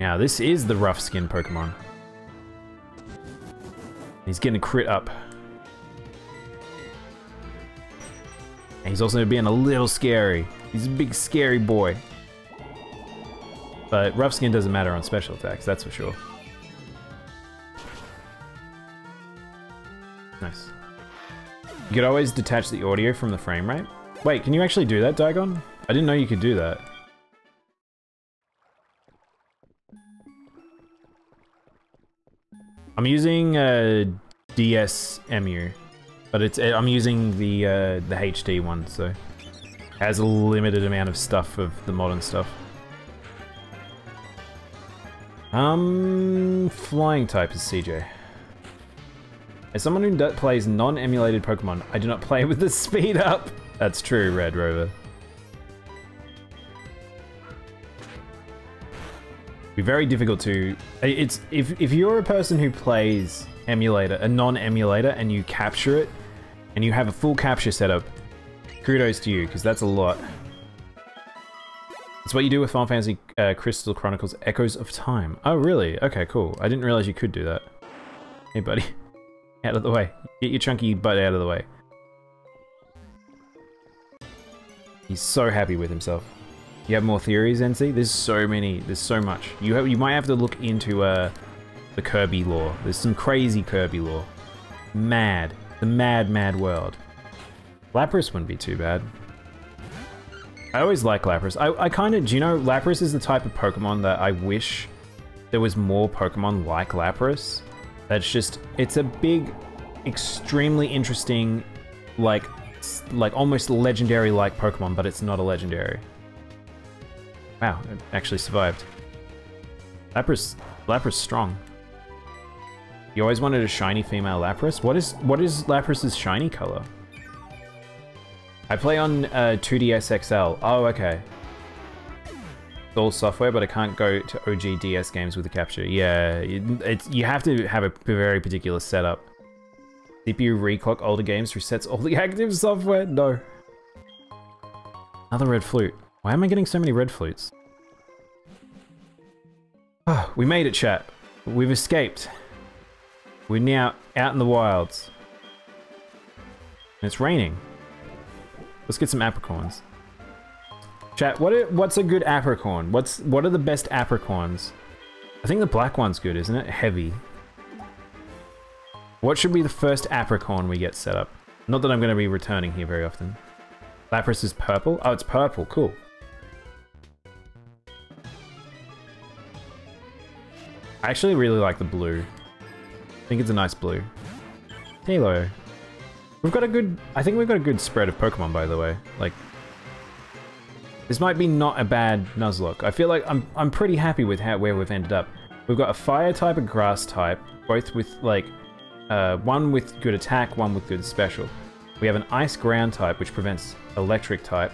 Now, this is the rough skin Pokemon. He's getting a crit up. And he's also being a little scary. He's a big scary boy. But rough skin doesn't matter on special attacks, that's for sure. Nice. You could always detach the audio from the frame rate. Wait, can you actually do that, Diagon? I didn't know you could do that. I'm using DSMU. But I'm using the HD one, so it has a limited amount of stuff of the modern stuff. Flying type is CJ. As someone who plays non-emulated Pokemon, I do not play with the speed up. That's true, Red Rover. It'd be very difficult to. If you're a person who plays a non-emulator, and you capture it. And you have a full capture setup. Kudos to you, because that's a lot. It's what you do with Final Fantasy Crystal Chronicles Echoes of Time. Oh, really? Okay, cool. I didn't realize you could do that. Hey, buddy. Out of the way. Get your chunky butt out of the way. He's so happy with himself. You have more theories, NC? There's so many. There's so much. You might have to look into the Kirby lore. There's some crazy Kirby lore. Mad. The mad, mad world. Lapras wouldn't be too bad. I always like Lapras. I kind of, do you know, Lapras is the type of Pokemon that I wish there was more Pokemon like Lapras. That's just, it's a big, extremely interesting, like almost legendary-like Pokemon, but it's not a legendary. Wow, it actually survived. Lapras strong. You always wanted a shiny female Lapras? What is Lapras's shiny color? I play on 2DS XL. Oh, okay. It's all software, but I can't go to OG DS games with the capture. Yeah, you have to have a very particular setup. CPU reclock older games, resets all the active software. No. Another red flute. Why am I getting so many red flutes? Oh, we made it, chat. We've escaped. We're now out in the wilds. And it's raining. Let's get some apricorns. Chat, what's a good apricorn? What are the best apricorns? I think the black one's good, isn't it? Heavy. What should be the first Apricorn we get set up? Not that I'm going to be returning here very often. Lapras is purple? Oh, it's purple. Cool. I actually really like the blue. I think it's a nice blue. Halo. We've got a good... I think we've got a good spread of Pokemon, by the way. Like... this might be not a bad Nuzlocke. I feel like I'm pretty happy with where we've ended up. We've got a fire type, a grass type, both with like one with good attack, one with good special. We have an ice ground type which prevents electric type.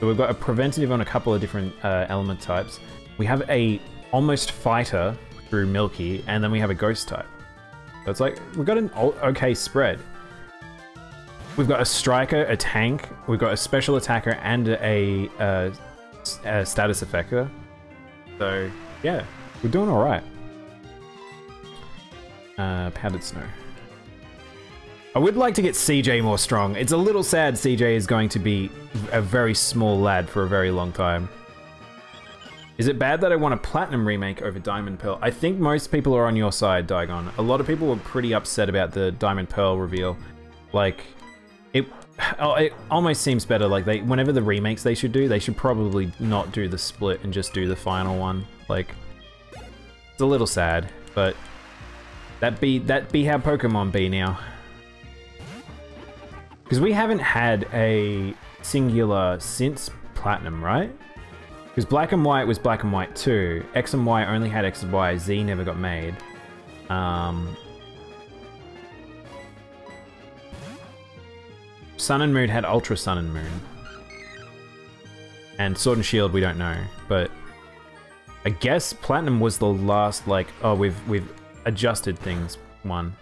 So we've got a preventative on a couple of different element types. We have a almost fighter through Milky, and then we have a ghost type. So it's like we've got an okay spread. We've got a striker, a tank, we've got a special attacker, and a status effector. So, yeah, we're doing alright. Powdered Snow. I would like to get CJ more strong. It's a little sad CJ is going to be a very small lad for a very long time. Is it bad that I want a Platinum remake over Diamond Pearl? I think most people are on your side, Daigon. A lot of people were pretty upset about the Diamond Pearl reveal. Like... It almost seems better, like, whenever the remakes they should do, they should probably not do the split and just do the final one. Like, it's a little sad, but that be how Pokemon be now. Because we haven't had a singular since Platinum, right? Because Black and White was Black and White 2, X and Y only had X and Y, Z never got made. Sun and Moon had Ultra Sun and Moon. And Sword and Shield, we don't know, but I guess Platinum was the last, like, oh, we've adjusted things one.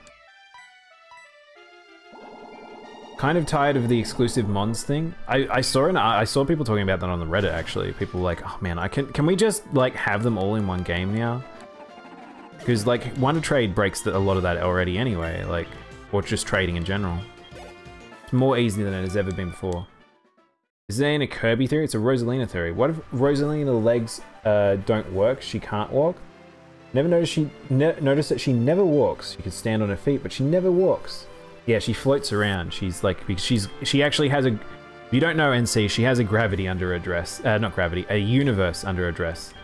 Kind of tired of the exclusive Mons thing. I saw people talking about that on the Reddit, actually. People were like, oh man, can we just, like, have them all in one game now? Because, like, Wonder Trade breaks a lot of that already anyway, like, or just trading in general. More easy than it has ever been before. Is there a Kirby theory? It's a Rosalina theory. What if Rosalina's legs don't work? She can't walk? Never noticed that she never walks. She can stand on her feet, but she never walks. Yeah, she floats around. She's like, she actually has a, if you don't know NC, she has a gravity under her dress. Not gravity, a universe under her dress.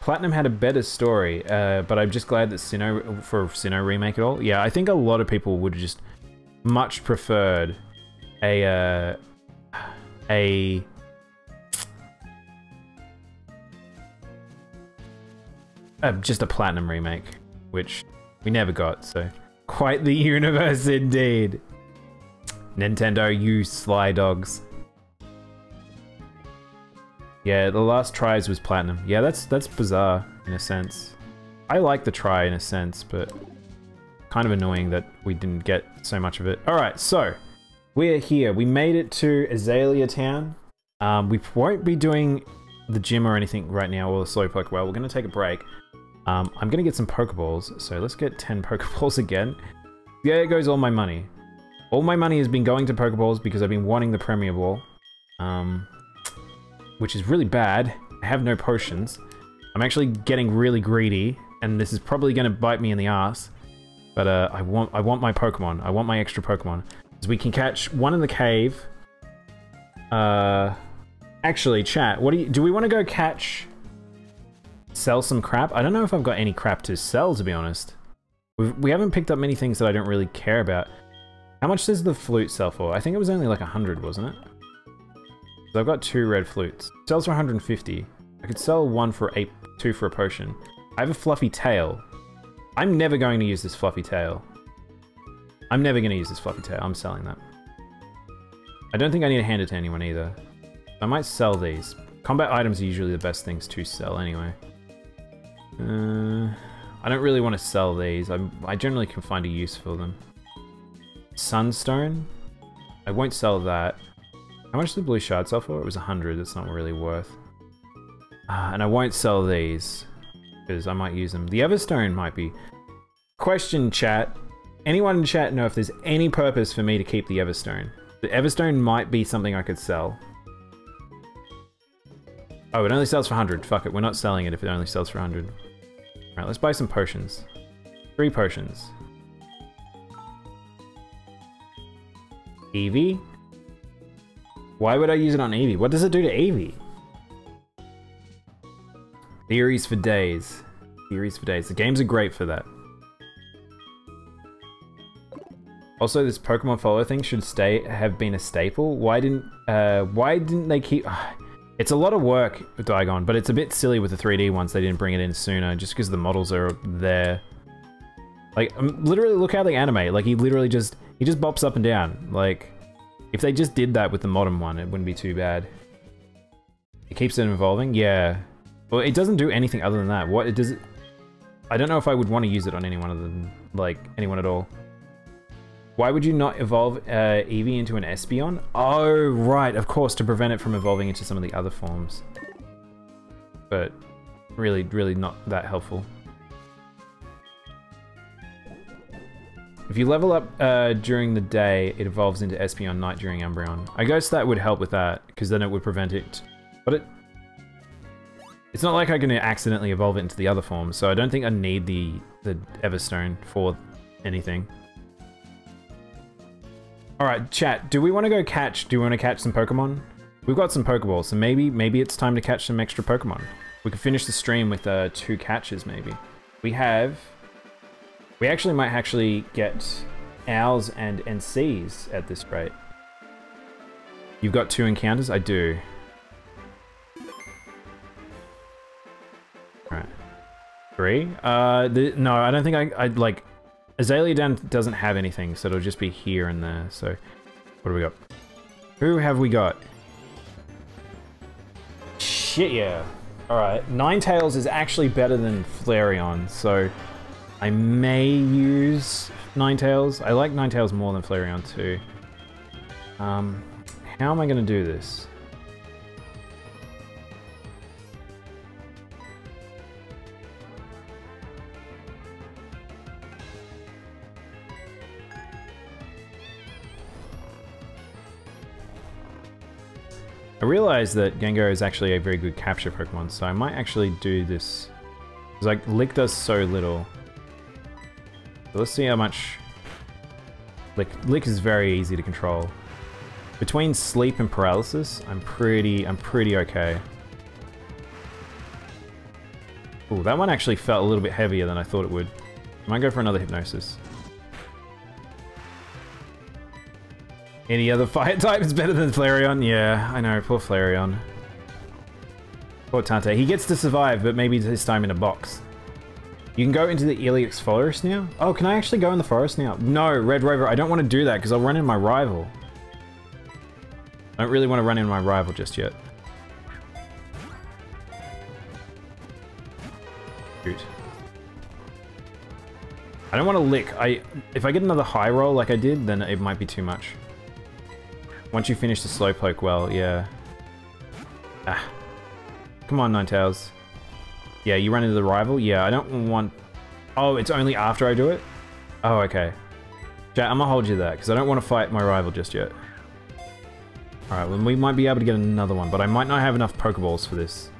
Platinum had a better story, but I'm just glad that Sinnoh remake at all. Yeah, I think a lot of people would just much preferred just a Platinum remake, which we never got. So quite the universe indeed. Nintendo, you sly dogs. Yeah, the last tries was Platinum. Yeah, that's bizarre in a sense. I like the try in a sense, but kind of annoying that we didn't get so much of it. All right, so we're here. We made it to Azalea Town. We won't be doing the gym or anything right now, or the Slowpoke Well. We're gonna take a break. I'm gonna get some Pokeballs, so let's get 10 Pokeballs again. There goes all my money. All my money has been going to Pokeballs because I've been wanting the Premier Ball. Which is really bad. I have no potions. I'm actually getting really greedy, and this is probably going to bite me in the ass. But I want my Pokemon. I want my extra Pokemon. So we can catch one in the cave. Actually, chat. Do we want to go sell some crap? I don't know if I've got any crap to sell, to be honest. We haven't picked up many things that I don't really care about. How much does the flute sell for? I think it was only like 100, wasn't it? So I've got 2 red flutes. Sells for 150. I could sell 1 for 8, 2 for a potion. I have a fluffy tail. I'm never going to use this fluffy tail. I'm never going to use this fluffy tail. I'm selling that. I don't think I need to hand it to anyone either. I might sell these. Combat items are usually the best things to sell anyway. I don't really want to sell these. I generally can find a use for them. Sunstone? I won't sell that. How much did the blue shard sell for? It was 100, it's not really worth. And I won't sell these, because I might use them. The Everstone might be. Question, chat. Anyone in chat know if there's any purpose for me to keep the Everstone? The Everstone might be something I could sell. Oh, it only sells for 100. Fuck it, we're not selling it if it only sells for 100. Alright, let's buy some potions. 3 potions. Eevee? Why would I use it on Eevee? What does it do to Eevee? Theories for days. Theories for days. The games are great for that. Also, this Pokemon Follow thing should have been a staple. Why didn't they keep... It's a lot of work, Diagon, but it's a bit silly with the 3D ones. They didn't bring it in sooner, just because the models are there. Like, literally, look how they animate. Like, he literally just... He just bops up and down. Like, if they just did that with the modern one, it wouldn't be too bad. It keeps it evolving? Yeah. Well, it doesn't do anything other than that. What it does... I don't know if I would want to use it on anyone other than, like, anyone at all. Why would you not evolve Eevee into an Espeon? Oh, right, of course, to prevent it from evolving into some of the other forms. But really, really not that helpful. If you level up during the day, it evolves into Espeon night during Umbreon. I guess that would help with that, because then it would prevent it. But it's not like I can accidentally evolve it into the other form, so I don't think I need the Everstone for anything. Alright, chat, do we want to go catch? Do we want to catch some Pokemon? We've got some Pokeballs, so maybe it's time to catch some extra Pokemon. We could finish the stream with 2 catches, maybe. We actually might get Owls and NCs at this rate. You've got 2 encounters? I do. Alright. 3? No, I don't think I'd like... Azalea Den doesn't have anything, so it'll just be here and there, so... What do we got? Who have we got? Shit, yeah. Alright, Ninetales is actually better than Flareon, so... I may use Ninetales. I like Ninetales more than Flareon too. How am I gonna do this? I realize that Gengar is actually a very good capture Pokemon, so I might actually do this. Because like, Lick does so little. So let's see how much... Lick is very easy to control. Between sleep and paralysis, I'm pretty okay. Ooh, that one actually felt a little bit heavier than I thought it would. I might go for another Hypnosis. Any other fire type is better than Flareon? Yeah, I know, poor Flareon. Poor Tante. He gets to survive, but maybe this time in a box. You can go into the Elix forest now? Oh, can I actually go in the forest now? No, Red Rover, I don't want to do that because I'll run into my rival. I don't really want to run into my rival just yet. Shoot. I don't want to Lick. If I get another high roll like I did, then it might be too much. Once you finish the Slowpoke, well, yeah. Ah. Come on, Ninetales. Yeah, you run into the rival? Yeah, I don't want... Oh, it's only after I do it? Oh, okay. Chat, I'm gonna hold you there, because I don't want to fight my rival just yet. Alright, well, we might be able to get another one, but I might not have enough Pokeballs for this.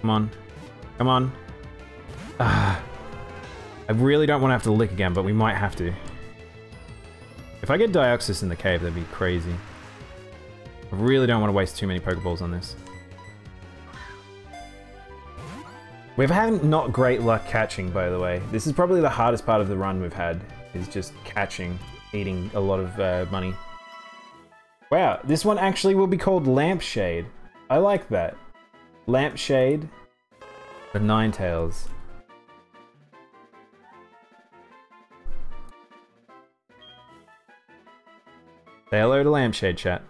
Come on. Come on. Ah. I really don't want to have to Lick again, but we might have to. If I get Deoxys in the cave, that'd be crazy. I really don't want to waste too many Pokeballs on this. We've had not great luck catching, by the way. This is probably the hardest part of the run we've had, is just catching, eating a lot of money. Wow, this one actually will be called Lampshade. I like that. Lampshade, the Ninetales. Say hello to Lampshade, chat.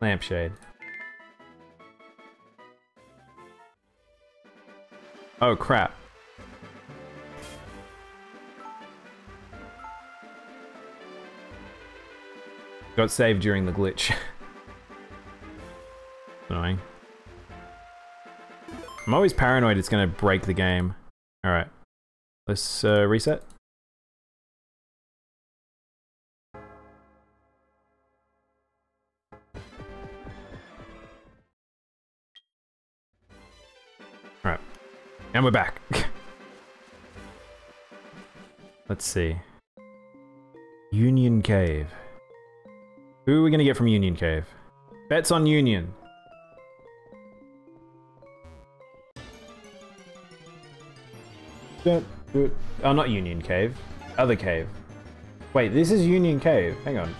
Lampshade. Oh, crap. Got saved during the glitch. Annoying. I'm always paranoid it's going to break the game. Alright. Let's reset. Alright. And we're back. Let's see. Union Cave. Who are we going to get from Union Cave? Bets on Union. Don't do it. Oh, not Union Cave. Other cave. Wait, this is Union Cave. Hang on.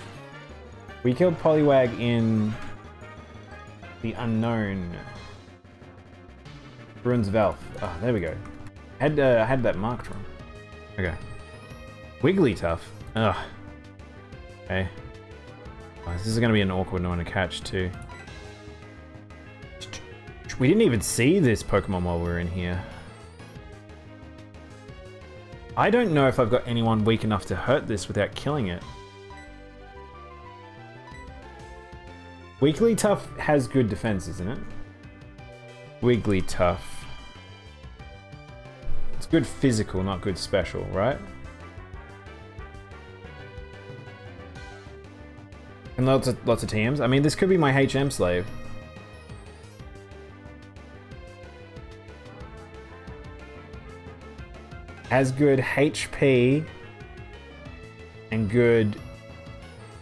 We killed Poliwag in the Unknown. Ruins of Alph. Oh, there we go. I had that marked wrong. Okay. Wigglytuff. Ugh. Okay. Oh, this is going to be an awkward one to catch too. We didn't even see this Pokemon while we were in here. I don't know if I've got anyone weak enough to hurt this without killing it. Wigglytuff has good defense, isn't it? Wigglytuff. It's good physical, not good special, right? And lots of TMs. I mean, this could be my HM slave. Has good HP and good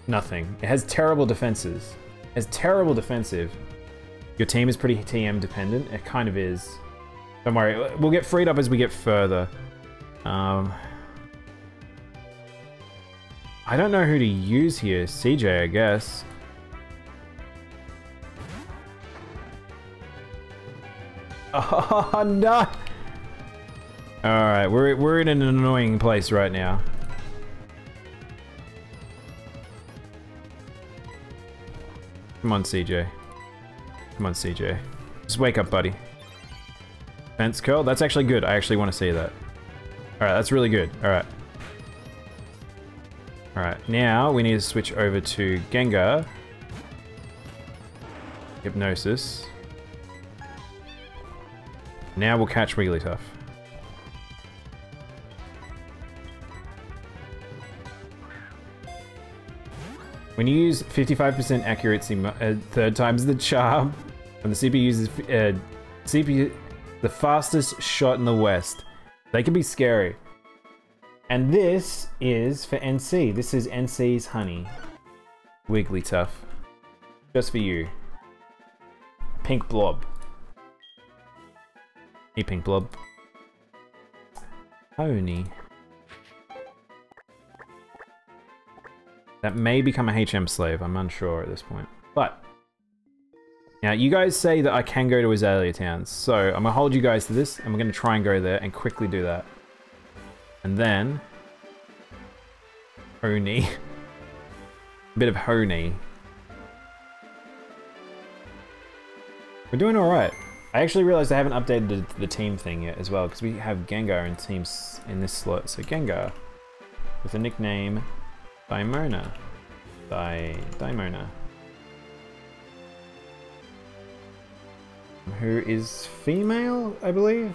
nothing. It has terrible defenses. It has terrible defensive. Your team is pretty TM dependent. It kind of is. Don't worry, we'll get freed up as we get further. I don't know who to use here. CJ, I guess. Oh, no! Alright, we're in an annoying place right now. Come on, CJ. Come on, CJ. Just wake up, buddy. Fence curl? That's actually good. I actually want to see that. Alright, that's really good. Alright. Alright, now we need to switch over to Gengar. Hypnosis. Now we'll catch Wigglytuff. When you use 55% accuracy, 3rd time's the charm, and the CP uses the fastest shot in the West. They can be scary. And this is for NC. This is NC's honey. Wigglytuff. Just for you. Pink blob. Hey, pink blob. Pony. That may become a HM slave, I'm unsure at this point. But, now you guys say that I can go to Azalea Town, so I'm gonna hold you guys to this, and we're gonna try and go there and quickly do that. And then, Honey. A bit of Honey. We're doing alright. I actually realized I haven't updated the team thing yet as well, because we have Gengar in teams in this slot. So Gengar, with a nickname, Daimona. Daimona. Who is female, I believe?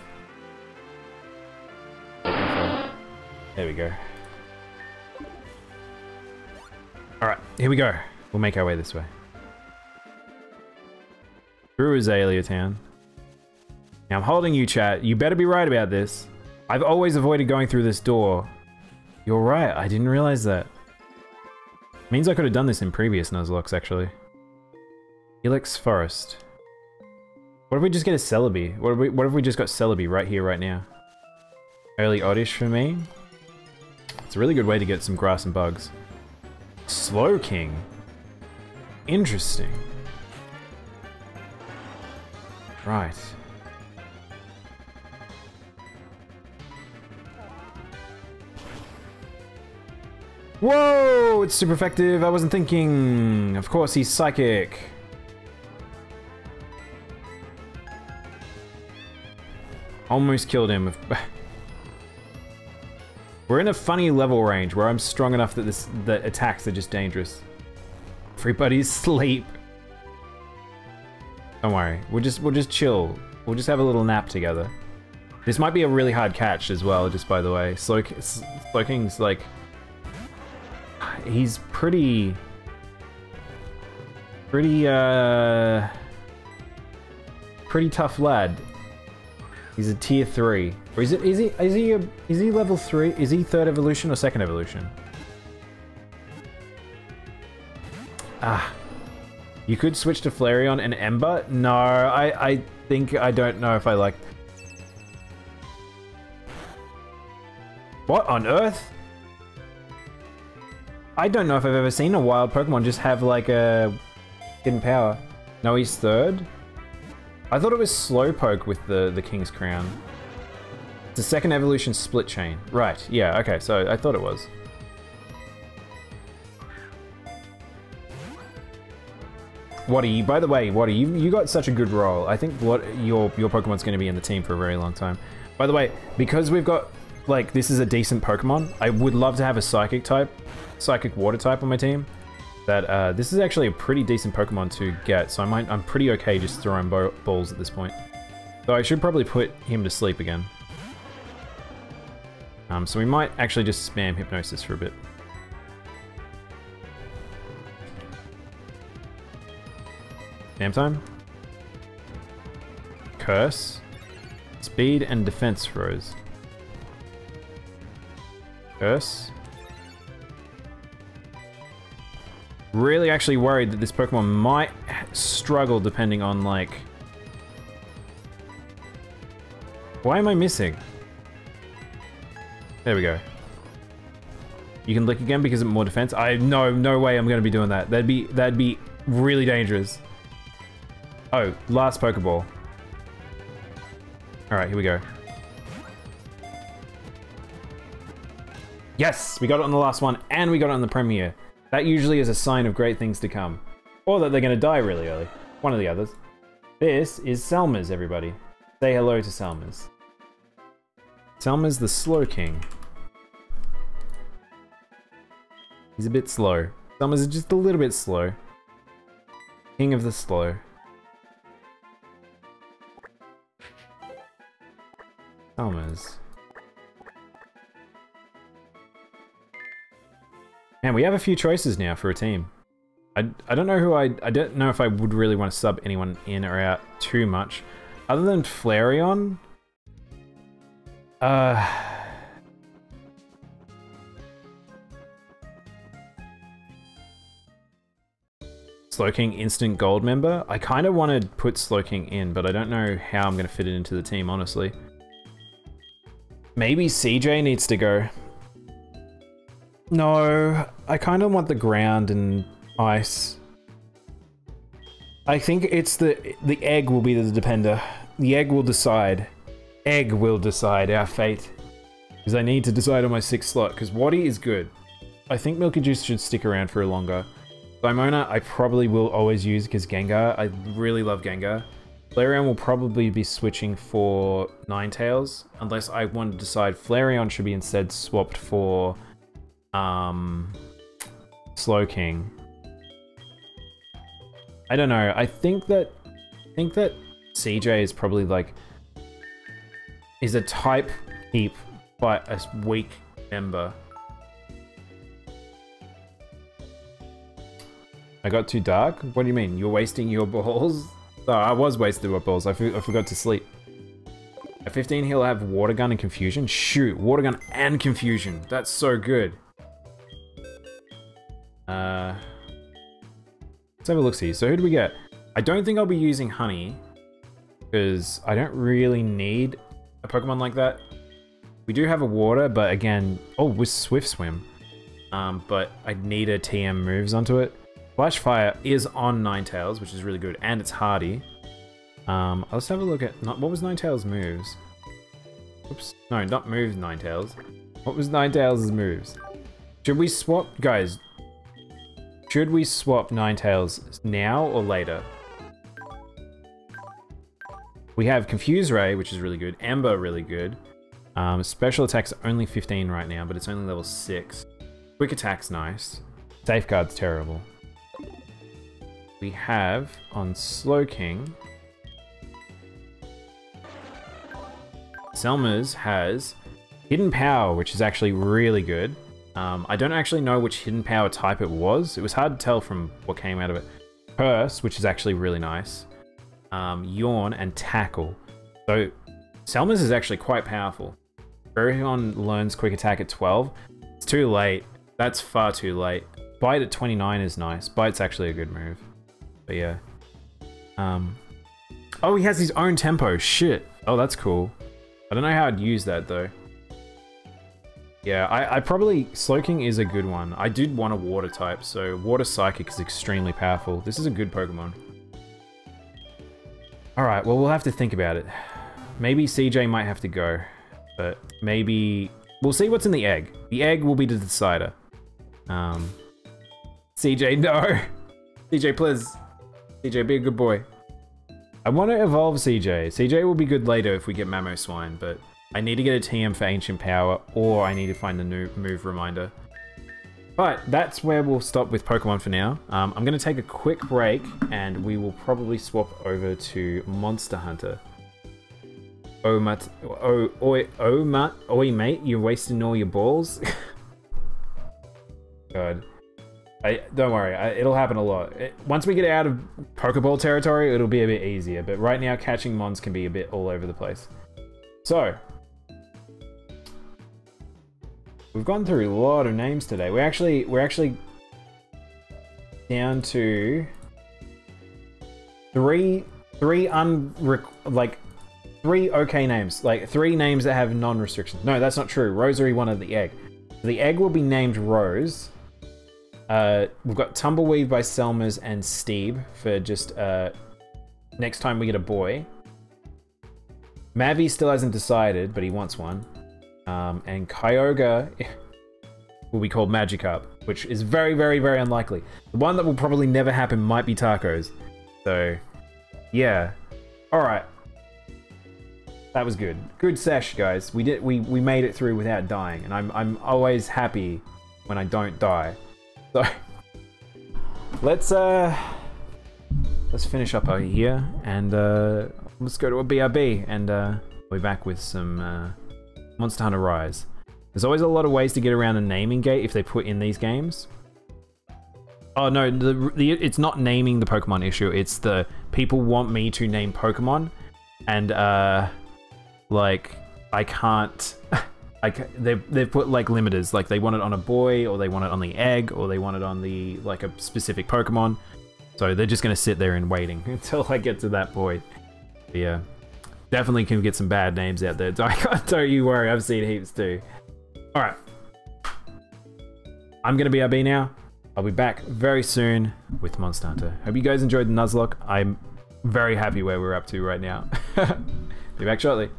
There we go. Alright, here we go. We'll make our way this way. Through Azalea Town. Now I'm holding you, chat. You better be right about this. I've always avoided going through this door. You're right, I didn't realize that. Means I could have done this in previous Nuzlocke, actually. Helix Forest. What if we just get a Celebi? What if we just got Celebi right here, right now? Early Oddish for me. It's a really good way to get some grass and bugs. Slaking. Interesting. Right. Whoa, it's super effective. I wasn't thinking. Of course, he's psychic. Almost killed him. We're in a funny level range where I'm strong enough that the attacks are just dangerous. Everybody's asleep. Don't worry. We'll just chill. We'll just have a little nap together. This might be a really hard catch as well, just by the way. Slaking's like... he's pretty... Pretty tough lad. He's a tier 3. Or is he level 3? Is he 3rd evolution or 2nd evolution? Ah. You could switch to Flareon and Ember? No, I think I don't know if I like... What on earth? I don't know if I've ever seen a wild Pokemon just have like a hidden power. No, he's 3rd? I thought it was Slowpoke with the King's Crown. It's a 2nd evolution split chain. Right, yeah, okay, so I thought it was. Wattie, by the way, Wattie, you got such a good role. I think what your Pokemon's gonna be in the team for a very long time. By the way, because we've got, like, this is a decent Pokemon, I would love to have a Psychic type, Psychic Water type on my team. That this is actually a pretty decent Pokemon to get, so I'm pretty okay just throwing balls at this point. Though I should probably put him to sleep again. So we might actually just spam Hypnosis for a bit. Damn time. Curse. Speed and defense froze. Curse. Really actually worried that this Pokemon might struggle depending on, like... Why am I missing? There we go. You can lick again because of more defense. No way I'm gonna be doing that. That'd be really dangerous. Oh, last Pokeball. Alright, here we go. Yes! We got it on the last one, and we got it on the premiere. That usually is a sign of great things to come. Or that they're gonna die really early. One of the others. This is Selmers, everybody. Say hello to Selmers. Selmers the Slow King. He's a bit slow. Selmers is just a little bit slow. King of the slow. Selmers. Man, we have a few choices now for a team. I don't know who I don't know if I would really want to sub anyone in or out too much. Other than Flareon? Slaking instant gold member? I kind of want to put Slaking in, but I don't know how I'm going to fit it into the team, honestly. Maybe CJ needs to go. No, I kind of want the ground and ice. I think it's the egg will be the depender. The egg will decide. Egg will decide our fate. Because I need to decide on my 6th slot, because Wattie is good. I think Milky Juice should stick around for longer. Daimona I probably will always use because Gengar, I really love Gengar. Flareon will probably be switching for Ninetales, unless I want to decide Flareon should be instead swapped for... Slowking. I don't know. I think that CJ is probably like is a type heap but a weak member. I got too dark? What do you mean? You're wasting your balls? Oh, I was wasting my balls. I forgot to sleep. At 15 he'll have Water Gun and Confusion. Shoot, Water Gun and Confusion. That's so good. Let's have a look-see. So who do we get? I don't think I'll be using Honey because I don't really need a Pokemon like that. We do have a Water, but again, oh, with Swift Swim. But I'd need a TM moves onto it. Flash Fire is on Ninetales, which is really good, and it's hardy. Let's have a look at what was Ninetales' moves. Oops, no, not moves. Ninetales. What was Ninetales' moves? Should we swap, guys? Should we swap Ninetales now or later? We have Confuse Ray, which is really good. Ember, really good. Special Attack's only 15 right now, but it's only level 6. Quick Attack's nice. Safeguard's terrible. We have, on Sloking, Selmers has Hidden Power, which is actually really good. I don't actually know which Hidden Power type it was. It was hard to tell from what came out of it. Curse, which is actually really nice. Yawn and Tackle. So Selmers is actually quite powerful. Flareon learns Quick Attack at 12. It's too late. That's far too late. Bite at 29 is nice. Bite's actually a good move. But yeah. Oh, he has his own tempo. Shit. Oh, that's cool. I don't know how I'd use that though. Yeah, I probably... Slaking is a good one. I did want a water type, so Water Psychic is extremely powerful. This is a good Pokemon. Alright, well, we'll have to think about it. Maybe CJ might have to go. But maybe... We'll see what's in the egg. The egg will be the decider. CJ, no! CJ, please. CJ, be a good boy. I want to evolve CJ. CJ will be good later if we get Mamoswine, but I need to get a TM for Ancient Power, or I need to find the new move reminder. But that's where we'll stop with Pokemon for now. I'm going to take a quick break, and we will probably swap over to Monster Hunter. Oh mate, you're wasting all your balls. God, don't worry. It'll happen a lot. Once we get out of Pokeball territory, it'll be a bit easier. But right now, catching Mons can be a bit all over the place. So we've gone through a lot of names today. We're actually down to three okay names, like three names that have non-restrictions. No, that's not true. Rosary wanted the egg. The egg will be named Rose. We've got Tumbleweed by Selmers and Steeb for just next time we get a boy. Mavi still hasn't decided, but he wants one. And Kyogre will be called Magikarp, which is very, very, very unlikely. The one that will probably never happen might be Tacos. So, yeah. All right. That was good. Good sesh, guys. We made it through without dying, and I'm always happy when I don't die. So let's finish up over here, and let's go to a BRB, and we'll be back with some Monster Hunter Rise. There's always a lot of ways to get around a naming gate if they put in these games. Oh no, it's not naming the Pokemon issue. It's the people want me to name Pokemon, and like, I can't, they've put like limiters, like they want it on a boy, or they want it on the egg, or they want it on the, like a specific Pokemon. So they're just gonna sit there and waiting until I get to that point. But yeah, definitely can get some bad names out there. Don't you worry, I've seen heaps too. All right, I'm gonna BRB now. I'll be back very soon with Monster Hunter. Hope you guys enjoyed the Nuzlocke. I'm very happy where we're up to right now. Be back shortly.